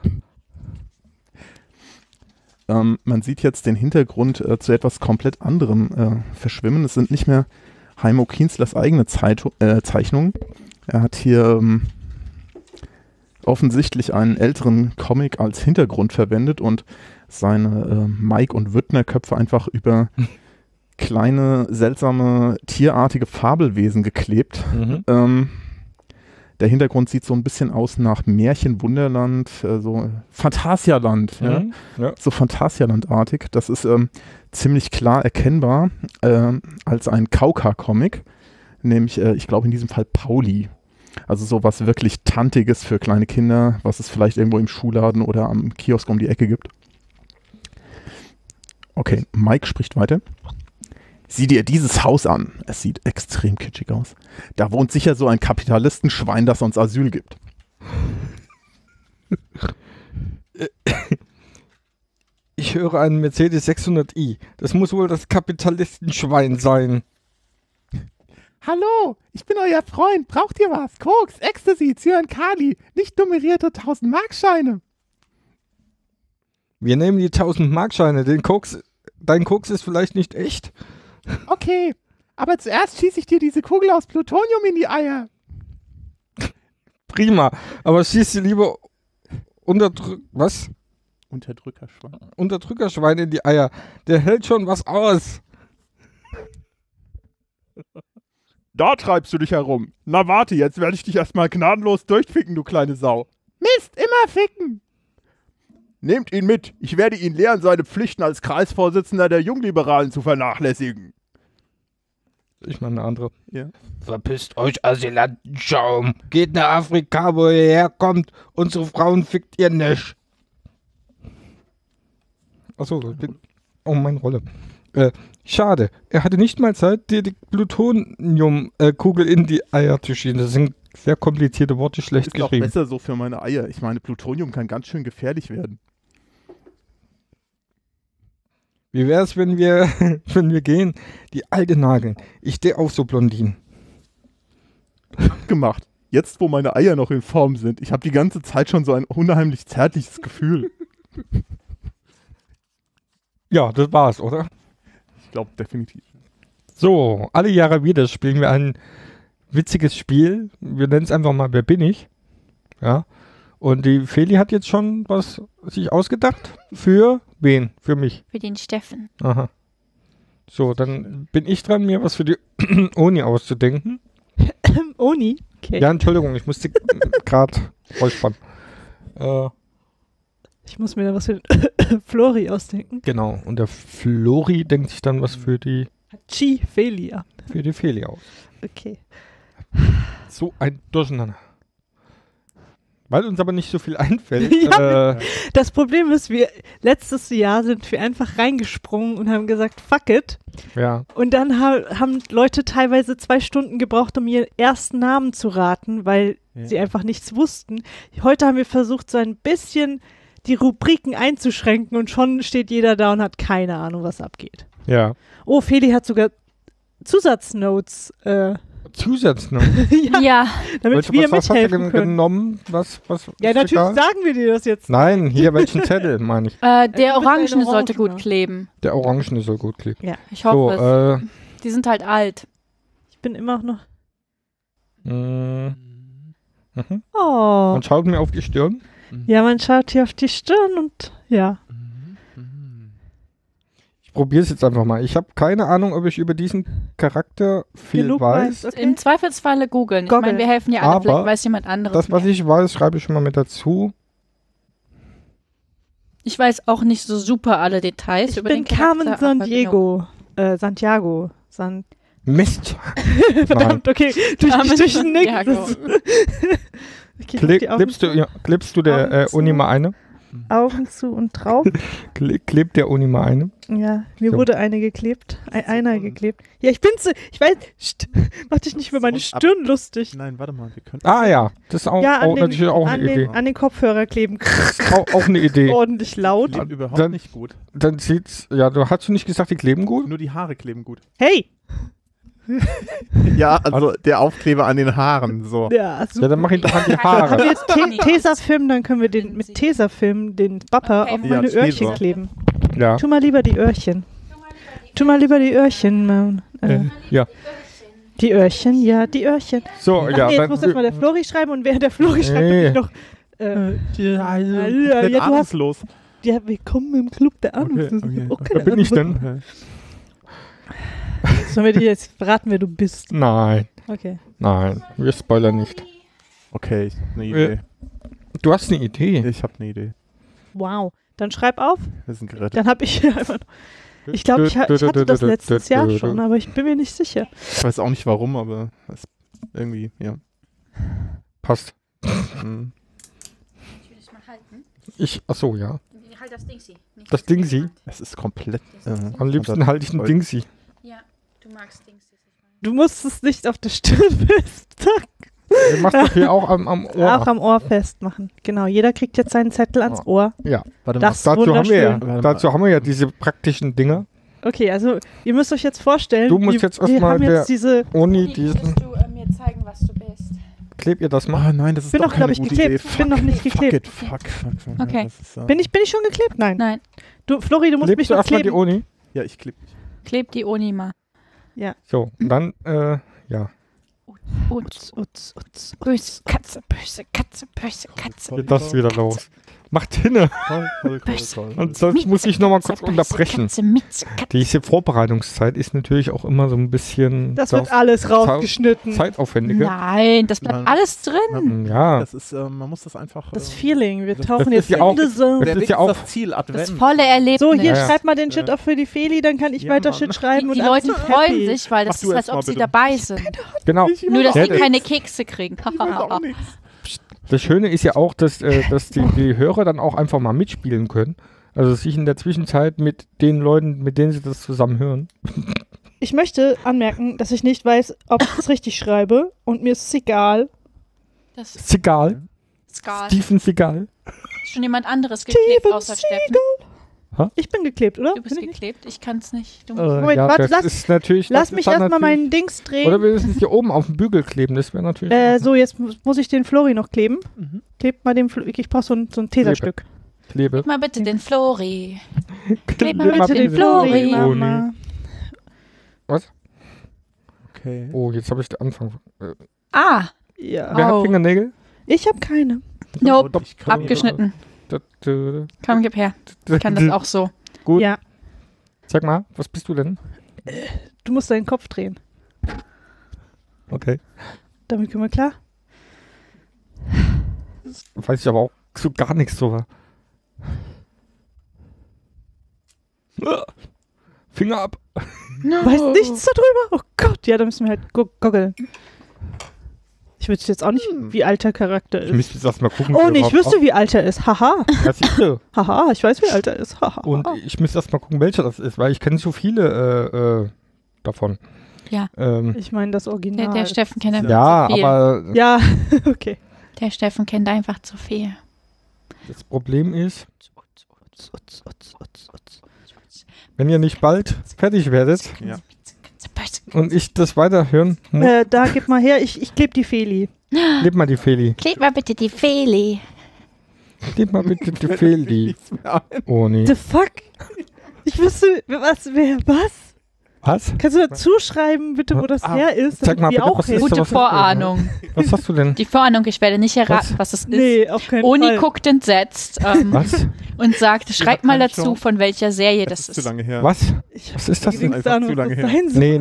Man sieht jetzt den Hintergrund zu etwas komplett anderem verschwimmen. Es sind nicht mehr Heimo Kienzlers eigene Zeichnungen. Er hat hier offensichtlich einen älteren Comic als Hintergrund verwendet und seine Mike- und Wüttner-Köpfe einfach über kleine, seltsame, tierartige Fabelwesen geklebt. Mhm. Der Hintergrund sieht so ein bisschen aus nach Märchenwunderland, so Phantasialand, mhm, ja. So Phantasialand-artig. Das ist ziemlich klar erkennbar als ein Kauka-Comic, nämlich, ich glaube in diesem Fall Pauli. Also so was wirklich Tantiges für kleine Kinder, was es vielleicht irgendwo im Schuhladen oder am Kiosk um die Ecke gibt. Okay, Mike spricht weiter. Sieh dir dieses Haus an. Es sieht extrem kitschig aus. Da wohnt sicher so ein Kapitalistenschwein, das uns Asyl gibt. Ich höre einen Mercedes 600i. Das muss wohl das Kapitalistenschwein sein. Hallo, ich bin euer Freund. Braucht ihr was? Koks, Ecstasy, Zyankali, nicht nummerierte 1000-Markscheine. Wir nehmen die 1000-Markscheine. Dein Koks ist vielleicht nicht echt. Okay, aber zuerst schieße ich dir diese Kugel aus Plutonium in die Eier. Prima, aber schieß sie lieber Unterdrückerschwein in die Eier. Der hält schon was aus. Da treibst du dich herum. Na warte, jetzt werde ich dich erstmal gnadenlos durchficken, du kleine Sau. Mist, immer ficken. Nehmt ihn mit. Ich werde ihn lehren, seine Pflichten als Kreisvorsitzender der Jungliberalen zu vernachlässigen. Ich meine eine andere. Ja. Verpisst euch, Asylantenschaum. Geht nach Afrika, wo ihr herkommt. Unsere Frauen fickt ihr nicht. Achso, oh, meine Rolle. Schade. Er hatte nicht mal Zeit, dir die Plutoniumkugel in die Eier zu schieben. Das sind sehr komplizierte Worte, schlecht geschrieben. Ist auch besser so für meine Eier. Ich meine, Plutonium kann ganz schön gefährlich werden. Wie wäre es, wenn wir, gehen? Die alte Nageln. Ich stehe auf so Blondinen. Gemacht. Jetzt, wo meine Eier noch in Form sind. Ich habe die ganze Zeit schon so ein unheimlich zärtliches Gefühl. Ja, das war's, oder? Ich glaube, definitiv. So, alle Jahre wieder spielen wir ein witziges Spiel. Wir nennen es einfach mal Wer bin ich? Ja. Und die Feli hat jetzt schon was sich ausgedacht. Für wen? Für mich. Für den Steffen. Aha. So, dann bin ich dran, mir was für die Oni auszudenken. Oni? Okay. Ja, Entschuldigung, ich musste gerade räuspern. Ich muss mir da was für den Flori ausdenken. Genau, und der Flori denkt sich dann was für die Feli an. Für die Feli aus. Okay. So ein Durcheinander. Weil uns aber nicht so viel einfällt. Ja, das Problem ist, wir letztes Jahr sind wir einfach reingesprungen und haben gesagt, fuck it. Ja. Und dann haben Leute teilweise 2 Stunden gebraucht, um ihren ersten Namen zu raten, weil sie einfach nichts wussten. Heute haben wir versucht, so ein bisschen die Rubriken einzuschränken und schon steht jeder da und hat keine Ahnung, was abgeht. Ja. Oh, Feli hat sogar Zusatznotes Zusatznummern. Ja. Damit wir was hast du denn genommen? Was ja, natürlich sagen wir dir das jetzt. Nein, hier welchen Zettel, meine ich. Der Orangene sollte gut kleben. Der Orangene soll gut kleben. Ja, ich hoffe es. Die sind halt alt. Ich bin immer noch... Mhm. Oh. Man schaut mir auf die Stirn. Ja, man schaut hier auf die Stirn und ja. Ich probiere es jetzt einfach mal. Ich habe keine Ahnung, ob ich über diesen Charakter viel genug weiß. Okay. Im Zweifelsfalle googeln. Ich meine, wir helfen ja alle, vielleicht weiß jemand anderes. Das, was ich weiß, schreibe ich schon mal mit dazu. Ich weiß auch nicht so super alle Details über den Charakter. Ich bin Carmen Santiago. Mist! Verdammt, okay. Durch den Nick. Klebst du der Uni mal eine? Augen zu und drauf. Klebt der Uni mal eine? Ja, mir wurde eine geklebt. Einer geklebt. Ja, ich bin's. Ich weiß. Mach dich nicht über meine Stirn lustig. Nein, warte mal. Wir können. Ah ja, das ist auch, ja, natürlich auch eine Idee. An den Kopfhörer kleben. Auch eine Idee. Ordentlich laut. Überhaupt dann, nicht gut. Dann sieht's. Ja, du hast du nicht gesagt, die kleben gut? Nur die Haare kleben gut. Hey! Ja, also der Aufkleber an den Haaren. So. Ja, super. Ja, dann mach ich doch an die Haare. Wenn wir jetzt Tesafilm, dann können wir den, mit Tesafilm den Bapper auf meine Öhrchen kleben. Ja. Tu mal lieber die Öhrchen. Tu mal lieber die Öhrchen. Ja. Die Öhrchen, ja, die Öhrchen. So, ja, nee, jetzt muss erstmal der Flori schreiben und während der Flori schreibt, bin ich noch. Ja, du hast los. Ja, willkommen im Club der Ahnungslosen. Okay. Wer bin ich denn? Sollen wir dir jetzt verraten, wer du bist? Nein. Okay. Nein, wir spoilern nicht. Okay, ich habe eine Idee. Du hast eine Idee? Ich habe eine Idee. Wow. Dann schreib auf. Wir sind gerettet. Dann habe ich einfach... Ich glaube, ich hatte das letztes Jahr schon, aber ich bin mir nicht sicher. Ich weiß auch nicht warum, aber es irgendwie, ja. Passt. Mhm. Ich will dich mal halten. Achso, ja. Halt das Dingsy. Das Dingsy? Es ist komplett... Am liebsten halte ich ein Dingsy. Ja, du magst Dings. Du musst es nicht auf der Stirn festmachen. Du machst das hier auch am Ohr. Auch am Ohr festmachen. Genau, jeder kriegt jetzt seinen Zettel ans Ohr. Ja, warte mal. Dazu haben wir ja diese praktischen Dinge. Okay, also ihr müsst euch jetzt vorstellen, du musst jetzt erstmal diese Uni, willst du mir zeigen, was du bist? Kleb ihr das mal? Oh nein, das ist doch keine gute Idee. Ich bin noch nicht geklebt. Fuck. Okay. Bin ich schon geklebt? Nein. Nein. Du, Flori, du musst mich noch kleben. Klebst du erstmal die Uni? Ja, ich klebe mich. Klebt die Uni mal. Ja. So, und dann, ja. Utz. Böse Katze. Geht das wieder los. Macht hinne. Und sonst muss ich nochmal kurz unterbrechen. Diese Vorbereitungszeit ist natürlich auch immer so ein bisschen... Das wird alles rausgeschnitten. Zeitaufwendiger. Nein, das bleibt alles drin. Ja. Das ist, man muss das einfach... Das Feeling, wir tauchen jetzt in die Sonne. Das ist ja auch das Ziel, Advent. Das volle Erlebnis. So, hier, schreib mal den Shit auf für die Feli, dann kann ich weiter Shit schreiben. Die Leute freuen sich, weil das ist, als ob sie dabei sind. Genau. Nur, dass sie keine Kekse kriegen. Das Schöne ist ja auch, dass die Hörer dann auch einfach mal mitspielen können. Also sich in der Zwischenzeit mit den Leuten, mit denen sie das zusammen hören. Ich möchte anmerken, dass ich nicht weiß, ob ich es richtig schreibe. Und mir ist egal. Steven Seagal. Ist schon jemand anderes geklebt außer Steffen? Ha? Ich bin geklebt, oder? Du bist geklebt, ich kann es nicht. Moment, ja, warte, lass mich erstmal meinen Dings drehen. Oder wir müssen es hier oben auf den Bügel kleben, das wäre natürlich... so, jetzt muss ich den Flori noch kleben. Mhm. Klebt mal den Flori, ich brauche so ein Tesastück. Klebe. Kleb mal bitte den Flori. Kleb mal bitte den Flori, Mama. Was? Okay. Oh, jetzt habe ich den Anfang. Ja. Wer hat Fingernägel? Ich habe keine. Nope, abgeschnitten. Komm, gib her. Ich kann das auch so. Gut. Ja. Sag mal, was bist du denn? Du musst deinen Kopf drehen. Okay. Damit können wir klar. Weiß ich aber auch so gar nichts drüber. Finger ab. No. Weißt nichts darüber? Oh Gott, ja, da müssen wir halt goggeln. Ich wüsste jetzt auch nicht, wie alt der Charakter ist. Ich müsste jetzt erstmal gucken. Oh, nee, ich wüsste, wie alt er ist. Haha. Das siehst du. Haha, ich weiß, wie alt er ist. Haha. Und ich müsste erstmal gucken, welcher das ist, weil ich kenne so viele davon. Ja. Ich meine, das Original. Der Steffen kennt einfach zu viel. Ja, aber. Ja, okay. Der Steffen kennt einfach zu viel. Das Problem ist, wenn ihr nicht bald fertig werdet, Und ich das weiterhören. Hm? Da, gib mal her, ich kleb die Feli. Kleb mal die Feli. Kleb mal bitte die Feli. Kleb mal bitte die Feli. Oh nee. The fuck? Ich wüsste, was? Was? Kannst du dazu schreiben, bitte, wo das her ist? Zeig mal, bitte, was ist gute was Vorahnung. Was hast du denn? Die Vorahnung, ich werde nicht erraten, was es ist. Auf keinen Fall. Oni guckt entsetzt und sagt, schreib mal dazu, von welcher Serie das ist. Zu lange her. Was? Was ist das denn? Zu lange her. Nee.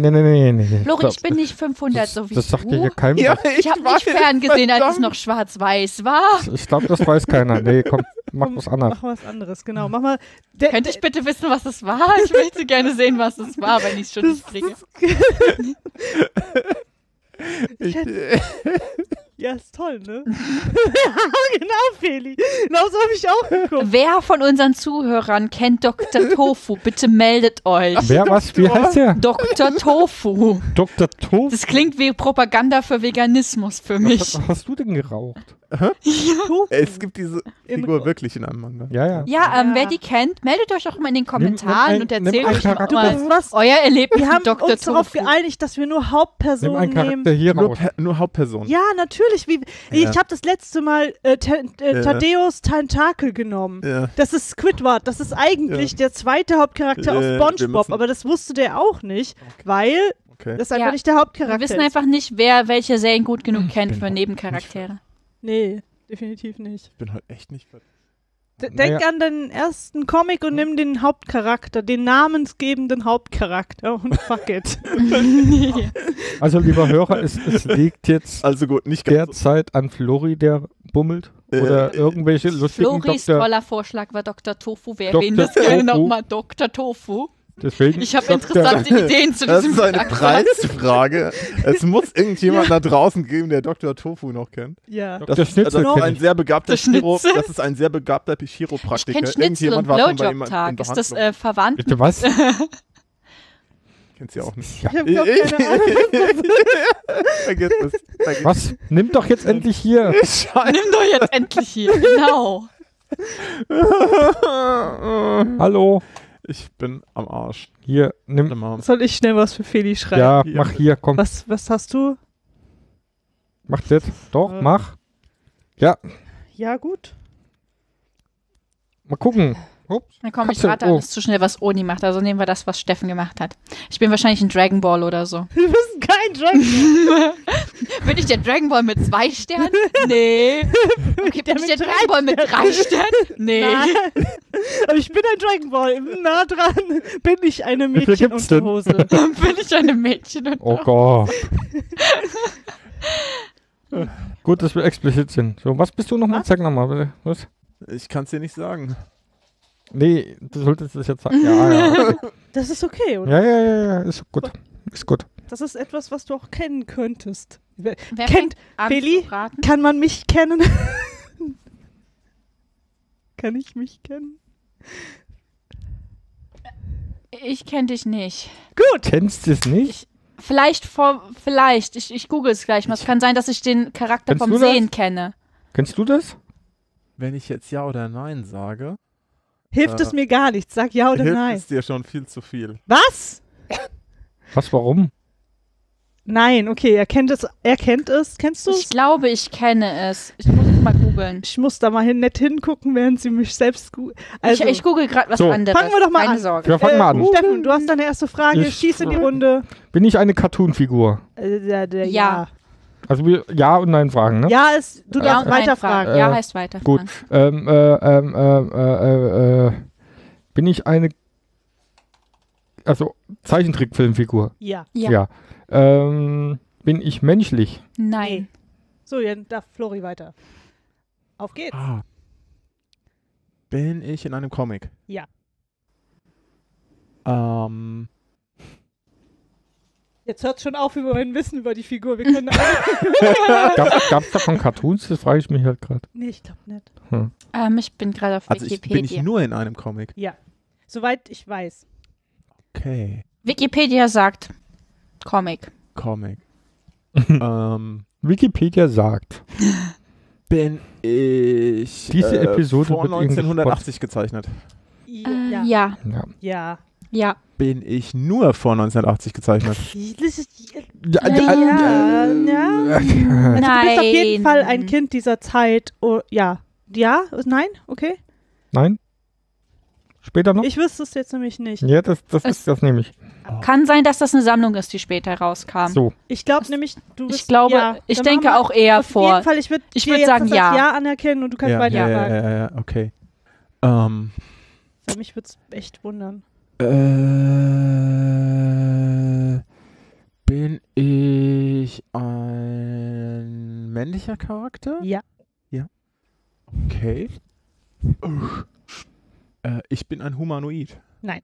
Lori, ich bin nicht 500, so wie du. Das sagt dir hier keinem. Ja, ich habe nicht ferngesehen, als es noch schwarz-weiß war. Ich glaube, das weiß keiner. Nee, komm, mach was anderes. Mach was anderes, genau. Mach mal. Könnte ich bitte wissen, was es war? Ich möchte gerne sehen, was es war, wenn ich schon nicht kriege. Ja, ist toll, ne? Ja, genau, Feli. Genau so habe ich auch geguckt. Wer von unseren Zuhörern kennt Dr. Tofu? Bitte meldet euch. Wer was? Wie heißt der? Dr. Tofu. Dr. Tofu? Das klingt wie Propaganda für Veganismus für mich. Was hast du denn geraucht? Ja. Es gibt diese Figur wirklich in einem Manga. Ja. Wer die kennt, meldet euch auch mal in den Kommentaren und erzählt euch mal euer Erlebnis mit Dr. Tofu. Wir haben uns darauf geeinigt, dass wir nur Hauptpersonen nehmen. Hier nur Hauptpersonen. Ja, natürlich. Ich habe das letzte Mal Thaddeus Tentakel genommen. Ja. Das ist Squidward. Das ist eigentlich der zweite Hauptcharakter aus SpongeBob. Aber das wusste der auch nicht, weil das einfach nicht der Hauptcharakter ist. Wir wissen einfach nicht, wer welche Serien gut genug kennt für Nebencharaktere. Nee, definitiv nicht. Ich bin halt echt nicht fertig. Denk an deinen ersten Comic und nimm den Hauptcharakter, den namensgebenden Hauptcharakter und fuck it. Also, lieber Hörer, es liegt jetzt derzeit an Flori, der bummelt. Oder irgendwelche lustigen Floris toller Vorschlag war Dr. Tofu. Wer erwähnt das gerne nochmal? Dr. Tofu. Deswegen ich habe interessante Ideen zu diesem Charakter. Das ist eine Preisfrage. Es muss irgendjemand da draußen geben, der Dr. Tofu noch kennt. Ja. Das ist ein sehr begabter Chiropraktiker. Ich kenne Schnitzel und Blowjob-Tag. Ist das verwandt? Bitte was? Kennt sie auch nicht. Ja. Ich hab keine Ahnung. Vergiss das. Was? Nimm doch jetzt endlich hier. Genau. Hallo. Ich bin am Arsch. Hier, nimm. Soll ich schnell was für Feli schreiben? Ja, mach hier, komm. Was hast du? Mach das. Doch, mach. Ja. Ja, gut. Mal gucken. Ups. Na komm, ich rate an, das ist zu schnell, was Oni macht. Also nehmen wir das, was Steffen gemacht hat. Ich bin wahrscheinlich ein Dragon Ball oder so. Du bist kein Dragon Ball. Bin ich der Dragon Ball mit 2 Sternen? Nee. Okay, bin ich der Dragon Ball mit 3 Sternen? Nee. Nein. Aber ich bin ein Dragon Ball. Nah dran bin ich eine Mädchenunterhose. Bin ich eine Mädchenunterhose. Oh Gott. Gut, dass wir explizit sind. So, was bist du nochmal? Zeig nochmal, bitte. Was? Ich kann's dir nicht sagen. Nee, du solltest das jetzt sagen. Ja. Das ist okay, oder? Ja, ist gut. Ist gut. Das ist etwas, was du auch kennen könntest. Wer kennt Feli? Kann man mich kennen? Kann ich mich kennen? Ich kenne dich nicht. Gut. Kennst du es nicht? Vielleicht. Ich google es gleich mal. Es kann sein, dass ich den Charakter vom Sehen kenne. Kennst du das? Wenn ich jetzt Ja oder Nein sage... Hilft es mir gar nichts. Sag ja oder nein. Hilft es dir schon viel zu viel. Was? Was, warum? Nein, okay, er kennt es. Kennst du es? Ich glaube, ich kenne es. Ich muss es mal googeln. Ich muss da mal nett hingucken, während sie mich selbst googeln. Also, ich google gerade was anderes. Fangen wir doch mal an. Keine Sorge. Ja, fang mal an. Steffen, du hast deine erste Frage. Schieß in die Runde. Bin ich eine Cartoon-Figur? Ja. Also wir Ja und Nein fragen, ne? Ja, du darfst weiterfragen. Ja heißt weiterfragen. Gut. Bin ich eine Zeichentrickfilmfigur? Ja. Bin ich menschlich? Nein. So, dann darf Flori weiter. Auf geht's. Bin ich in einem Comic? Ja. Jetzt hört es schon auf über mein Wissen über die Figur. Wir können Gab's da von Cartoons? Das frage ich mich halt gerade. Nee, ich glaube nicht. Ich bin gerade auf Wikipedia. Bin ich nur in einem Comic? Ja. Soweit ich weiß. Okay. Wikipedia sagt Comic. Wikipedia sagt. Bin ich. Diese Episode vor 1980 gezeichnet? Ja. Ja. Bin ich nur vor 1980 gezeichnet. Ja. Also du bist auf jeden Fall ein Kind dieser Zeit. Oh, ja. Ja? Nein? Okay. Nein. Später noch? Ich wüsste es jetzt nämlich nicht. Ja, das nehme ich. Kann sein, dass das eine Sammlung ist, die später rauskam. So. Ich glaube nämlich, du bist. Ich glaube, ja, ich denke auch eher auf vor. Auf jeden Fall, ich würde sagen, ja. Als Ja anerkennen und du kannst weiter sagen. Ja, okay. Für mich würde es echt wundern. Bin ich ein männlicher Charakter? Ja. Ja. Okay. Ich bin ein Humanoid. Nein.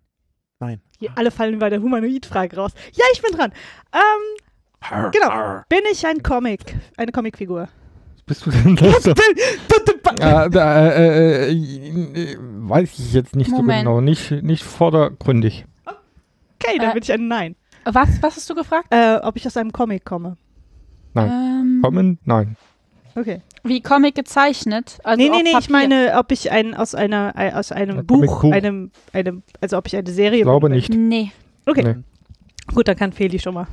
Hier alle fallen bei der Humanoid-Frage raus. Ja, ich bin dran. Genau. Bin ich ein Comic? Eine Comicfigur? Bist du denn das? Weiß ich jetzt nicht Moment. So genau. Nicht vordergründig. Okay, dann bin ich ein Nein. Was hast du gefragt? Ob ich aus einem Comic komme. Nein. Kommen? Nein. Okay. Wie Comic gezeichnet? Also nee, ich meine, ob ich aus einem Buch, also ob ich eine Serie... Ich glaube nicht. Nee. Okay. Nee. Gut, dann kann Feli schon mal.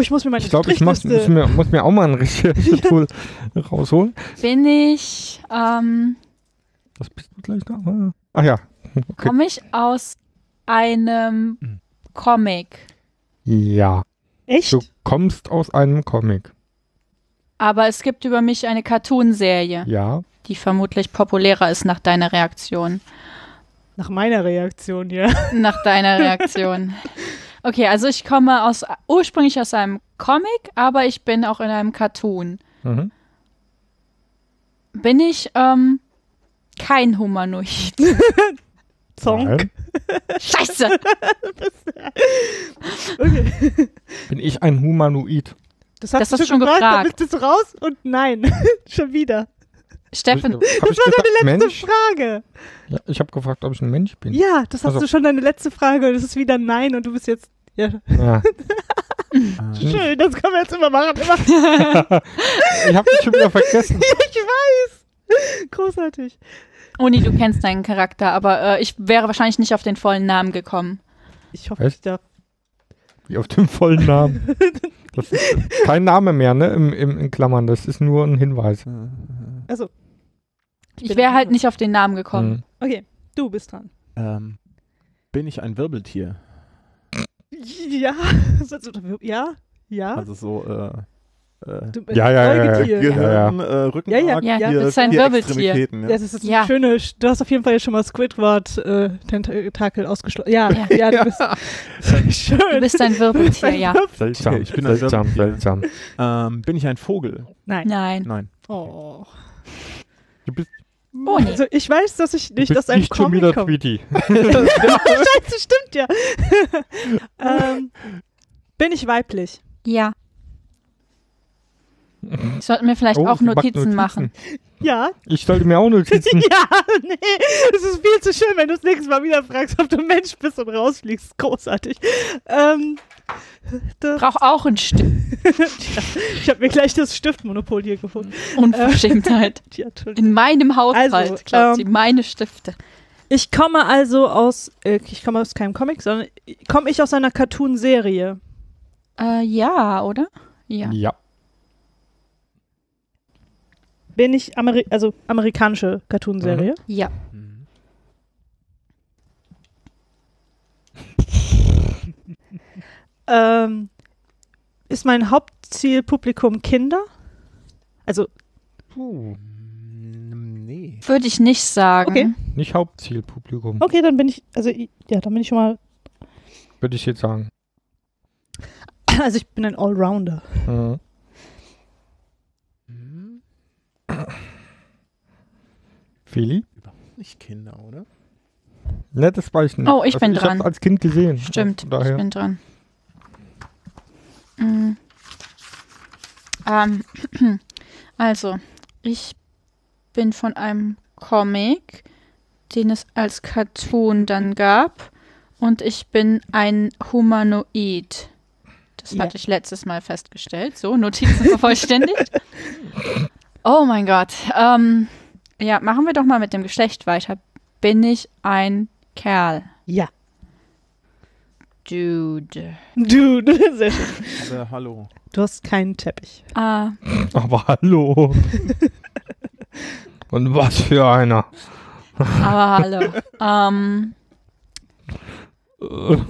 Ich muss mir meine Ich glaube, ich muss mir auch mal ein Recherchetool rausholen. Bin ich... Was bist du gleich da? Ach ja. Okay. Komme ich aus einem Comic? Ja. Echt? Du kommst aus einem Comic. Aber es gibt über mich eine Cartoon-Serie. Ja. Die vermutlich populärer ist nach deiner Reaktion. Nach meiner Reaktion, ja. Nach deiner Reaktion. Okay, also ich komme ursprünglich aus einem Comic, aber ich bin auch in einem Cartoon. Mhm. Bin ich kein Humanoid? Zonk. Scheiße! Okay. Bin ich ein Humanoid? Das hast du schon gefragt. Dann bist du raus und nein. Schon wieder. Steffen, das war deine letzte Frage. Ja, ich habe gefragt, ob ich ein Mensch bin. Ja, das hast du schon deine letzte Frage und es ist wieder nein und du bist jetzt... Ja. Schön, das können wir jetzt immer machen. Ich habe dich schon wieder vergessen. Ich weiß. Großartig. Uni, du kennst deinen Charakter, aber ich wäre wahrscheinlich nicht auf den vollen Namen gekommen. Ich hoffe, ich darf... Wie auf den vollen Namen? Das ist kein Name mehr, ne? In Klammern, das ist nur ein Hinweis. Also, ich wäre halt nicht auf den Namen gekommen. Mhm. Okay, du bist dran. Bin ich ein Wirbeltier? Ja. Also so, du bist ein Wirbeltier. Rückenmark. Ja, das ist ein Wirbeltier. Ja. Das ist eine schöne, du hast auf jeden Fall schon mal Squidward-Tentakel ausgeschlossen. Ja, du bist schön. Du bist ein Wirbeltier, Seltsam. Okay, ich bin seltsam. Bin ich ein Vogel? Nein. Oh. Du bist... Boni. Also ich weiß, dass ich nicht aus einem Comic komme. Tweety. Scheiße, stimmt ja. Bin ich weiblich? Ja. Ich sollte mir vielleicht auch Notizen machen. Ja. Ich sollte mir auch Notizen machen. Es ist viel zu schön, wenn du das nächste Mal wieder fragst, ob du ein Mensch bist und rausfliegst. Großartig. Brauch auch einen Stift. Ich habe mir gleich das Stiftmonopol hier gefunden. Unverschämtheit. In meinem Haushalt, also, glaubt sie, meine Stifte. Ich komme aus keinem Comic, sondern komme ich aus einer Cartoon-Serie? Ja, oder? Ja. Bin ich amerikanische Cartoon-Serie? Ja. Ist mein Hauptzielpublikum Kinder? Also. Nee. Würde ich nicht sagen. Okay. Nicht Hauptzielpublikum. Okay, dann bin ich. Also, ja, dann bin ich schon mal. Würde ich jetzt sagen. Also, ich bin ein Allrounder. Mhm. Feli? Überhaupt nicht Kinder, oder? Ne, das weiß ich nicht. Oh, ich bin dran. Ich hab's als Kind gesehen. Stimmt, ich bin dran. Also, ich bin von einem Comic, den es als Cartoon dann gab, und ich bin ein Humanoid. Das hatte ich letztes Mal festgestellt. So, Notizen vervollständigt. Oh mein Gott. Machen wir doch mal mit dem Geschlecht weiter. Bin ich ein Kerl? Ja. Dude. Dude, sehr schön. Also, hallo. Du hast keinen Teppich. Ah. Aber hallo. Und was für einer. Aber hallo.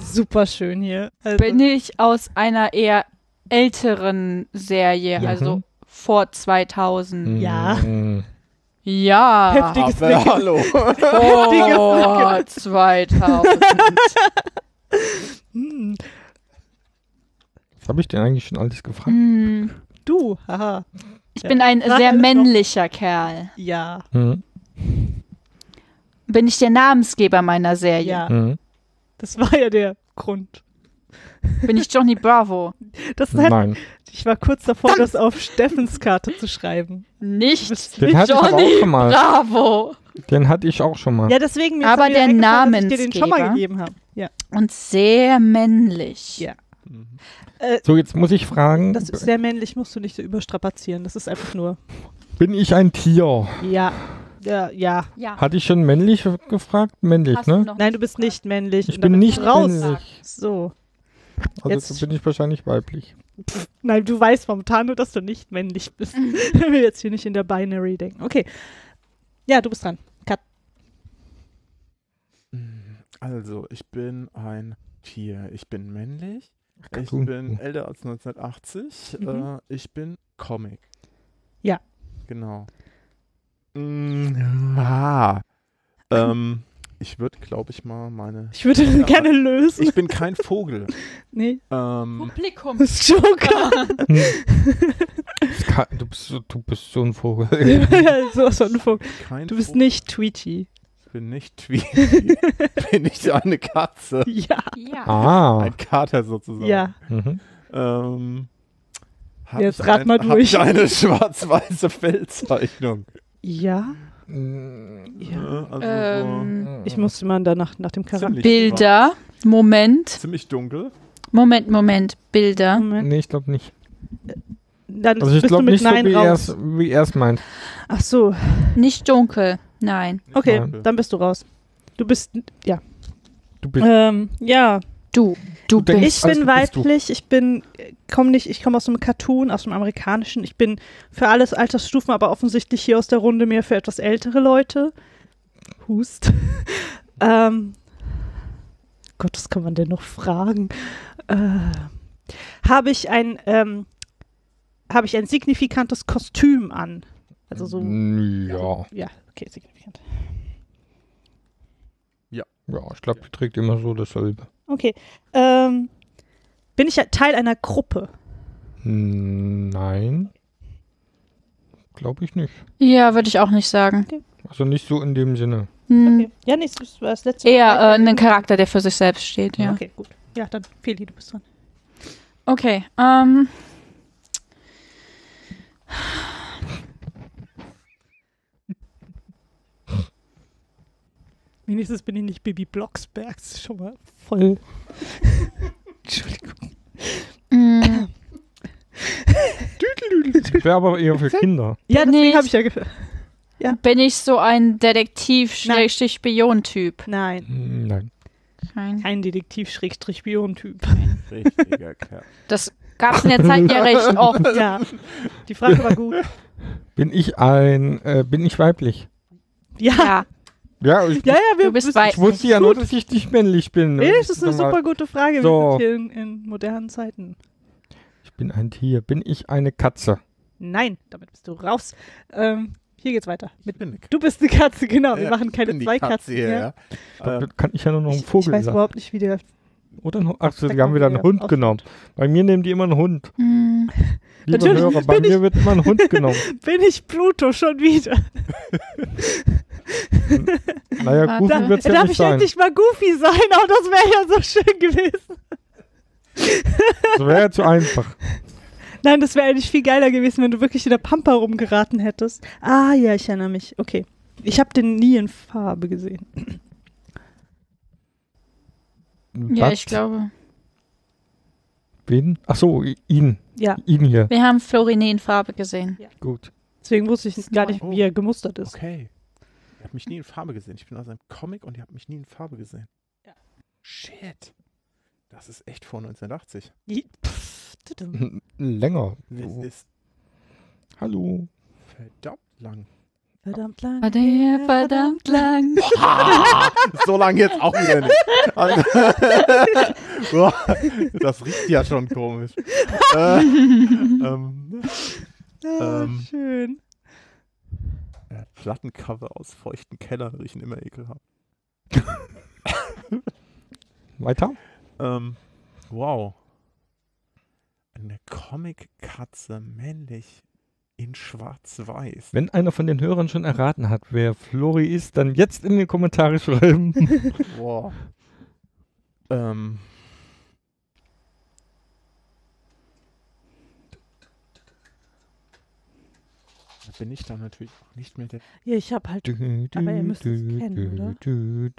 Super schön hier. Also. Bin ich aus einer eher älteren Serie, ja. Also vor 2000. Ja. Ja. Heftiges Nicken. Hallo. Vor 2000. Was habe ich denn eigentlich schon alles gefragt? Du, haha. Ich bin ein sehr männlicher Kerl. Ja. Bin ich der Namensgeber meiner Serie? Ja. Das war ja der Grund. Bin ich Johnny Bravo? Das hat, nein. Ich war kurz davor, das auf Steffens Karte zu schreiben. Nicht den hatte Johnny ich aber auch schon mal. Bravo. Den hatte ich auch schon mal. Ja, deswegen. Aber der Namensgeber, dass ich dir den schon mal gegeben habe. Ja. Und sehr männlich. Ja. So, jetzt muss ich fragen. Das ist sehr männlich, musst du nicht so überstrapazieren. Das ist einfach nur. Bin ich ein Tier? Ja. Ja. Ja. Hatte ich schon männlich gefragt? Männlich, hast ne? Du Nein, du bist nicht männlich. Ich bin nicht raus. Männlich. So. Also jetzt bin ich wahrscheinlich weiblich. Pff, nein, du weißt momentan nur, dass du nicht männlich bist. Wenn wir jetzt hier nicht in der Binary denken. Okay. Ja, du bist dran. Cut. Also, ich bin ein Tier. Ich bin männlich. Ich bin älter als 1980. Ich bin Comic. Ja. Genau. Ich würde, glaube ich, mal meine... Ich würde gerne lösen. Ich bin kein Vogel. Nee. Publikum. Joker. Du bist so ein Vogel. so ein Vogel. Du bist nicht Tweety. Ich bin nicht Tweety. Bin ich eine Katze? Ja. Ein Kater sozusagen. Ja. Jetzt rat mal durch. Hab ich eine schwarz-weiße Fellzeichnung? Ja. Ja. Also so. Ich musste mal danach nach dem Charakter. Bilder. Moment. Ziemlich dunkel. Moment. Bilder. Moment. Nee, ich glaube nicht. Dann also ich glaube nicht, Nein so wie er es meint. Ach so. Nicht dunkel. Nein. Okay, dann bist du raus. Du bist, ja. Du bist. Ja. Du bist. Ich bin weiblich, ich komme aus einem Cartoon, aus dem amerikanischen. Ich bin für alles Altersstufen, aber offensichtlich hier aus der Runde mehr für etwas ältere Leute. Hust. Gott, was kann man denn noch fragen? Habe ich ein signifikantes Kostüm an? Also so. Ja. Ja, okay, signifikant. Ja, ich glaube, die trägt immer so dasselbe. Okay. Bin ich Teil einer Gruppe? Nein. Glaube ich nicht. Ja, würde ich auch nicht sagen. Okay. Also nicht so in dem Sinne. Okay. Ja, nee, das war das letzte Mal. Eher ein Charakter, der für sich selbst steht, ja. Okay, gut. Ja, dann Feli, du bist dran. Okay, Wenigstens bin ich nicht Baby Blocksbergs, schon mal voll. Entschuldigung. Wäre aber eher für Kinder. Ja, deswegen habe ich ja gefragt. Ja. Bin ich so ein Detektiv-Spion-Typ? Nein. Kein Detektiv-Spion-Typ. Richtiger Kerl. Das gab es in der Zeit ja recht oft. Ja. Die Frage war gut. Bin ich weiblich? Ja. Ja, ich wusste ja nur, dass ich nicht männlich bin. Nee, das ist eine super gute Frage. So. Wir sind hier in modernen Zeiten. Ich bin ein Tier. Bin ich eine Katze? Nein, damit bist du raus. Hier geht's weiter. Du bist eine Katze, genau. Wir machen keine zwei Katzen mehr. Da kann ich ja nur noch einen Vogel sagen. Ich weiß überhaupt nicht, wie der... Achso, die haben wieder einen Hund genommen. Bei mir nehmen die immer einen Hund. Lieber Hörer, bei mir wird immer ein Hund genommen. Bin ich Pluto schon wieder? Naja, Goofy wird's ja nicht sein. Darf ich endlich mal Goofy sein? Auch das wäre ja so schön gewesen. Das wäre ja zu einfach. Nein, das wäre eigentlich viel geiler gewesen, wenn du wirklich in der Pampa rumgeraten hättest. Ah ja, ich erinnere mich. Okay. Ich habe den nie in Farbe gesehen. Ja, ich glaube. Wen? Achso, ihn. Ja. Ihn hier. Wir haben Florine in Farbe gesehen. Ja. Gut. Deswegen wusste ich gar nicht, wie er gemustert ist. Okay. Ihr habt mich nie in Farbe gesehen. Ich bin aus einem Comic und ihr habt mich nie in Farbe gesehen. Ja. Shit. Das ist echt vor 1980. Länger. Das ist hallo. Verdammt lang. Verdammt lang. Verdammt lang. Boah, so lang jetzt auch wieder nicht. Also, boah, das riecht ja schon komisch. Schön. Plattencover aus feuchten Kellern riechen immer ekelhaft. Weiter. Wow. Eine Comic-Katze männlich. In schwarz-weiß. Wenn einer von den Hörern schon erraten hat, wer Flori ist, dann jetzt in die Kommentare schreiben. Boah. Da bin ich dann natürlich auch nicht mehr der... Ja, ich hab halt... aber ihr müsst es kennen, oder? Scheiße.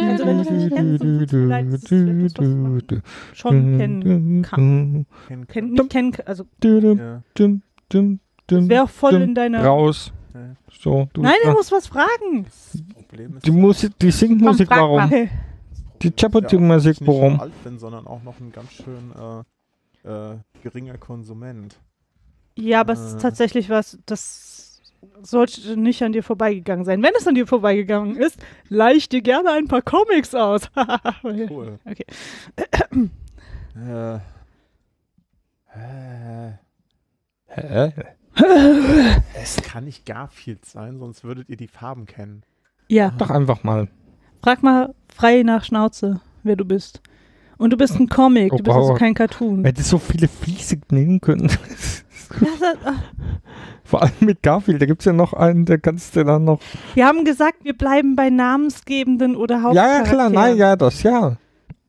Also wenn du es nicht kennst, tut es mir leid, das ist etwas, was man schon kennen kann. Nicht kennen kann, also... Ja. Das wäre auch voll in deiner... Raus. Ja. So, du nein, du musst was fragen. Das Problem ist... Die Singmusik, warum? Die Chapoting-Musik, warum? Nicht nur alt bin, sondern auch noch ein ganz schön... geringer Konsument. Ja, aber es ist tatsächlich was, das sollte nicht an dir vorbeigegangen sein. Wenn es an dir vorbeigegangen ist, leih ich dir gerne ein paar Comics aus. Cool. Okay. Es kann nicht Garfield sein, sonst würdet ihr die Farben kennen. Ja. Doch einfach mal. Frag mal frei nach Schnauze, wer du bist. Und du bist ein Comic, du bist also kein Cartoon. Hättest so viele Fliese nehmen können. Vor allem mit Garfield, da gibt es ja noch einen, der kannst du dann noch... Wir haben gesagt, wir bleiben bei namensgebenden oder Hauptcharakteren. Ja, klar, nein, ja, das, ja.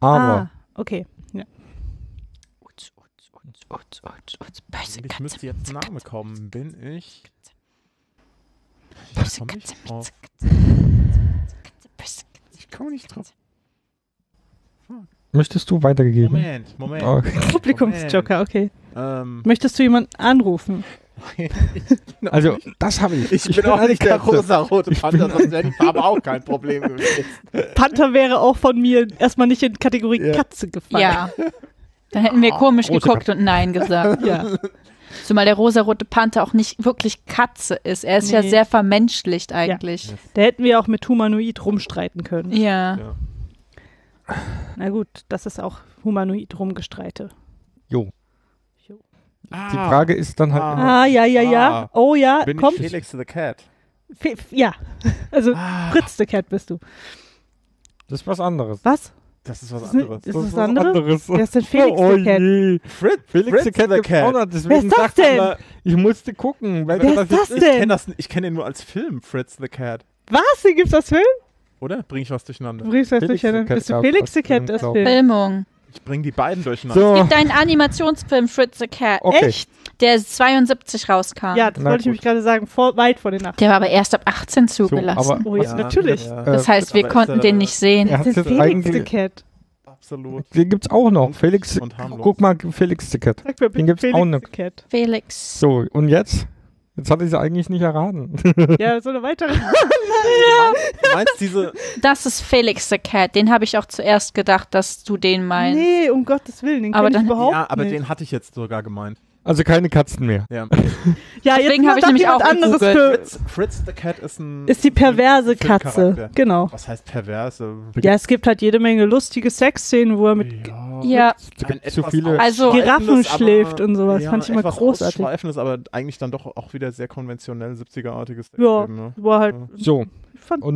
Aber... Ah, okay. Ja. Ich müsste jetzt ein Name kommen, bin ich... Ich komme nicht drauf. Ich komme nicht drauf. Möchtest du weitergegeben? Moment. Okay. Publikumsjoker, okay. Möchtest du jemanden anrufen? Also, das habe ich. Ich bin auch nicht der rosa-rote Panther, sonst wäre die Farbe auch kein Problem gewesen. Panther wäre auch von mir erstmal nicht in die Kategorie Katze gefallen. Ja, dann hätten wir komisch geguckt und Nein gesagt. Ja. Zumal der rosa-rote Panther auch nicht wirklich Katze ist. Er ist ja sehr vermenschlicht eigentlich. Ja. Da hätten wir auch mit Humanoid rumstreiten können. Ja. Na gut, das ist auch humanoid rumgestreite. Jo. Die Frage ist dann halt immer... Ja. Oh ja, bin kommt. Bin ich Felix the Cat? Also Fritz the Cat bist du. Das ist was anderes. Was? Das ist was anderes. Das ist was anderes. Wer ist denn Felix the Cat? Felix the Cat. Wer ist das denn? Immer, ich musste gucken. Ich kenne den nur als Film, Fritz the Cat. Was? Den gibt's als Film? Oder? Bring ich was durcheinander? Bist du Felix the Cat als Verfilmung? Ich bring die beiden durcheinander. So. Es gibt einen Animationsfilm, Fritz the Cat. Okay. Echt? Der 1972 rauskam. Ja, das wollte ich nämlich gerade sagen, weit vor den 18. Der war aber erst ab 18 zugelassen. So, aber, natürlich. Ja. Das heißt, wir konnten den nicht sehen. Das ist Felix the Cat. Absolut. Den gibt's auch noch. Felix, und guck mal, Felix the Cat. Sag mir bitte, den gibt's Felix auch noch. Felix. So, und jetzt? Jetzt hatte ich sie eigentlich nicht erraten. Ja, so eine weitere. Meinst diese? Das ist Felix the Cat. Den habe ich auch zuerst gedacht, dass du den meinst. Nee, um Gottes Willen. Den kenne ich überhaupt nicht. Ja, aber den hatte ich jetzt sogar gemeint. Also keine Katzen mehr. Ja, deswegen habe ich nämlich auch anderes Fritz the Cat ist ein... Ist die perverse Katze. Genau. Was heißt perverse? Ja, es gibt halt jede Menge lustige Sexszenen, wo er mit... Ja, zu viele Giraffen schläft und sowas. Ja, fand ich immer großartig. Ausschweifendes, aber eigentlich dann doch auch wieder sehr konventionell 70er-artiges. Ja, war halt... So. Ich fand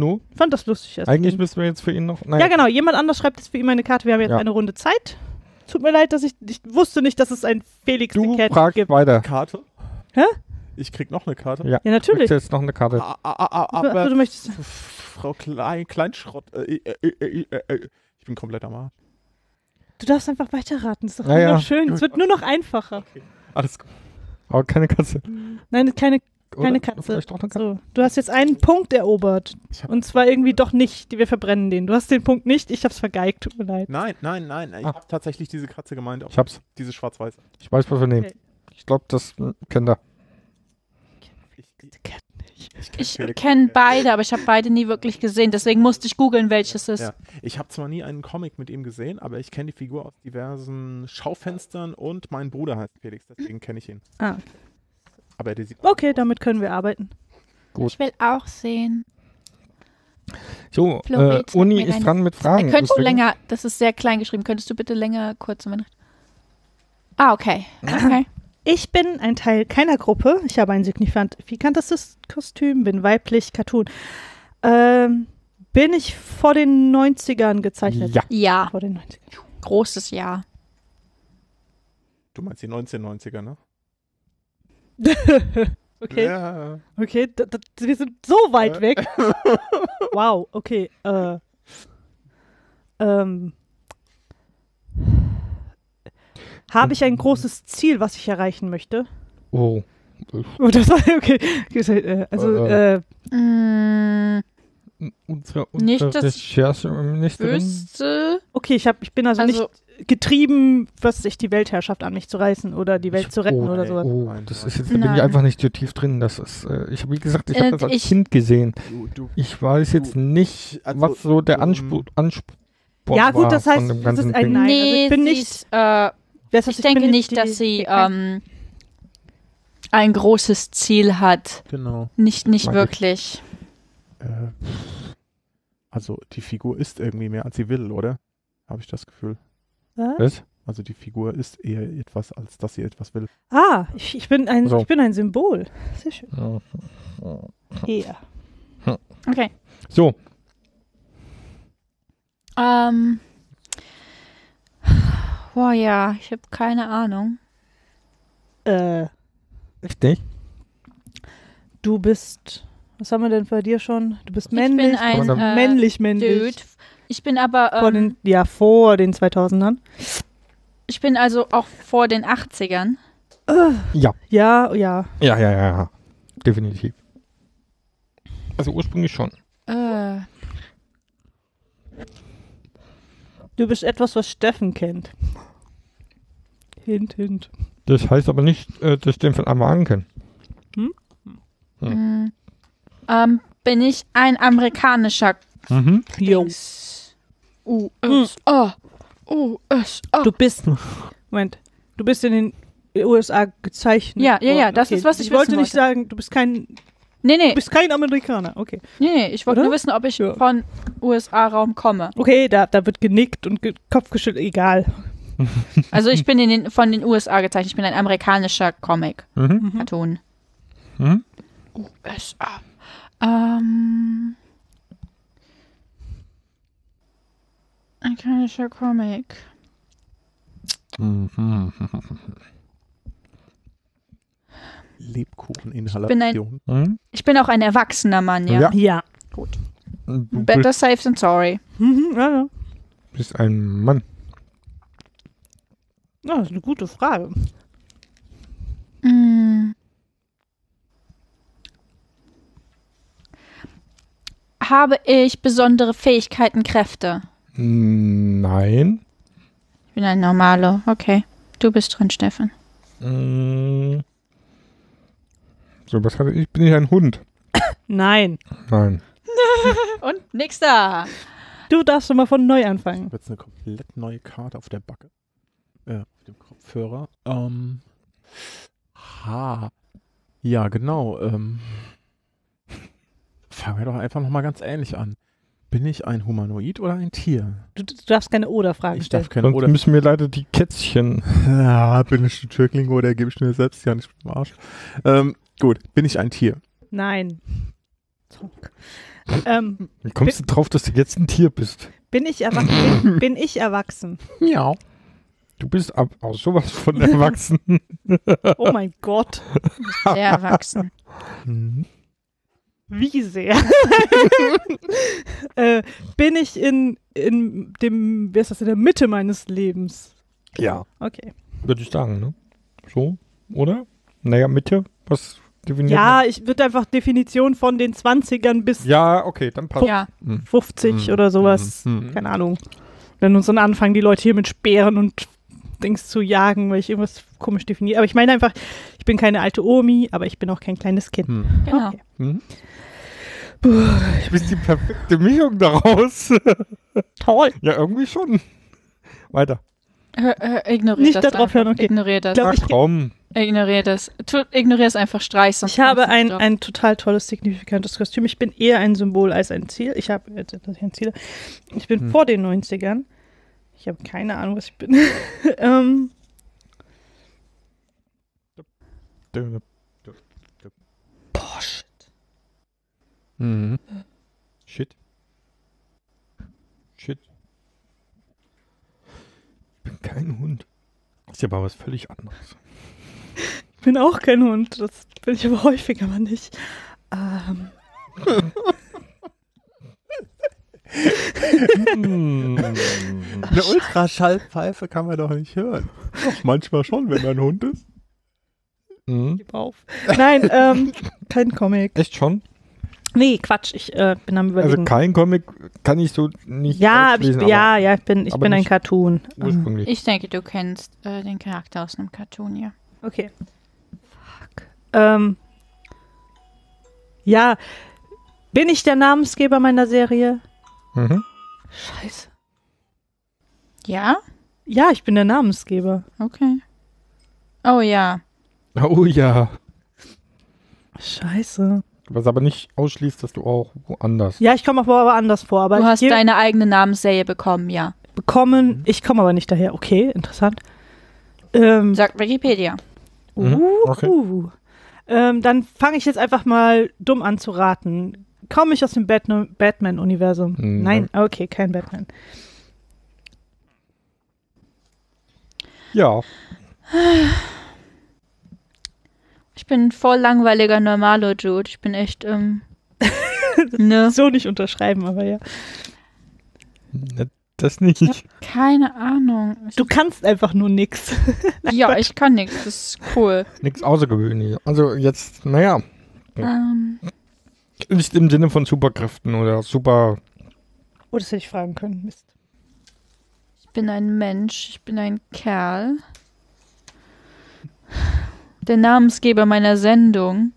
das lustig. Eigentlich müssen wir jetzt für ihn noch... Ja, genau. Jemand anders schreibt jetzt für ihn eine Karte. Wir haben jetzt eine Runde Zeit. Tut mir leid, dass ich wusste nicht, dass es ein Felix the Cat fragst gibt. Weiter. Karte? Hä? Ich krieg noch eine Karte. Ja natürlich. Ich krieg jetzt noch eine Karte. Aber du möchtest... Frau Kleinschrott... ich bin komplett am Arsch. Du darfst einfach weiterraten, ist doch wunderschön. Es wird nur noch einfacher. Okay. Alles gut. Aber keine Katze. Nein, keine Katze. So. Du hast jetzt einen Punkt erobert. Und zwar irgendwie doch nicht. Wir verbrennen den. Du hast den Punkt nicht, ich hab's vergeigt. Tut mir leid. Nein. Ich hab tatsächlich diese Katze gemeint. Ich hab's. Diese schwarz-weiß. Ich weiß, was wir nehmen. Okay. Ich glaube, das kennt er. Ich kenne Ich kenne beide, aber ich habe beide nie wirklich gesehen. Deswegen musste ich googeln, welches ist. Ja. Ich habe zwar nie einen Comic mit ihm gesehen, aber ich kenne die Figur aus diversen Schaufenstern und mein Bruder heißt Felix, deswegen kenne ich ihn. Ah. Aber der sieht okay, damit können wir arbeiten. Gut. Ich will auch sehen. So, Florid, Uni ist dran mit Fragen. Könntest du länger, das ist sehr klein geschrieben, könntest du bitte länger kurz um Ah, okay. Okay. Ich bin ein Teil keiner Gruppe. Ich habe ein signifikantes Kostüm, bin weiblich, Cartoon. Bin ich vor den 90ern gezeichnet? Ja. Ja. Vor den 90ern. Großes Jahr. Du meinst die 1990er, ne? Okay. Ja. Okay, wir sind so weit weg. Wow, okay. Habe ich ein großes Ziel, was ich erreichen möchte? Oh. Das war okay. Also, unsere Rechercheministerin. Okay, ich bin also nicht getrieben, was sich die Weltherrschaft an mich zu reißen oder die Welt zu retten oder sowas. Oh, das ist jetzt, da bin ich einfach nicht so tief drin. Das ist, ich habe, wie gesagt, ich habe das als Kind gesehen. Ich weiß jetzt nicht, was so der Anspruch ja, gut, das heißt, das ist ein Nein. Nee, also ich denke nicht, dass sie ein großes Ziel hat. Genau. Nicht wirklich. Also, die Figur ist irgendwie mehr, als sie will, oder? Habe ich das Gefühl. Was? Also, die Figur ist eher etwas, als dass sie etwas will. Ah, ich bin ein Symbol. Sehr schön. Ja. Okay. So. Boah, ja, ich habe keine Ahnung. Richtig. Du bist, was haben wir denn bei dir schon? Du bist männlich. Ich bin ein männlich. Dude. Ich bin aber vor den 2000ern. Ich bin also auch vor den 80ern. Ja. Ja, ja. Ja, ja, ja. Definitiv. Also ursprünglich schon. Du bist etwas, was Steffen kennt. Hint, hint. Das heißt aber nicht, dass Steffen Amerikaner kennt. Hm? Hm. Hm. Bin ich ein amerikanischer? Mhm. Jo. USA. USA. Du bist. Moment. Du bist in den USA gezeichnet. Ja, ja, ja. Das ist, was ich wollte. Ich wollte nicht sagen, du bist kein. Nee, nee. Du bist kein Amerikaner, okay. Nee, nee, ich wollte nur wissen, ob ich von USA-Raum komme. Okay, da wird genickt und Kopf geschüttelt, egal. Also ich bin von den USA gezeichnet, ich bin ein amerikanischer Comic. Mhm. Cartoon. Mhm. USA. Amerikanischer Comic. Mhm. Lebkucheninhalation. Ich bin auch ein erwachsener Mann, ja. Ja. Ja. Gut. Better safe than sorry. Mhm, ja, ja. Du bist ein Mann. Ja, das ist eine gute Frage. Mhm. Habe ich besondere Fähigkeiten, Kräfte? Nein. Ich bin ein normaler. Okay. Du bist dran, Steffen. Mhm. So, was hatte ich? Bin ich ein Hund? Nein. Nein. Und nix da. Du darfst schon mal von neu anfangen. Ich habe jetzt eine komplett neue Karte auf der Backe. Auf dem Kopfhörer. Ja, genau. Fangen wir doch einfach nochmal ganz ähnlich an. Bin ich ein Humanoid oder ein Tier? Du darfst keine Oder-Fragen stellen. Ich darf keine Oder. Sonst müssen mir leider die Kätzchen. Ja, bin ich ein Türklingo oder gebe ich mir selbst ja nicht mit dem Arsch. Gut, bin ich ein Tier? Nein. Wie kommst du drauf, dass du jetzt ein Tier bist? Bin ich erwachsen? Ja. Du bist auch sowas von erwachsen. Oh mein Gott. Du bist sehr erwachsen. Wie sehr? Bin ich in der Mitte meines Lebens? Ja. Okay. Würde ich sagen, ne? So, oder? Naja, Mitte, was definiert man? Ich würde einfach Definition von den 20ern bis okay, dann passt. Ja. 50 oder sowas. Keine Ahnung. Wenn uns dann anfangen, die Leute hier mit Speeren und Dings zu jagen, weil ich irgendwas komisch definiere. Aber ich meine einfach, ich bin keine alte Omi, aber ich bin auch kein kleines Kind. Hm. Genau. Okay. Hm? Du bist die perfekte Mischung daraus. Toll. Ja, irgendwie schon. Weiter. Ignoriert nicht das. Nicht darauf hören, okay. Ignoriert das. Ach, komm. Ignorier das. Ignorier es einfach, streich. Sonst ich habe ein total tolles, signifikantes Kostüm. Ich bin eher ein Symbol als ein Ziel. Ich habe jetzt ein Ziel. Ich bin vor den 90ern. Ich habe keine Ahnung, was ich bin. Boah, shit. Mhm. Shit. Shit. Ich bin kein Hund. Das ist ja aber was völlig anderes. Ich bin auch kein Hund, das bin ich aber häufig, aber nicht. Eine Ultraschallpfeife kann man doch nicht hören. Doch, manchmal schon, wenn ein Hund ist. Mhm. Gib auf. Nein, kein Comic. Echt schon? Nee, Quatsch, ich bin am Überlegen. Also kein Comic kann ich so nicht auslesen. Ja, ich bin ein Cartoon. Ich denke, du kennst den Charakter aus einem Cartoon, ja. Okay. Fuck. Ja, bin ich der Namensgeber meiner Serie? Mhm. Scheiße. Ja? Ja, ich bin der Namensgeber. Okay. Oh ja. Oh ja. Scheiße. Was aber nicht ausschließt, dass du auch woanders... Ja, ich komme auch woanders vor, aber... Du hast deine eigene Namensserie bekommen, ja. Bekommen, ich komme aber nicht daher. Okay, interessant. Sagt Wikipedia. Okay. Dann fange ich jetzt einfach mal dumm an zu raten. Komme ich aus dem Batman-Universum? Mhm. Nein? Okay, kein Batman. Ja. Ich bin ein voll langweiliger normaler Dude. Ich bin echt, ne. So nicht unterschreiben, aber ja. Das nicht. Ich hab keine Ahnung. Du kannst einfach nur nix. Ja, ich kann nix. Das ist cool. Nix Außergewöhnliches. Also jetzt, naja. Nicht im Sinne von Superkräften oder super... Oh, das hätte ich fragen können. Mist. Ich bin ein Mensch. Ich bin ein Kerl. Der Namensgeber meiner Sendung.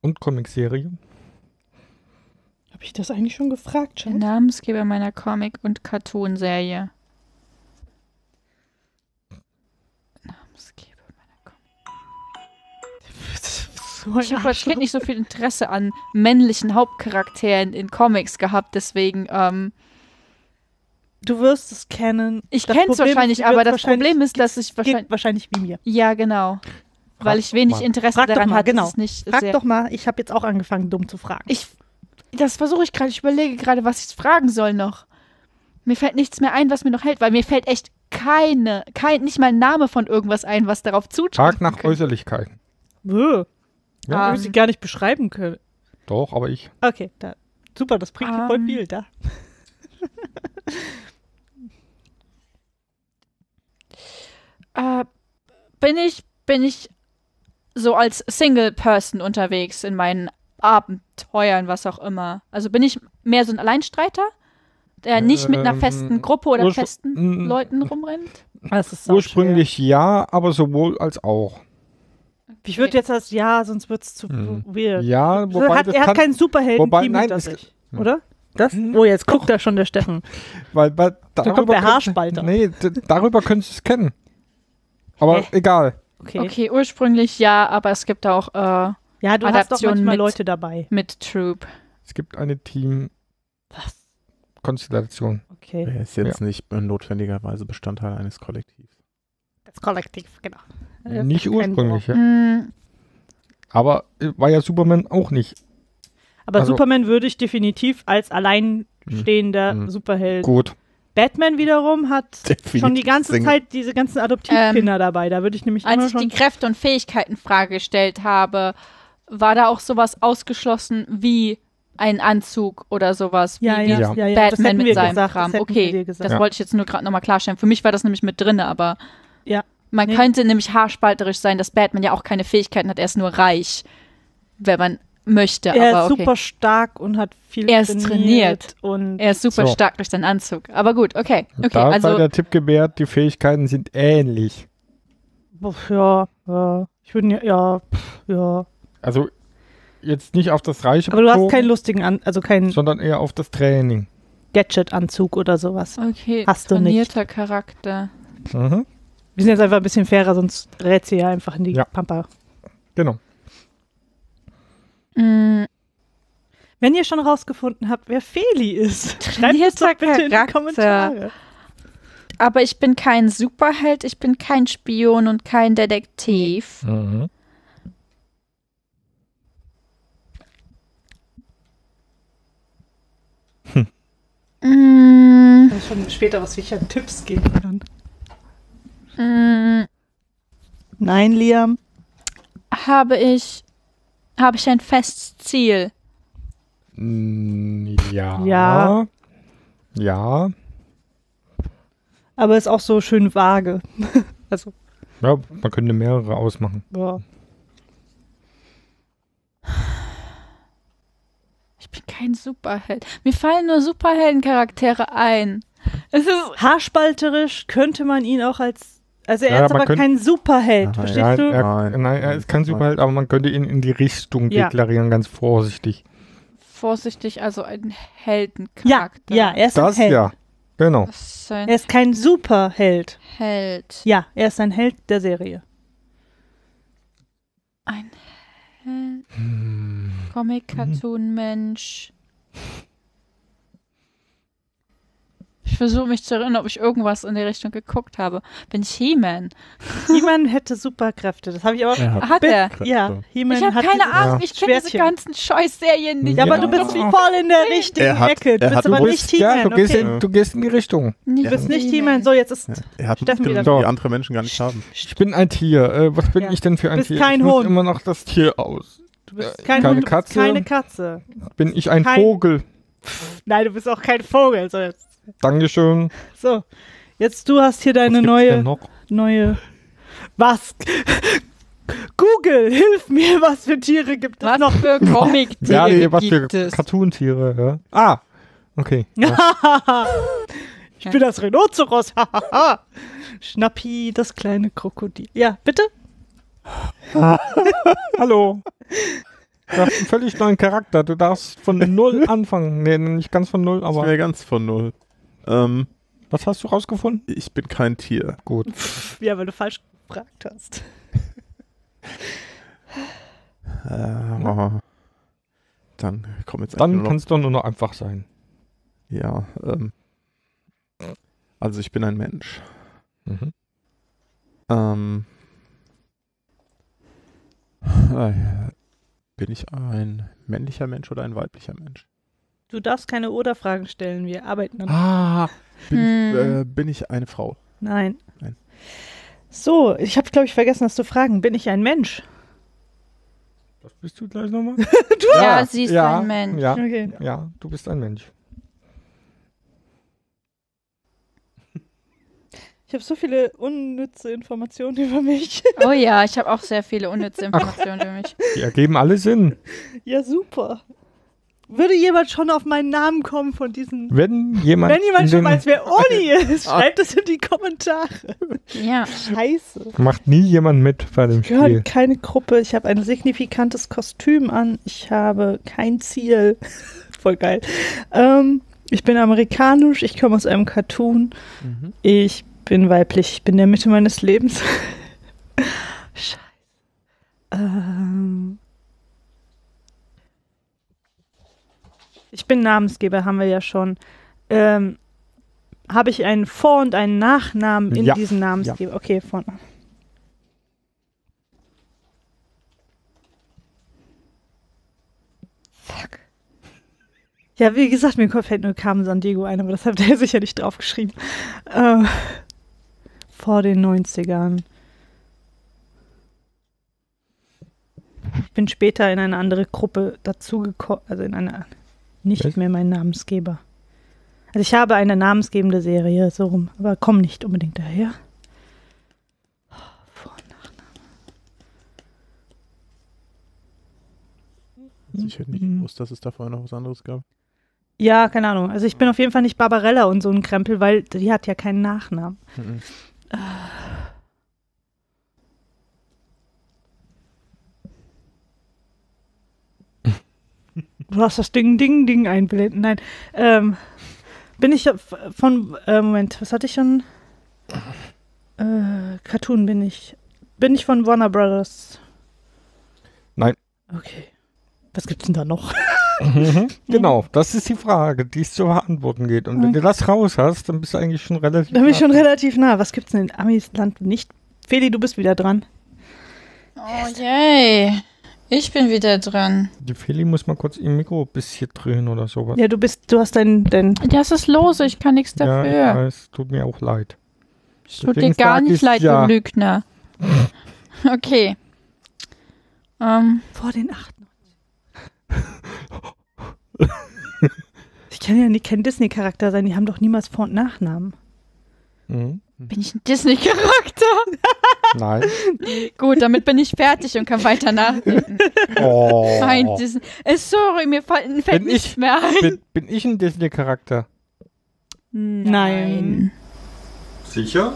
Und Comicserie. Habe ich das eigentlich schon gefragt? Schatz? Der Namensgeber meiner Comic- und Cartoonserie. Namensgeber meiner Comic. Ich habe wahrscheinlich nicht so viel Interesse an männlichen Hauptcharakteren in Comics gehabt, deswegen, Du wirst es kennen. Ich kenne es wahrscheinlich, aber das Problem ist, dass ich wahrscheinlich... Wahrscheinlich wie mir. Ja, genau. Weil ich wenig Interesse daran hatte. Frag doch mal, ich habe jetzt auch angefangen, dumm zu fragen. Das versuche ich gerade. Ich überlege gerade, was ich fragen soll noch. Mir fällt nichts mehr ein, was mir noch hält, weil mir fällt echt nicht mal ein Name von irgendwas ein, was darauf zutrifft. Frag nach Äußerlichkeiten. Ja, ich sie gar nicht beschreiben können. Doch, aber ich. Okay, super, das bringt voll viel da. Bin ich so als Single Person unterwegs in meinen Abenteuern, was auch immer? Also bin ich mehr so ein Alleinstreiter, der nicht mit einer festen Gruppe oder festen Leuten rumrennt? Das ist ursprünglich ja, aber sowohl als auch. Okay. Ich würde jetzt als ja, sonst wird es zu weird. Ja, wobei er hat keinen Superhelden-Team hinter sich, oder? Das? Oh, jetzt guckt da schon der Steffen. Da kommt der Haarspalter. Nee, darüber könntest du es kennen. Aber egal. Okay, ursprünglich ja, aber es gibt auch Adaptionen mit Ja, du hast doch manchmal Leute dabei. Mit Troop. Es gibt eine Team-Konstellation. Okay. Er ist jetzt nicht notwendigerweise Bestandteil eines Kollektivs. Das Kollektiv, genau. Nicht ursprünglich, ja. Aber war ja Superman auch nicht. Aber also, Superman würde ich definitiv als alleinstehender Superheld. Gut. Batman wiederum hat definitiv schon die ganze Zeit diese ganzen Adoptivkinder dabei. Da würde ich nämlich immer schon... Als ich die Kräfte und Fähigkeitenfrage gestellt habe, war da auch sowas ausgeschlossen wie ein Anzug oder sowas. Wie Batman mit seinem Kram. Okay, das wollte ich jetzt nur gerade nochmal klarstellen. Für mich war das nämlich mit drin, aber man könnte nämlich haarspalterisch sein, dass Batman ja auch keine Fähigkeiten hat. Er ist nur reich, wenn man... möchte, er aber ist super stark und hat viel trainiert. Und er ist super stark durch seinen Anzug. Aber gut, okay. Da also der Tipp gewährt, die Fähigkeiten sind ähnlich. Ja. Ich würde ja. Also jetzt nicht auf das Reiche. Aber bezogen, du hast keinen lustigen, sondern eher auf das Training. Gadget-Anzug oder sowas. Okay, hast du nicht. Trainierter Charakter. Mhm. Wir sind jetzt einfach ein bisschen fairer, sonst rät sie ja einfach in die Pampa. Genau. Mhm. Wenn ihr schon rausgefunden habt, wer Feli ist, schreibt es doch bitte in die Kommentare. Aber ich bin kein Superheld, ich bin kein Spion und kein Detektiv. Mhm. Hm. Ich weiß schon später, was ich an Tipps geben kann. Hm. Nein, Liam. Habe ich ein festes Ziel? Ja. Ja. Ja. Aber ist auch so schön vage. Also. Ja, man könnte mehrere ausmachen. Ja. Ich bin kein Superheld. Mir fallen nur Superheldencharaktere ein. Es ist haarspalterisch, könnte man ihn auch als... Also er ist aber kein Superheld, verstehst du? Nein, er ist kein Superheld, aber man könnte ihn in die Richtung deklarieren, ganz vorsichtig. Vorsichtig, also ein Heldencharakter. Ja, er ist ein Held. Ja. Genau. Er ist kein Superheld. Held. Ja, er ist ein Held der Serie. Ein Held. Hm. Comic-Cartoon-Mensch. Ich versuche mich zu erinnern, ob ich irgendwas in die Richtung geguckt habe. Bin ich He-Man? He-Man hätte Superkräfte. Das habe ich aber... Hat er? Ja, He-Man. Ich habe keine Ahnung, ich kenne diese ganzen Scheiß-Serien nicht. Ja, aber du bist voll in der richtigen Ecke. Du bist aber nicht He-Man. Du gehst in die Richtung. Du bist nicht He-Man. So, jetzt ist Steffen wieder. Die andere Menschen gar nicht haben. Ich bin ein Tier. Was bin ich denn für ein Tier? Du bist kein Hund. Ich muss immer noch das Tier aus. Du bist keine Katze. Keine Katze. Bin ich ein Vogel? Nein, du bist auch kein Vogel. So, jetzt. Dankeschön. So, jetzt du hast hier deine neue. Was? Google, hilf mir, was für Tiere gibt es noch für Comic-Tiere? Was für Cartoon-Tiere? Ja. Ah, okay. Ja. Ich bin das Rhinoceros. Schnappi, das kleine Krokodil. Ja, bitte? Hallo. Du hast einen völlig neuen Charakter. Du darfst von null anfangen. Nee, nicht ganz von null, aber... Das wäre ganz von null. Was hast du rausgefunden? Ich bin kein Tier. Gut. Ja, weil du falsch gefragt hast. Dann komm jetzt einfach. Dann kannst du nur noch einfach sein. Ja. Also ich bin ein Mensch. Mhm. Bin ich ein männlicher Mensch oder ein weiblicher Mensch? Du darfst keine Oder-Fragen stellen, wir arbeiten an. Bin ich eine Frau? Nein. Nein. So, ich habe, glaube ich, vergessen, das zu fragen. Bin ich ein Mensch? Das bist du gleich nochmal? Ja, sie ist ein Mensch. Ja, okay. Ja, du bist ein Mensch. Ich habe so viele unnütze Informationen über mich. Oh ja, ich habe auch sehr viele unnütze Informationen über mich. Die ergeben alle Sinn. Ja, super. Würde jemand schon auf meinen Namen kommen von diesen... Wenn jemand schon weiß, wer Oni ist, schreibt es in die Kommentare. Ja. Scheiße. Macht nie jemand mit bei dem Spiel. Ich gehöre keine Gruppe. Ich habe ein signifikantes Kostüm an. Ich habe kein Ziel. Voll geil. Ich bin amerikanisch. Ich komme aus einem Cartoon. Mhm. Ich bin weiblich, ich bin in der Mitte meines Lebens. Scheiße. Ich bin Namensgeber, haben wir ja schon. Habe ich einen Vor- und einen Nachnamen in diesem Namensgeber? Ja. Okay, vorne. Fuck. Ja, wie gesagt, mir fällt nur Carmen San Diego ein, aber das hat er sicher nicht draufgeschrieben. Vor den 90ern. Ich bin später in eine andere Gruppe dazugekommen, also in eine, nicht mehr mein Namensgeber. Also ich habe eine namensgebende Serie, so rum, aber komm nicht unbedingt daher. Vor- und Nachname. Also ich hätte nicht gewusst, dass es da vorher noch was anderes gab. Ja, keine Ahnung. Also ich bin auf jeden Fall nicht Barbarella und so ein Krempel, weil die hat ja keinen Nachnamen. Mhm. Du hast das Ding-Ding-Ding einblenden. Nein. Bin ich von. Moment, was hatte ich schon? Cartoon bin ich. Bin ich von Warner Brothers? Nein. Okay. Was gibt's denn da noch? Genau, das ist die Frage, die es zu beantworten geht. Und wenn du das raus hast, dann bist du eigentlich schon relativ nah. Dann bin ich schon relativ nah. Was gibt's denn in Amisland nicht? Feli, du bist wieder dran. Oh yay. Ich bin wieder dran. Die Feli muss mal kurz ihr Mikro ein bisschen drehen oder sowas. Ja, du hast dein... Das ist lose, ich kann nichts dafür. Ja, es tut mir auch leid. Es tut dir gar nicht leid, du Lügner. Okay. Vor den 8. Ich kann ja nicht kein Disney-Charakter sein, die haben doch niemals Vor- und Nachnamen. Mhm. Bin ich ein Disney-Charakter? Nein. Gut, damit bin ich fertig und kann weiter nachdenken. Oh. Nein, Disney. Sorry, mir fällt nichts mehr ein. Bin ich ein Disney-Charakter? Nein. Sicher?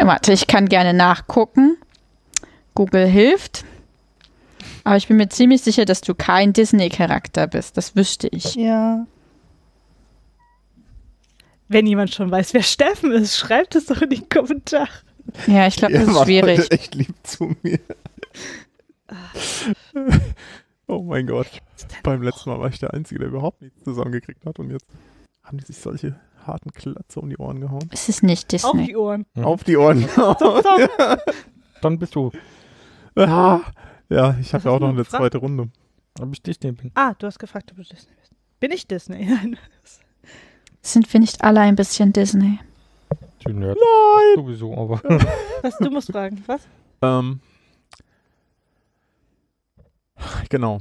Warte, ich kann gerne nachgucken. Google hilft. Aber ich bin mir ziemlich sicher, dass du kein Disney-Charakter bist. Das wüsste ich. Ja. Wenn jemand schon weiß, wer Steffen ist, schreibt es doch in die Kommentare. Ja, ich glaube, das ist schwierig. Ihr wart echt lieb zu mir. Oh mein Gott. Beim letzten Mal war ich der Einzige, der überhaupt nichts zusammengekriegt hat. Und jetzt haben die sich solche harten Klatze um die Ohren gehauen. Es ist nicht Disney. Auf die Ohren. Mhm. Auf die Ohren. Ja. Dann bist du. Ah. Ja, ich habe ja auch noch eine zweite Runde. Ob ich Disney bin. Ah, du hast gefragt, ob du Disney bist. Bin ich Disney? Nein. Sind wir nicht alle ein bisschen Disney? Nein! Sowieso, aber. Was, du musst fragen, was? Genau.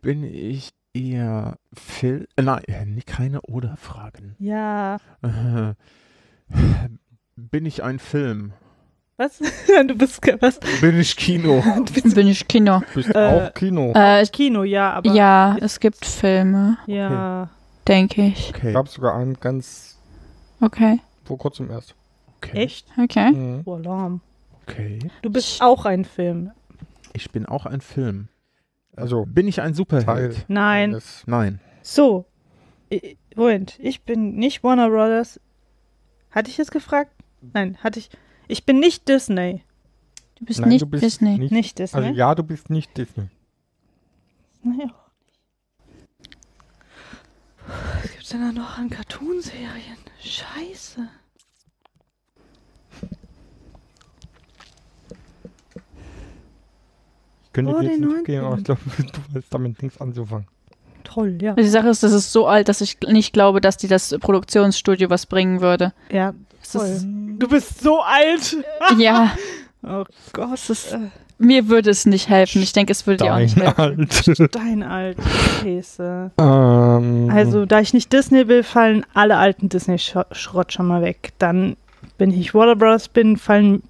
Bin ich eher Phil? Nein, keine Oder-Fragen. Ja. Bin ich ein Film? Was? Du bist was? Bin ich Kino? Bin ich Kino? Bist auch Kino? Kino, ja, aber. Ja, es gibt Filme. Ja. Okay. Denke ich. Okay. Gab es sogar einen ganz. Okay. Vor kurzem erst. Okay. Echt? Okay. Mhm. Oh, Alarm. Okay. Du bist auch ein Film. Ich bin auch ein Film. Also bin ich ein Superheld? Nein. Nein. So. Moment, ich bin nicht Warner Brothers. Hatte ich jetzt gefragt? Nein, hatte ich. Ich bin nicht Disney. Du bist Nein, nicht du bist Disney. Nicht Disney. Also ja, du bist nicht Disney. Naja. Was gibt's denn da noch an Cartoonserien? Scheiße. Ich könnte jetzt nicht gehen, aber ich glaube, du willst damit nichts anzufangen. Toll, ja. Die Sache ist, das ist so alt, dass ich nicht glaube, dass dir das Produktionsstudio was bringen würde. Ja, du bist so alt. Ja. Oh Gott. Mir würde es nicht helfen. Ich denke, es würde dir auch nicht helfen. Steinalt. Käse. Also, da ich nicht Disney will, fallen alle alten Disney-Schrott schon mal weg. Dann, wenn ich Warner Bros. Bin, fallen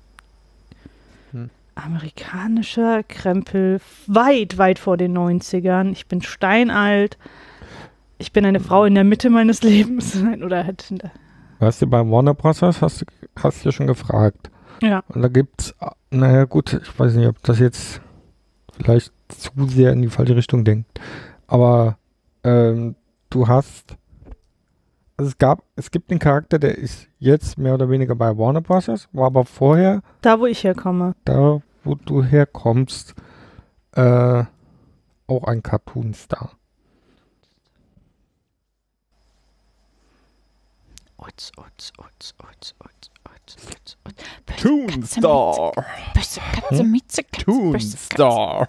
amerikanischer Krempel weit, weit vor den 90ern. Ich bin steinalt. Ich bin eine Frau in der Mitte meines Lebens. Oder halt in der Weißt du, bei Warner Bros. Hast du ja schon gefragt. Ja. Und da gibt's, naja gut, ich weiß nicht, ob das jetzt vielleicht zu sehr in die falsche Richtung denkt. Aber du hast, also es gibt einen Charakter, der ist jetzt mehr oder weniger bei Warner Bros., war aber vorher. Da, wo ich herkomme. Da, wo du herkommst, auch ein Cartoon-Star. Toonstar. Toonstar.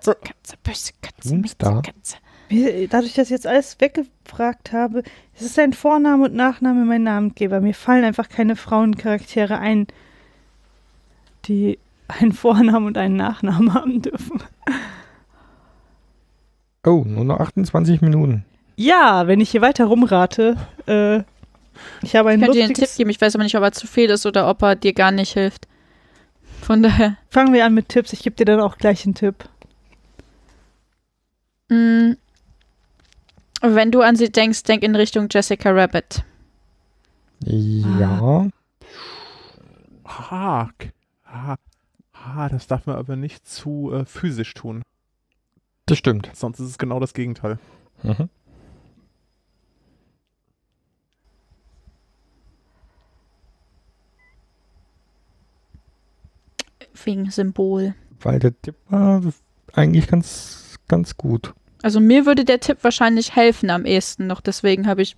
Dadurch, dass ich jetzt alles weggefragt habe, es ist ein Vorname und Nachname mein Namengeber. Mir fallen einfach keine Frauencharaktere ein, die einen Vornamen und einen Nachnamen haben dürfen. Oh, nur noch 28 Minuten. Ja, wenn ich hier weiter rumrate, ich könnte dir einen Tipp geben, ich weiß aber nicht, ob er zu viel ist oder ob er dir gar nicht hilft. Von daher. Fangen wir an mit Tipps, ich gebe dir dann auch gleich einen Tipp. Wenn du an sie denkst, denk in Richtung Jessica Rabbit. Ja. Das darf man aber nicht zu physisch tun. Das stimmt. Sonst ist es genau das Gegenteil. Mhm. Wegen Symbol. Weil der Tipp war eigentlich ganz gut. Also mir würde der Tipp wahrscheinlich helfen am ehesten noch. Deswegen habe ich,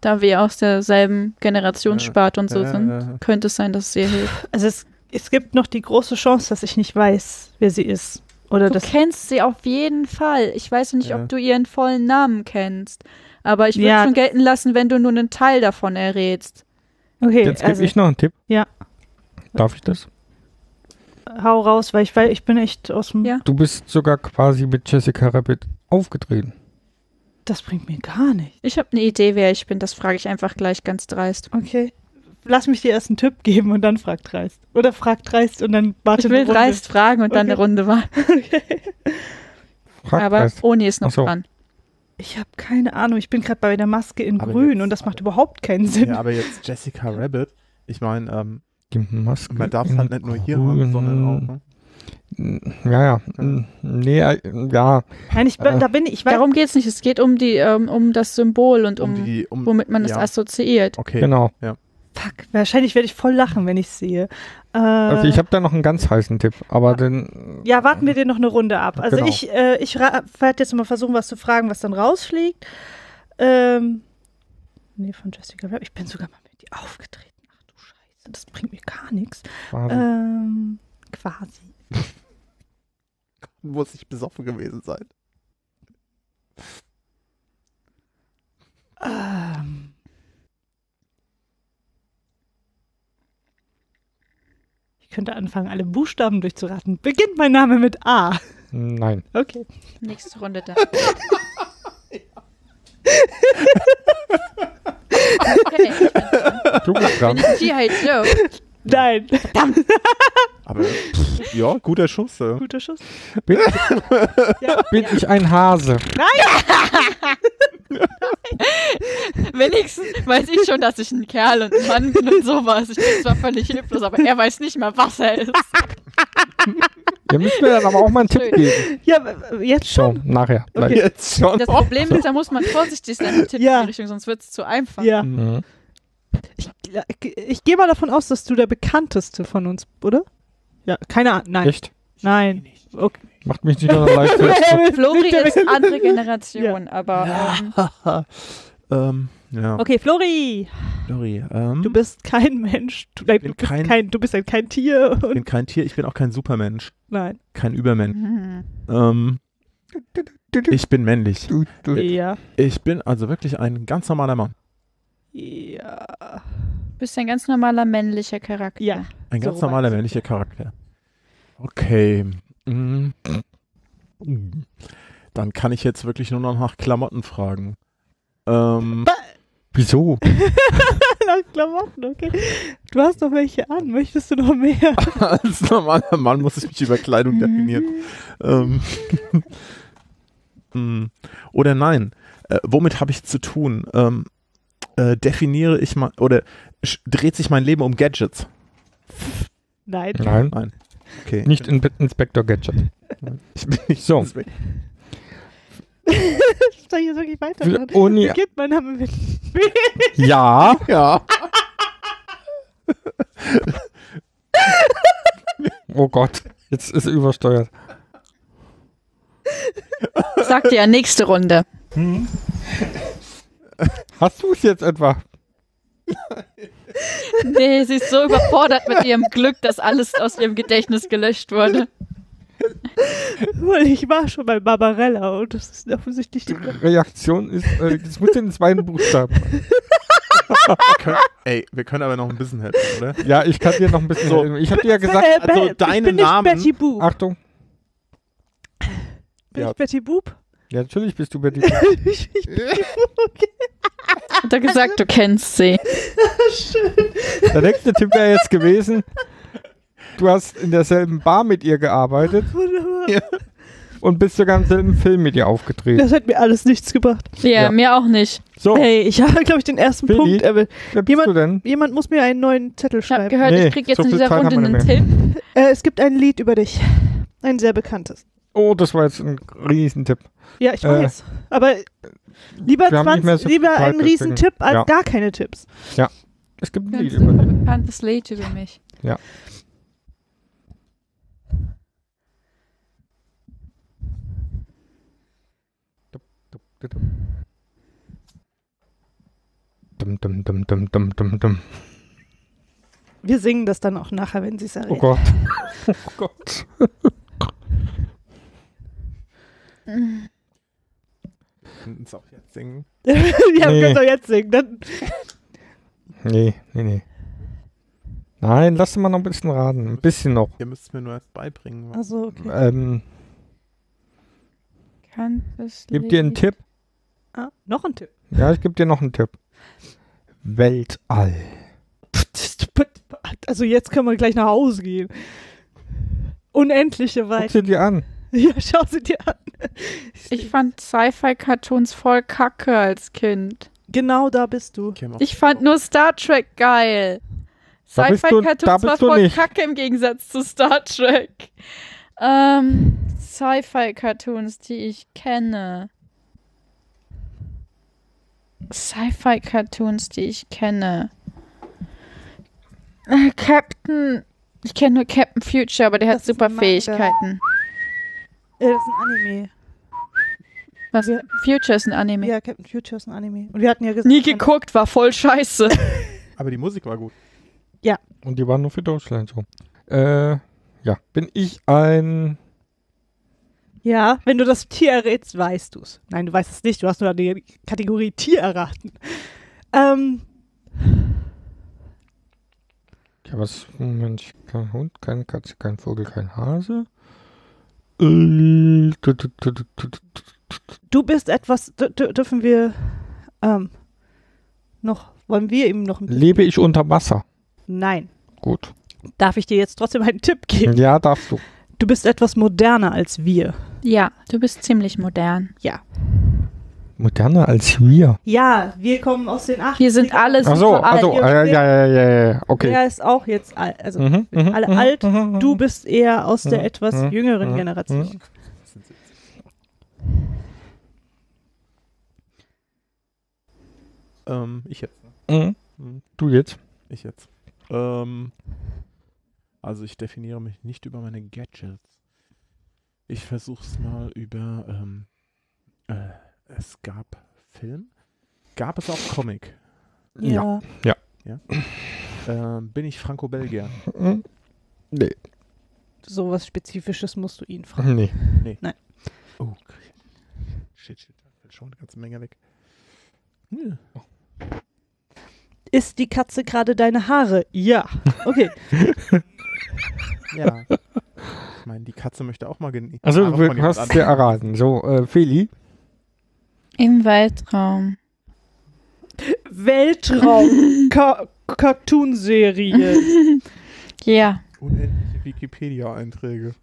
da wir aus derselben Generationssparte und so sind, könnte es sein, dass es ihr hilft. Also es gibt noch die große Chance, dass ich nicht weiß, wer sie ist. Oder du kennst sie auf jeden Fall. Ich weiß nicht, ob du ihren vollen Namen kennst. Aber ich würde schon gelten lassen, wenn du nur einen Teil davon errätst. Okay, jetzt gebe ich noch einen Tipp. Ja. Darf ich das? Hau raus, weil ich bin echt aus dem... Ja. Du bist sogar quasi mit Jessica Rabbit aufgetreten. Das bringt mir gar nichts. Ich habe eine Idee, wer ich bin. Das frage ich einfach gleich ganz dreist. Okay. Lass mich dir erst einen Tipp geben und dann frag dreist. Oder frag dreist und dann warte eine Runde. Ich will dreist fragen und dann eine Runde warten. Okay. Aber Oni ist noch dran. Ich habe keine Ahnung. Ich bin gerade bei der Maske in Grün und das macht überhaupt keinen Sinn. Ja, aber jetzt Jessica Rabbit. Ich meine, Maske. Man darf es halt nicht nur hier haben, sondern auch. Ne? Ja. Nee, ja. Nein, ich weiß, darum geht es nicht. Es geht um um das Symbol und um womit man es assoziiert. Okay, genau. Ja. Fuck, wahrscheinlich werde ich voll lachen, wenn ich es sehe. Also ich habe da noch einen ganz heißen Tipp, aber dann... Ja, warten wir den noch eine Runde ab. Also genau. Ich werde jetzt mal versuchen, was zu fragen, was dann rausfliegt. Nee, von Jessica Rabbit. Ich bin sogar mal mit ihr aufgetreten. Das bringt mir gar nichts. Quasi. Muss ich besoffen gewesen sein? Ich könnte anfangen, alle Buchstaben durchzuraten. Beginnt mein Name mit A? Nein. Okay. Nächste Runde da. Okay. Du bist dran. Nein. Verdammt. Aber ja, guter Schuss. Guter Schuss. Bin ich ein Hase? Nein! Wenigstens weiß ich schon, dass ich ein Kerl und ein Mann bin und sowas. Ich bin zwar völlig hilflos, aber er weiß nicht mal, was er ist. Ihr müsst mir dann aber auch mal einen Tipp geben. Ja, jetzt schon. So, nachher. Okay. Jetzt schon. Das Problem ist, da muss man vorsichtig sein mit Tipps in die Richtung, sonst wird es zu einfach. Ja. Mhm. Ich gehe mal davon aus, dass du der bekannteste von uns, oder? Ja, keine Ahnung. Nein. Echt? Nein. Okay. Macht mich nicht leicht. Flori ist andere Generation, aber... Ja. Okay, Flori. Du bist kein Mensch. Du bist halt kein Tier. Ich bin kein Tier. Ich bin auch kein Supermensch. Nein. Kein Übermensch. Mhm. Ich bin männlich. Ja. Ich bin also wirklich ein ganz normaler Mann. Ja. Du bist ein ganz normaler männlicher Charakter. Ja. Ein ganz normaler männlicher Charakter. Okay. Mhm. Dann kann ich jetzt wirklich nur noch nach Klamotten fragen. Wieso? Nach Klamotten, okay. Du hast doch welche an, möchtest du noch mehr? Als normaler Mann muss ich mich über Kleidung definieren. Oder nein, womit habe ich zu tun? Definiere ich mal, oder dreht sich mein Leben um Gadgets? Nein. Nein. Okay. Nicht Inspektor Gadget. Ich bin nicht so. Ich soll hier wirklich weitermachen. Beginnt mein Name mit B. Ja. Ja. Oh Gott, jetzt ist er übersteuert. Sag dir, nächste Runde. Hm? Hast du es jetzt etwa? Nee, sie ist so überfordert mit ihrem Glück, dass alles aus ihrem Gedächtnis gelöscht wurde. Ich war schon bei Barbarella und das ist offensichtlich die Reaktion ist, das muss in den zweiten Buchstaben. Ey, wir können aber noch ein bisschen helfen, oder? Ja, ich kann dir noch ein bisschen helfen. Ich habe dir ja gesagt, also deinen Namen. Ich bin nicht Betty Boop. Achtung. Bin ich Betty Boop? Ja, natürlich bist du Betty Boop. Ich bin Betty Boop, okay. Hat er gesagt, du kennst sie. Schön. Der nächste Tipp wäre jetzt gewesen. Du hast in derselben Bar mit ihr gearbeitet. Wunderbar. Ja. Und bist sogar im selben Film mit ihr aufgetreten. Das hat mir alles nichts gebracht. Ja, mir auch nicht. So. Hey, ich habe, glaube ich, den ersten Punkt. Wer bist du denn? Jemand muss mir einen neuen Zettel schreiben. Ich habe gehört, ich kriege jetzt in dieser Runde einen Tipp. Es gibt ein Lied über dich. Ein sehr bekanntes. Oh, das war jetzt ein Riesentipp. Ja, ich weiß. Aber lieber einen Riesentipp als gar keine Tipps. Ja, es gibt ein Lied über mich. Bekanntes Lied über mich. Ja. Dum, dum, dum, dum, dum, dum, dum. Wir singen das dann auch nachher, wenn sie es erreden. Oh Gott. Oh Gott. Wir können es auch jetzt singen. Ja, wir können es auch jetzt singen. Dann. Nee. Nein, lass mal noch ein bisschen raten. Ein bisschen noch. Ihr müsst es mir nur erst beibringen. Also, okay. Gib dir einen Tipp. Ah, noch einen Tipp. Ja, ich gebe dir noch einen Tipp. Weltall. Also jetzt können wir gleich nach Hause gehen. Unendliche Weite. Schau sie dir an. Ja, schau sie dir an. Ich fand Sci-Fi-Cartoons voll kacke als Kind. Genau da bist du. Ich fand nur Star Trek geil. Sci-Fi-Cartoons war voll kacke im Gegensatz zu Star Trek. Sci-Fi-Cartoons, die ich kenne. Ich kenne nur Captain Future, aber der hat super Fähigkeiten. Ja, das ist ein Anime. Was? Future ist ein Anime. Ja, Captain Future ist ein Anime. Und wir hatten ja gesagt, nie geguckt, war voll scheiße. Aber die Musik war gut. Ja. Und die waren nur für Deutschland so. Ja, bin ich ein... Ja, wenn du das Tier errätst, weißt du es. Nein, du weißt es nicht. Du hast nur die Kategorie Tier erraten. Ja, was? Mensch, kein Hund, keine Katze, kein Vogel, kein Hase. Du bist etwas... Dürfen wir... Wollen wir ihm noch ein bisschen... Lebe ich unter Wasser? Nein. Gut. Darf ich dir jetzt trotzdem einen Tipp geben? Ja, darfst du. Du bist etwas moderner als wir. Ja, du bist ziemlich modern. Ja. Moderner als wir? Ja, wir kommen aus den 80ern. Wir sind alle super alt. Ach so, ja, okay. Er ist auch jetzt alt. Also, alle alt. Du bist eher aus der etwas jüngeren Generation. Ich jetzt. Du jetzt? Ich jetzt. Also ich definiere mich nicht über meine Gadgets. Ich versuche es mal über, es gab Film. Gab es auch Comic? Ja. Ja. Bin ich Franco-Belgier? Nee. So was Spezifisches musst du ihn fragen. Nee. Nein. Oh, shit. Da fällt schon eine ganze Menge weg. Ja. Oh. Ist die Katze gerade deine Haare? Ja. Okay. Ja. Ich meine, die Katze möchte auch mal genießen. Also, du hast ja erraten. So, Feli? Im Weltraum. Cartoon-Serie. Ja. Unendliche Wikipedia-Einträge.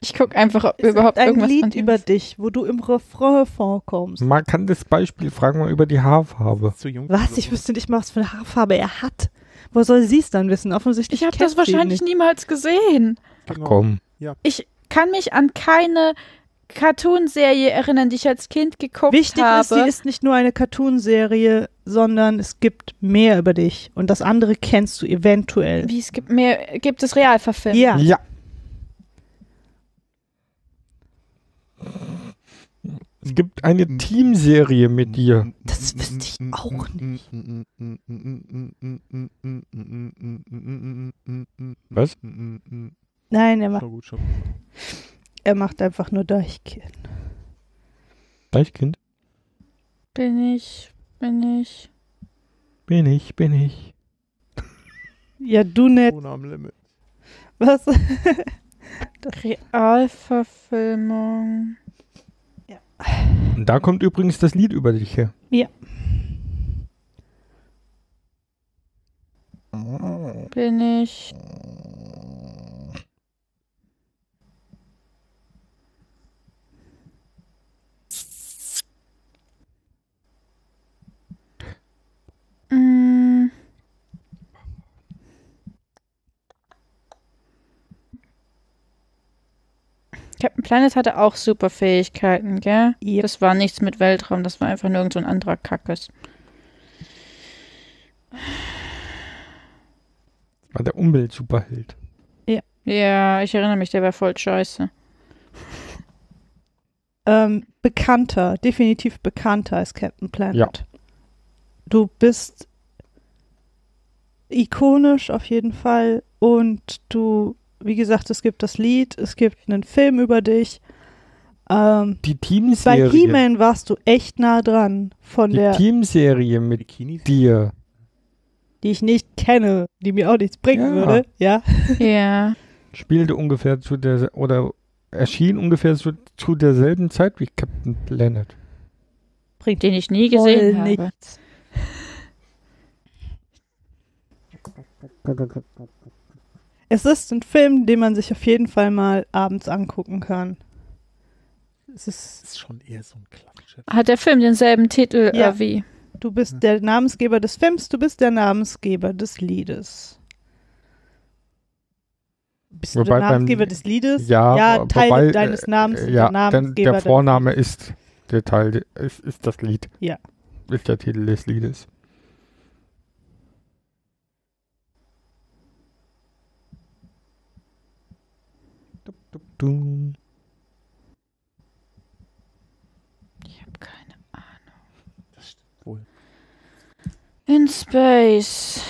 Ich gucke einfach, ob überhaupt irgendwas Lied über dich, wo du im Refrain vorkommst. Man kann das Beispiel fragen mal über die Haarfarbe. Was? Ich wüsste nicht mal, was für eine Haarfarbe er hat. Wo soll sie es dann wissen? Offensichtlich. Ich habe das wahrscheinlich niemals gesehen. Ach komm. Ja. Ich kann mich an keine Cartoonserie erinnern, die ich als Kind geguckt habe. Wichtig ist, sie ist nicht nur eine Cartoonserie, sondern es gibt mehr über dich. Und das andere kennst du eventuell. Wie, es gibt mehr? Gibt es Realverfilmungen? Ja. Es gibt eine Teamserie mit dir. Das wüsste ich auch nicht. Was? Nein, er macht einfach nur Deichkind. Deichkind? Bin ich. Ja, du nicht. Ohne am Limit. Was? Realverfilmung. Ja. Und da kommt übrigens das Lied über dich her. Ja. Captain Planet hatte auch Superfähigkeiten, gell? Yep. Das war nichts mit Weltraum, das war einfach nur irgend so ein anderer Kackes. War der Umwelt-Superheld. Ja. Ja, ich erinnere mich, der war voll scheiße. Bekannter, definitiv bekannter als Captain Planet. Ja. Du bist ikonisch auf jeden Fall und du, wie gesagt, es gibt das Lied, es gibt einen Film über dich. Die Teamserie. Bei He-Man warst du echt nah dran. Von der Teamserie mit Bikinis dir. Die ich nicht kenne, die mir auch nichts bringen würde. Ja. Ja. Spielte ungefähr zu der, oder erschien ungefähr zu derselben Zeit wie Captain Planet. Bringt, den ich nie gesehen habe. Nichts. Es ist ein Film, den man sich auf jeden Fall mal abends angucken kann. Es ist schon eher so ein Klappschiff. Hat der Film denselben Titel wie? Du bist der Namensgeber des Films, du bist der Namensgeber des Liedes. Bist wobei du der Namensgeber des Liedes? Ja, Teil wobei, deines Namens ist der Namensgeber. Der Vorname ist der Teil, ist das Lied. Ja. Ist der Titel des Liedes. Dum. Ich habe keine Ahnung. Das stimmt wohl. In Space.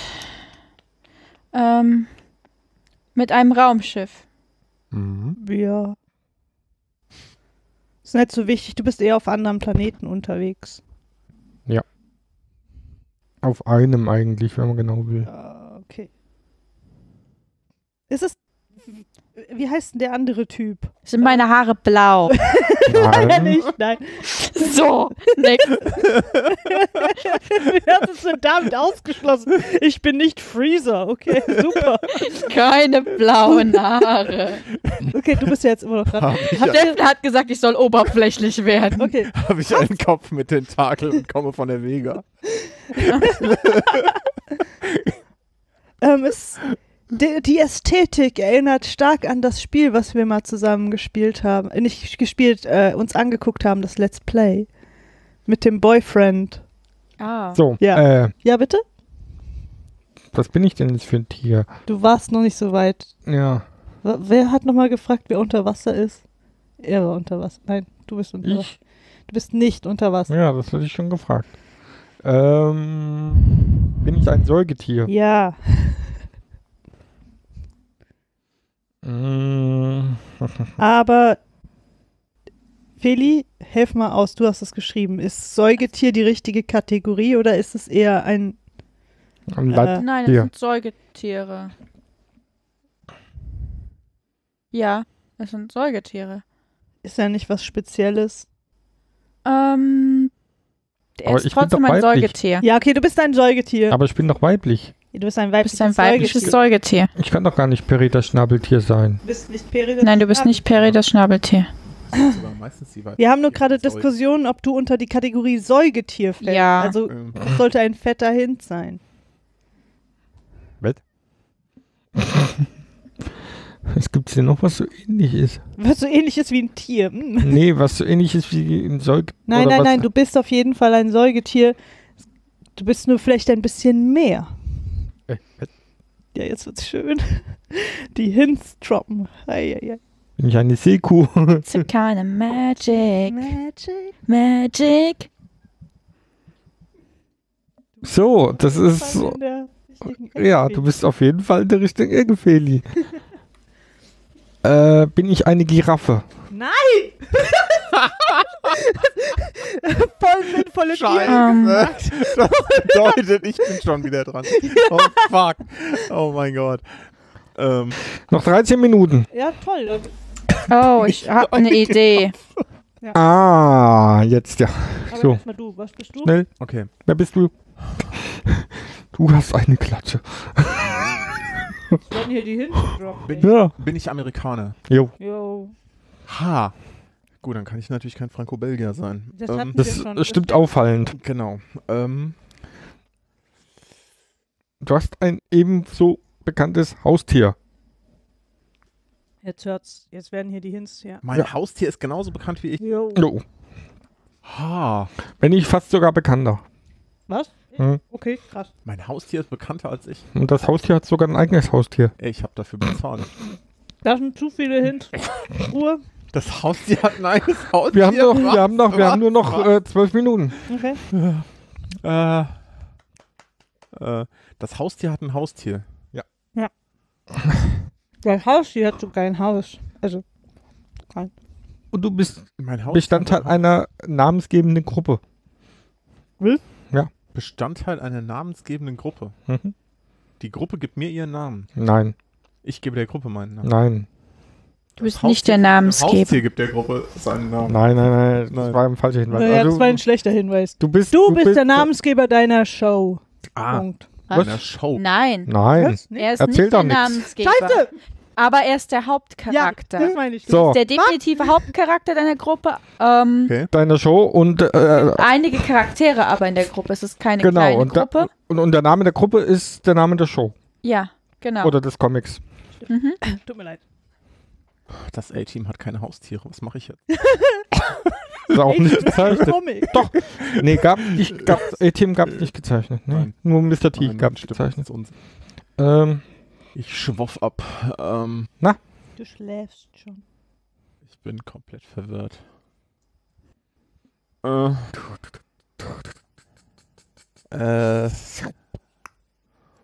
Mit einem Raumschiff. Mhm. Ja. Ist nicht so wichtig, du bist eher auf anderen Planeten unterwegs. Ja. Auf einem eigentlich, wenn man genau will. Ja, okay. Ist es... Wie heißt denn der andere Typ? Sind meine Haare blau? Nein. Nein, nicht, nein. So, nix. Das ist denn damit ausgeschlossen. Ich bin nicht Freezer. Okay, super. Keine blauen Haare. Okay, du bist ja jetzt immer noch dran. Steffen hat gesagt, ich soll oberflächlich werden. Okay. Habe ich einen Kopf mit Tentakeln und komme von der Vega. Die Ästhetik erinnert stark an das Spiel, was wir mal zusammen gespielt haben. Nicht gespielt, uns angeguckt haben, das Let's Play. Mit dem Boyfriend. Ah. So, ja. Ja, bitte? Was bin ich denn jetzt für ein Tier? Du warst noch nicht so weit. Ja. Wer hat nochmal gefragt, wer unter Wasser ist? Er war unter Wasser. Nein, du bist unter Wasser. Du bist nicht unter Wasser. Ja, das hatte ich schon gefragt. Bin ich ein Säugetier? Ja. Aber Feli, helf mal aus, du hast es geschrieben. Ist Säugetier die richtige Kategorie oder ist es eher ein Leittier? Nein, es sind Säugetiere. Ja, es sind Säugetiere. Ist ja nicht was Spezielles. Er ist trotzdem ein Säugetier. Ja, okay, du bist ein Säugetier. Aber ich bin doch weiblich. Du bist ein weibliches Säugetier. Ich kann doch gar nicht Peri das Schnabeltier sein. Du bist nicht Peri das Nein, du bist nicht Peri das Schnabeltier. Wir haben nur gerade Diskussionen, ob du unter die Kategorie Säugetier fällst. Ja. Also das sollte ein fetter Hint sein. Was? Es gibt hier noch was so ähnlich ist. Was so ähnlich ist wie ein Tier. Nee, was so ähnlich ist wie ein Säugetier. Nein, du bist auf jeden Fall ein Säugetier. Du bist nur vielleicht ein bisschen mehr. Ja, jetzt wird's schön. Die Hints droppen. Bin ich eine Seekuh? It's a kind of magic. Magic. Magic. So, das ist so. Ja, du bist auf jeden Fall in der richtigen Ecke, Feli. Bin ich eine Giraffe? Nein! Voll sinnvolle Tiere. Das bedeutet, ich bin schon wieder dran. Oh fuck. Oh mein Gott. Noch 13 Minuten. Ja, toll. Oh, ich habe eine Idee. Ja. Ah, jetzt ja. Aber so. Erstmal du. Was bist du? Schnell. Okay. Wer bist du? Du hast eine Klatsche. Hier die Hinten droppen. Bin ich Amerikaner? Jo. Ha. Gut, dann kann ich natürlich kein Franco-Belgier sein. Das stimmt auffallend. Genau. Du hast ein ebenso bekanntes Haustier. Jetzt hört's. Jetzt werden hier die Hints, ja. Mein Haustier ist genauso bekannt wie ich. Jo. Ha. Wenn nicht fast sogar bekannter. Was? Hm. Okay, krass. Mein Haustier ist bekannter als ich. Und das Haustier hat sogar ein eigenes Haustier. Ich habe dafür bezahlt. Das sind zu viele Hints. Ruhe. Das Haustier hat ein eigenes Haustier. Wir haben nur noch 12 Minuten. Okay. Das Haustier hat ein Haustier. Ja. Das Haustier hat sogar ein Haus. Also. Kein. Und du bist Bestandteil einer namensgebenden Gruppe. Will? Ja. Bestandteil einer namensgebenden Gruppe. Mhm. Die Gruppe gibt mir ihren Namen. Nein. Ich gebe der Gruppe meinen Namen. Nein. Du bist nicht der Namensgeber. Das Haustier gibt der Gruppe seinen Namen. Nein. Das war ein falscher Hinweis. Naja, das war ein schlechter Hinweis. Du bist der Namensgeber deiner Show. Punkt. Deiner Show? Nein. Er ist nicht der Namensgeber. Scheiße! Aber er ist der Hauptcharakter. Ja, das meine ich. So. Der definitive Hauptcharakter deiner Gruppe. Deiner Show und... einige Charaktere aber in der Gruppe. Es ist keine kleine Gruppe. Und der Name der Gruppe ist der Name der Show. Ja, genau. Oder des Comics. Mhm. Tut mir leid. Das A-Team hat keine Haustiere. Was mache ich jetzt? Ist auch nicht gezeichnet. Doch. Nee, A-Team gab es nicht gezeichnet. Nee. Nur Mr. T gab es gezeichnet. Ich schwoff ab. Du schläfst schon. Ich bin komplett verwirrt.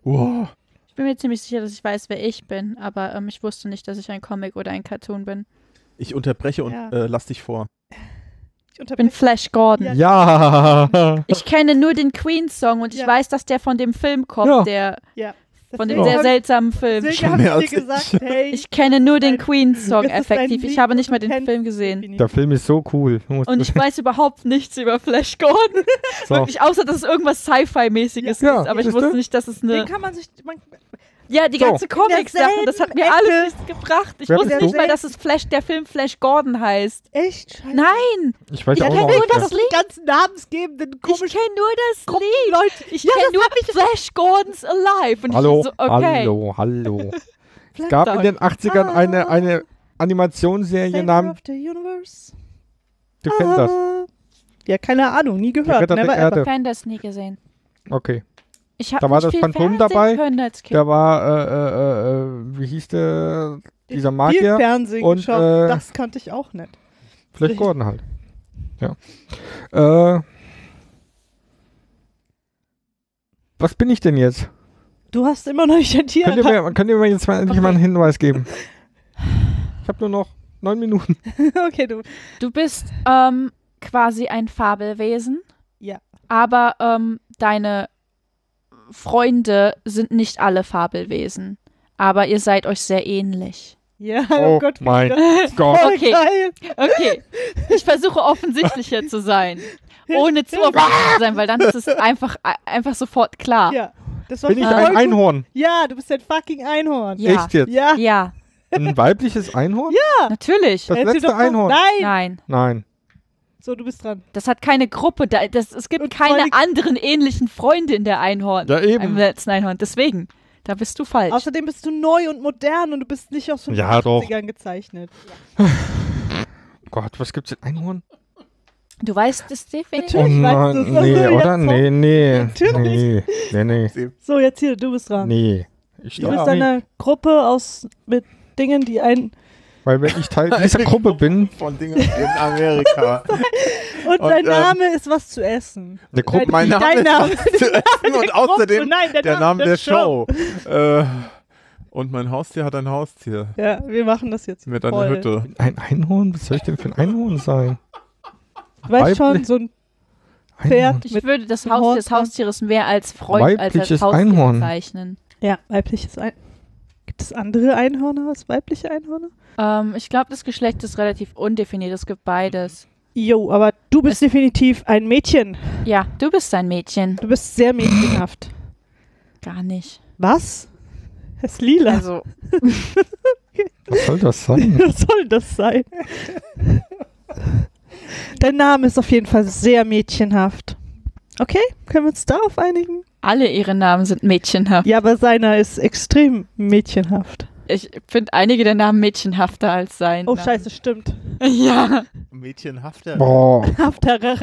Wow. Ich bin mir ziemlich sicher, dass ich weiß, wer ich bin, aber ich wusste nicht, dass ich ein Comic oder ein Cartoon bin. Ich unterbreche und lass dich vor. Ich bin Flash Gordon. Ja. Ich kenne nur den Queen-Song und ich weiß, dass der von dem Film kommt, von dem sehr seltsamen Film. Ich kenne nur den Queen-Song effektiv. Ich habe nicht mal den Film gesehen. Der Film ist so cool. Und ich weiß überhaupt nichts über Flash Gordon. So. Wirklich, außer, dass es irgendwas Sci-Fi-mäßiges ist. Aber ich wusste nicht, dass es eine... Den kann man sich... die ganze Comics-Sachen, das hat mir alles nichts gebracht. Ich wusste nicht mal, dass es der Film Flash Gordon heißt. Echt? Scheiße. Nein! Ich weiß auch noch nicht. Ich kenne nur das Lied. Ich kenne nur das Lied. Leute. Ich kenne nur Flash Gordons Alive. Und hallo, ich so, okay. hallo. Es gab in den 80ern eine Animationsserie namens... Du kennst das? Ja, keine Ahnung, nie gehört. Ich kenne das, nie gesehen. Okay. Da war das Phantom dabei, da war, wie hieß der, dieser Magier? Fernsehen und das kannte ich auch nicht. Vielleicht Gordon halt. Ja. Was bin ich denn jetzt? Du hast immer noch nicht ein Tier. Könnt ihr mir jetzt mal endlich mal einen Hinweis geben? Ich habe nur noch 9 Minuten. Okay, du bist quasi ein Fabelwesen. Ja. Aber deine Freunde sind nicht alle Fabelwesen, aber ihr seid euch sehr ähnlich. Ja, oh Gott, mein Gott. Okay. Ich versuche offensichtlicher zu sein, ohne zu offensichtlich zu sein, weil dann ist es einfach sofort klar. Ja, das war Bin ich ein Einhorn? Ja, du bist ein fucking Einhorn. Ja. Echt jetzt? Ja. Ein weibliches Einhorn? Ja. Natürlich. Das letzte Einhorn? Nein. So, du bist dran. Das hat keine Gruppe. Es gibt keine anderen ähnlichen Freunde in der Einhorn. Ja, eben. Im letzten Einhorn. Deswegen, da bist du falsch. Außerdem bist du neu und modern und du bist nicht aus den 50ern gezeichnet. Ja. Gott, was gibt's in Einhorn? Du weißt es definitiv. Natürlich weißt du es. Nee. So, jetzt hier, du bist dran. Nee. Du bist eine Gruppe mit Dingen, die einen... Weil wenn ich Teil dieser Gruppe bin... Von Dingen in Amerika. Und dein Name ist was zu essen. Mein Name ist was zu essen und außerdem der Name der Show. Und mein Haustier hat ein Haustier. Ja, wir machen das jetzt mit einer Hütte. Ein Einhorn? Was soll ich denn für ein Einhorn sein? Du weißt schon, so ein Pferd. Ich würde das Haustier des Haustieres mehr als Freund als als Haustier bezeichnen. Ja, weibliches Einhorn. Gibt es andere Einhörner als weibliche Einhörner? Ich glaube, das Geschlecht ist relativ undefiniert. Es gibt beides. Jo, aber du bist definitiv ein Mädchen. Ja, du bist ein Mädchen. Du bist sehr mädchenhaft. Gar nicht. Was? Es ist lila. Also. Was soll das sein? Was soll das sein? Dein Name ist auf jeden Fall sehr mädchenhaft. Okay, können wir uns darauf einigen? Alle ihre Namen sind mädchenhaft. Ja, aber seiner ist extrem mädchenhaft. Ich finde einige der Namen mädchenhafter als sein. Oh, Namen. Scheiße, stimmt. Ja. Mädchenhafter. Boah. Hafterer.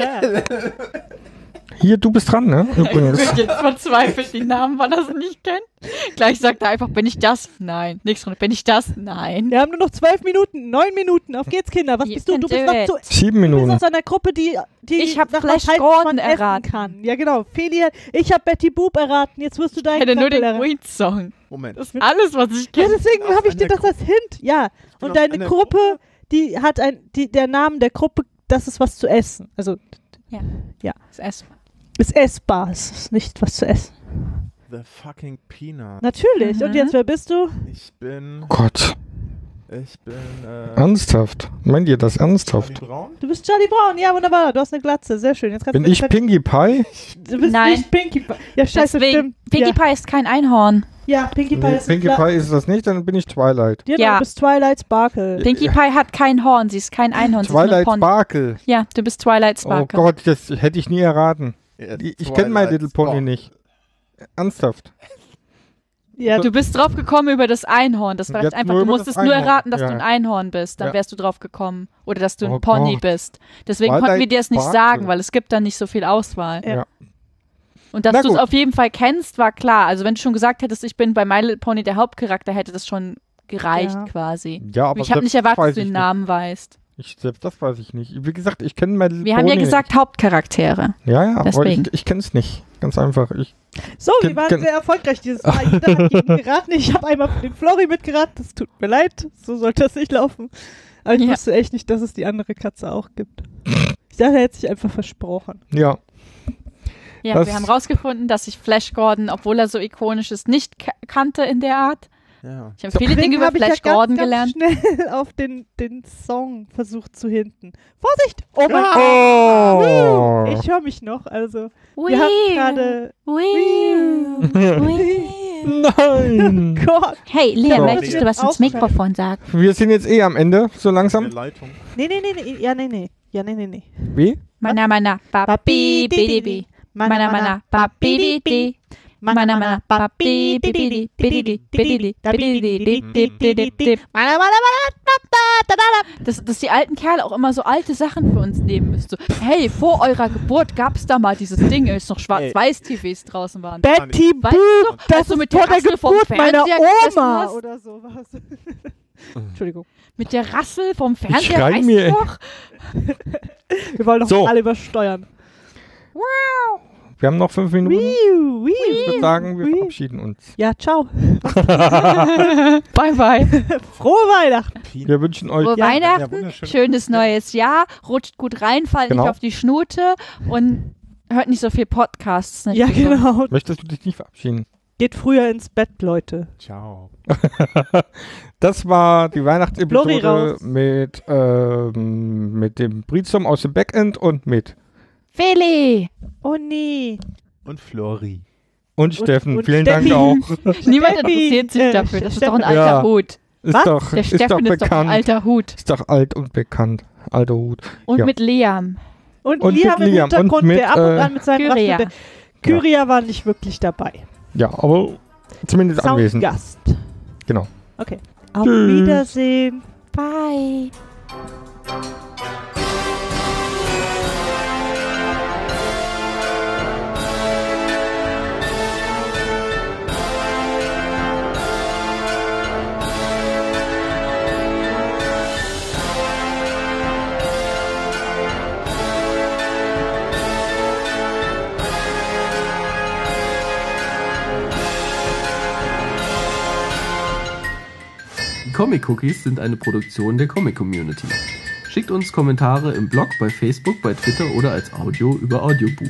Hier, du bist dran, ne? Übrigens. Ich bin jetzt verzweifelt, die Namen, weil er sie nicht kennt. Gleich sagt er einfach, bin ich das? Nein. Nächste Runde, bin ich das? Nein. Wir haben nur noch 12 Minuten, 9 Minuten. Auf geht's, Kinder. Was bist du? Du bist noch zu 7 Minuten. Du bist aus einer Gruppe, die ich habe Flash Gordon erraten kann. Ja, genau. Feli, ich habe Betty Boop erraten. Jetzt wirst du deinen. Ich hätte nur den Queen-Song. Moment. Das ist alles, was ich kenne. Ja, deswegen habe ich dir das als Hint. Ja. Und deine Gruppe, die hat der Name der Gruppe, das ist was zu essen. Also, ja. Das Essen. Ist essbar, es ist nicht was zu essen. The fucking Peanut. Natürlich. Mhm. Und jetzt, wer bist du? Ich bin... Gott. Ich bin... Ernsthaft? Meint ihr das ernsthaft? Charlie Brown? Du bist Charlie Brown, ja, wunderbar. Du hast eine Glatze, sehr schön. Jetzt bin ich Pinkie Pie? Du bist nicht Pinkie Pie. Ja, scheiße, stimmt. Pinkie Pie ist kein Einhorn. Ja, Pinkie Pie ist... Pinkie Pie ist das nicht, dann bin ich Twilight. Ja, du bist Twilight Sparkle. Pinkie Pie hat kein Horn, sie ist kein Einhorn. Twilight Sparkle. Ja, du bist Twilight Sparkle. Oh Gott, das hätte ich nie erraten. Ich kenne My Little Pony nicht. Ernsthaft. Ja, du bist drauf gekommen über das Einhorn. Das war jetzt einfach, du musstest nur erraten, dass du ein Einhorn bist. Dann wärst du drauf gekommen. Oder dass du ein Pony bist. Deswegen konnten wir dir es nicht sagen, weil es gibt da nicht so viel Auswahl. Ja. Und dass du es auf jeden Fall kennst, war klar. Also wenn du schon gesagt hättest, ich bin bei My Little Pony der Hauptcharakter, hätte das schon gereicht quasi. Ja, aber ich habe nicht erwartet, dass du den Namen weißt. Selbst das weiß ich nicht. Wie gesagt, ich kenne My Little Pony. Wir haben ja gesagt nicht. Hauptcharaktere. Ja, aber ich kenne es nicht. Ganz einfach. Wir waren sehr erfolgreich dieses Mal. Jeder hat gegen geraten. Ich habe einmal für den Flori mitgeraten. Das tut mir leid. So sollte das nicht laufen. Aber ich wusste echt nicht, dass es die andere Katze auch gibt. Ich dachte, er hätte sich einfach versprochen. Ja. Ja, wir haben rausgefunden, dass ich Flash Gordon, obwohl er so ikonisch ist, nicht kannte in der Art. Ja. Ich habe viele Dinge über Flash Gordon gelernt. Ich habe schnell auf den Song versucht zu hinten. Vorsicht! Oh mein Gott! Ich höre mich noch, also. Wir haben gerade... Nein! Oh Gott! Hey, Lea, möchtest du was ins Mikrofon sagen? Wir sind jetzt am Ende, so langsam. Nee. Ja, nee. Wie? Mana, papi, bibi. Mana, papi, bibi. Mana, papi, dass die alten Kerle auch immer so alte Sachen für uns nehmen müssen. So, hey, vor eurer Geburt gab es da mal dieses Ding, als noch Schwarz-Weiß-TVs draußen waren. Betty Boop, das ist mit der Rassel vom Fernseher gesessen hast. Oder sowas. Entschuldigung. Mit der Rassel vom Fernseher, weißt du noch? Wir wollen doch nicht alle übersteuern. Wow. Wir haben noch 5 Minuten. Ich würde sagen, wir verabschieden uns. Ja, ciao. Bye, bye. Frohe Weihnachten. Wir wünschen euch frohe Weihnachten, schönes neues Jahr. Rutscht gut rein, fallt nicht auf die Schnute und hört nicht so viel Podcasts. Ja, genau. Möchtest du dich nicht verabschieden? Geht früher ins Bett, Leute. Ciao. Das war die Weihnachtsepisode mit dem Brizum aus dem Backend und mit Feli! Oh nee! Und Flori. Und Steffen, und vielen Steffi. Dank auch. Niemand interessiert sich dafür, das ist doch ein alter Hut. Ist was? Doch, der Steffen ist doch ein alter Hut. Ist doch alt und bekannt. Alter Hut. Und mit Liam. Und Liam im Hintergrund, der ab und an mit seinem Rachen. Kyria war nicht wirklich dabei. Ja, aber zumindest anwesend. Gast. Genau. Okay. Auf Wiedersehen. Bye. Comic Cookies sind eine Produktion der Comic Community. Schickt uns Kommentare im Blog, bei Facebook, bei Twitter oder als Audio über Audioboo.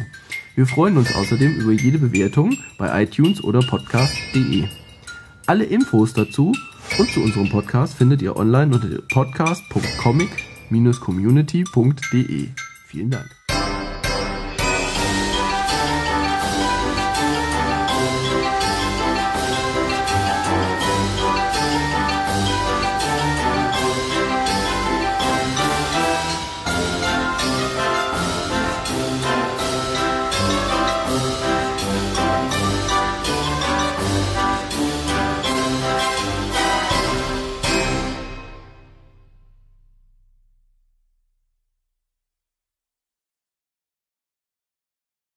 Wir freuen uns außerdem über jede Bewertung bei iTunes oder podcast.de. Alle Infos dazu und zu unserem Podcast findet ihr online unter podcast.comic-community.de. Vielen Dank.